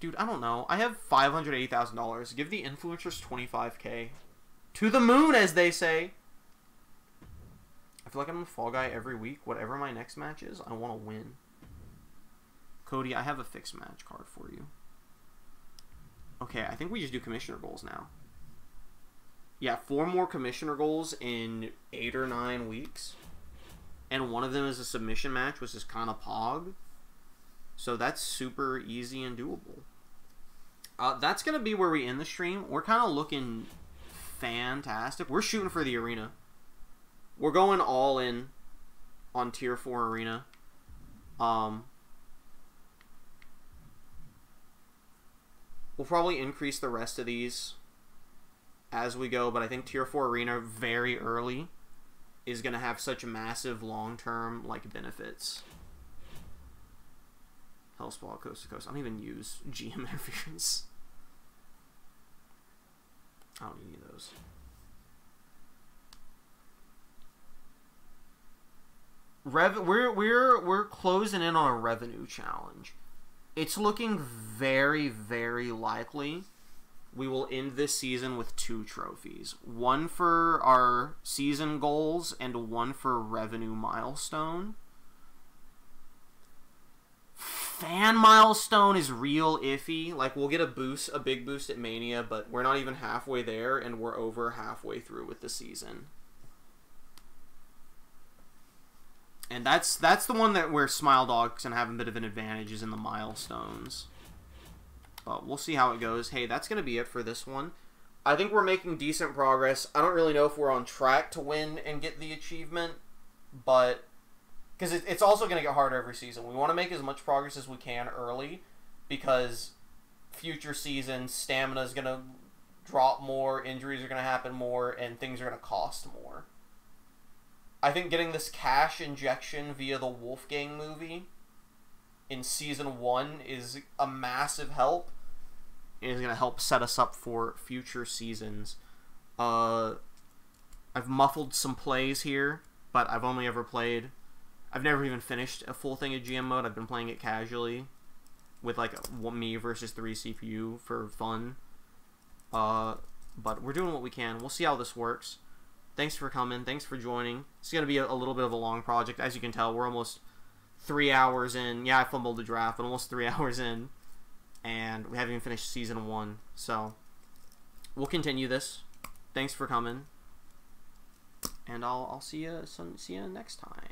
Dude, I don't know. I have $580,000. Give the influencers 25K. To the moon, as they say. I feel like I'm a fall guy every week. Whatever my next match is, I want to win. Cody, I have a fixed match card for you. Okay, I think we just do commissioner goals now. Yeah, 4 more commissioner goals in 8 or 9 weeks. And one of them is a submission match, which is kind of pog. So that's super easy and doable. That's going to be where we end the stream. We're kind of looking fantastic. We're shooting for the arena. We're going all in on Tier 4 arena. We'll probably increase the rest of these. as we go, but I think Tier 4 Arena very early is going to have such massive long-term like benefits. Hellspawn coast to coast. I don't even use GM interference. I don't need any of those. We're closing in on a revenue challenge. It's looking very, very likely we will end this season with 2 trophies. One for our season goals and one for revenue milestone. Fan milestone is real iffy. Like, we'll get a boost, a big boost at Mania, but we're not even halfway there, and we're over halfway through with the season. And that's the one that where Smile Dog's gonna have a bit of an advantage, is in the milestones. But we'll see how it goes. Hey, that's gonna be it for this one. I think we're making decent progress. I don't really know if we're on track to win and get the achievement, but because it's also gonna get harder every season. We want to make as much progress as we can early, because future seasons stamina is gonna drop more, injuries are gonna happen more, and things are gonna cost more. I think getting this cash injection via the Wolfgang movie in season 1 is a massive help. It is going to help set us up for future seasons. I've muffled some plays here, but I've only ever played... I've never even finished a full thing of GM mode. I've been playing it casually with like me versus 3 CPU for fun. But we're doing what we can. We'll see how this works. Thanks for coming. Thanks for joining. It's going to be a little bit of a long project. As you can tell, we're almost 3 hours in. Yeah, I fumbled the draft, but almost 3 hours in. And we haven't even finished season 1. So we'll continue this. Thanks for coming. And I'll see you next time.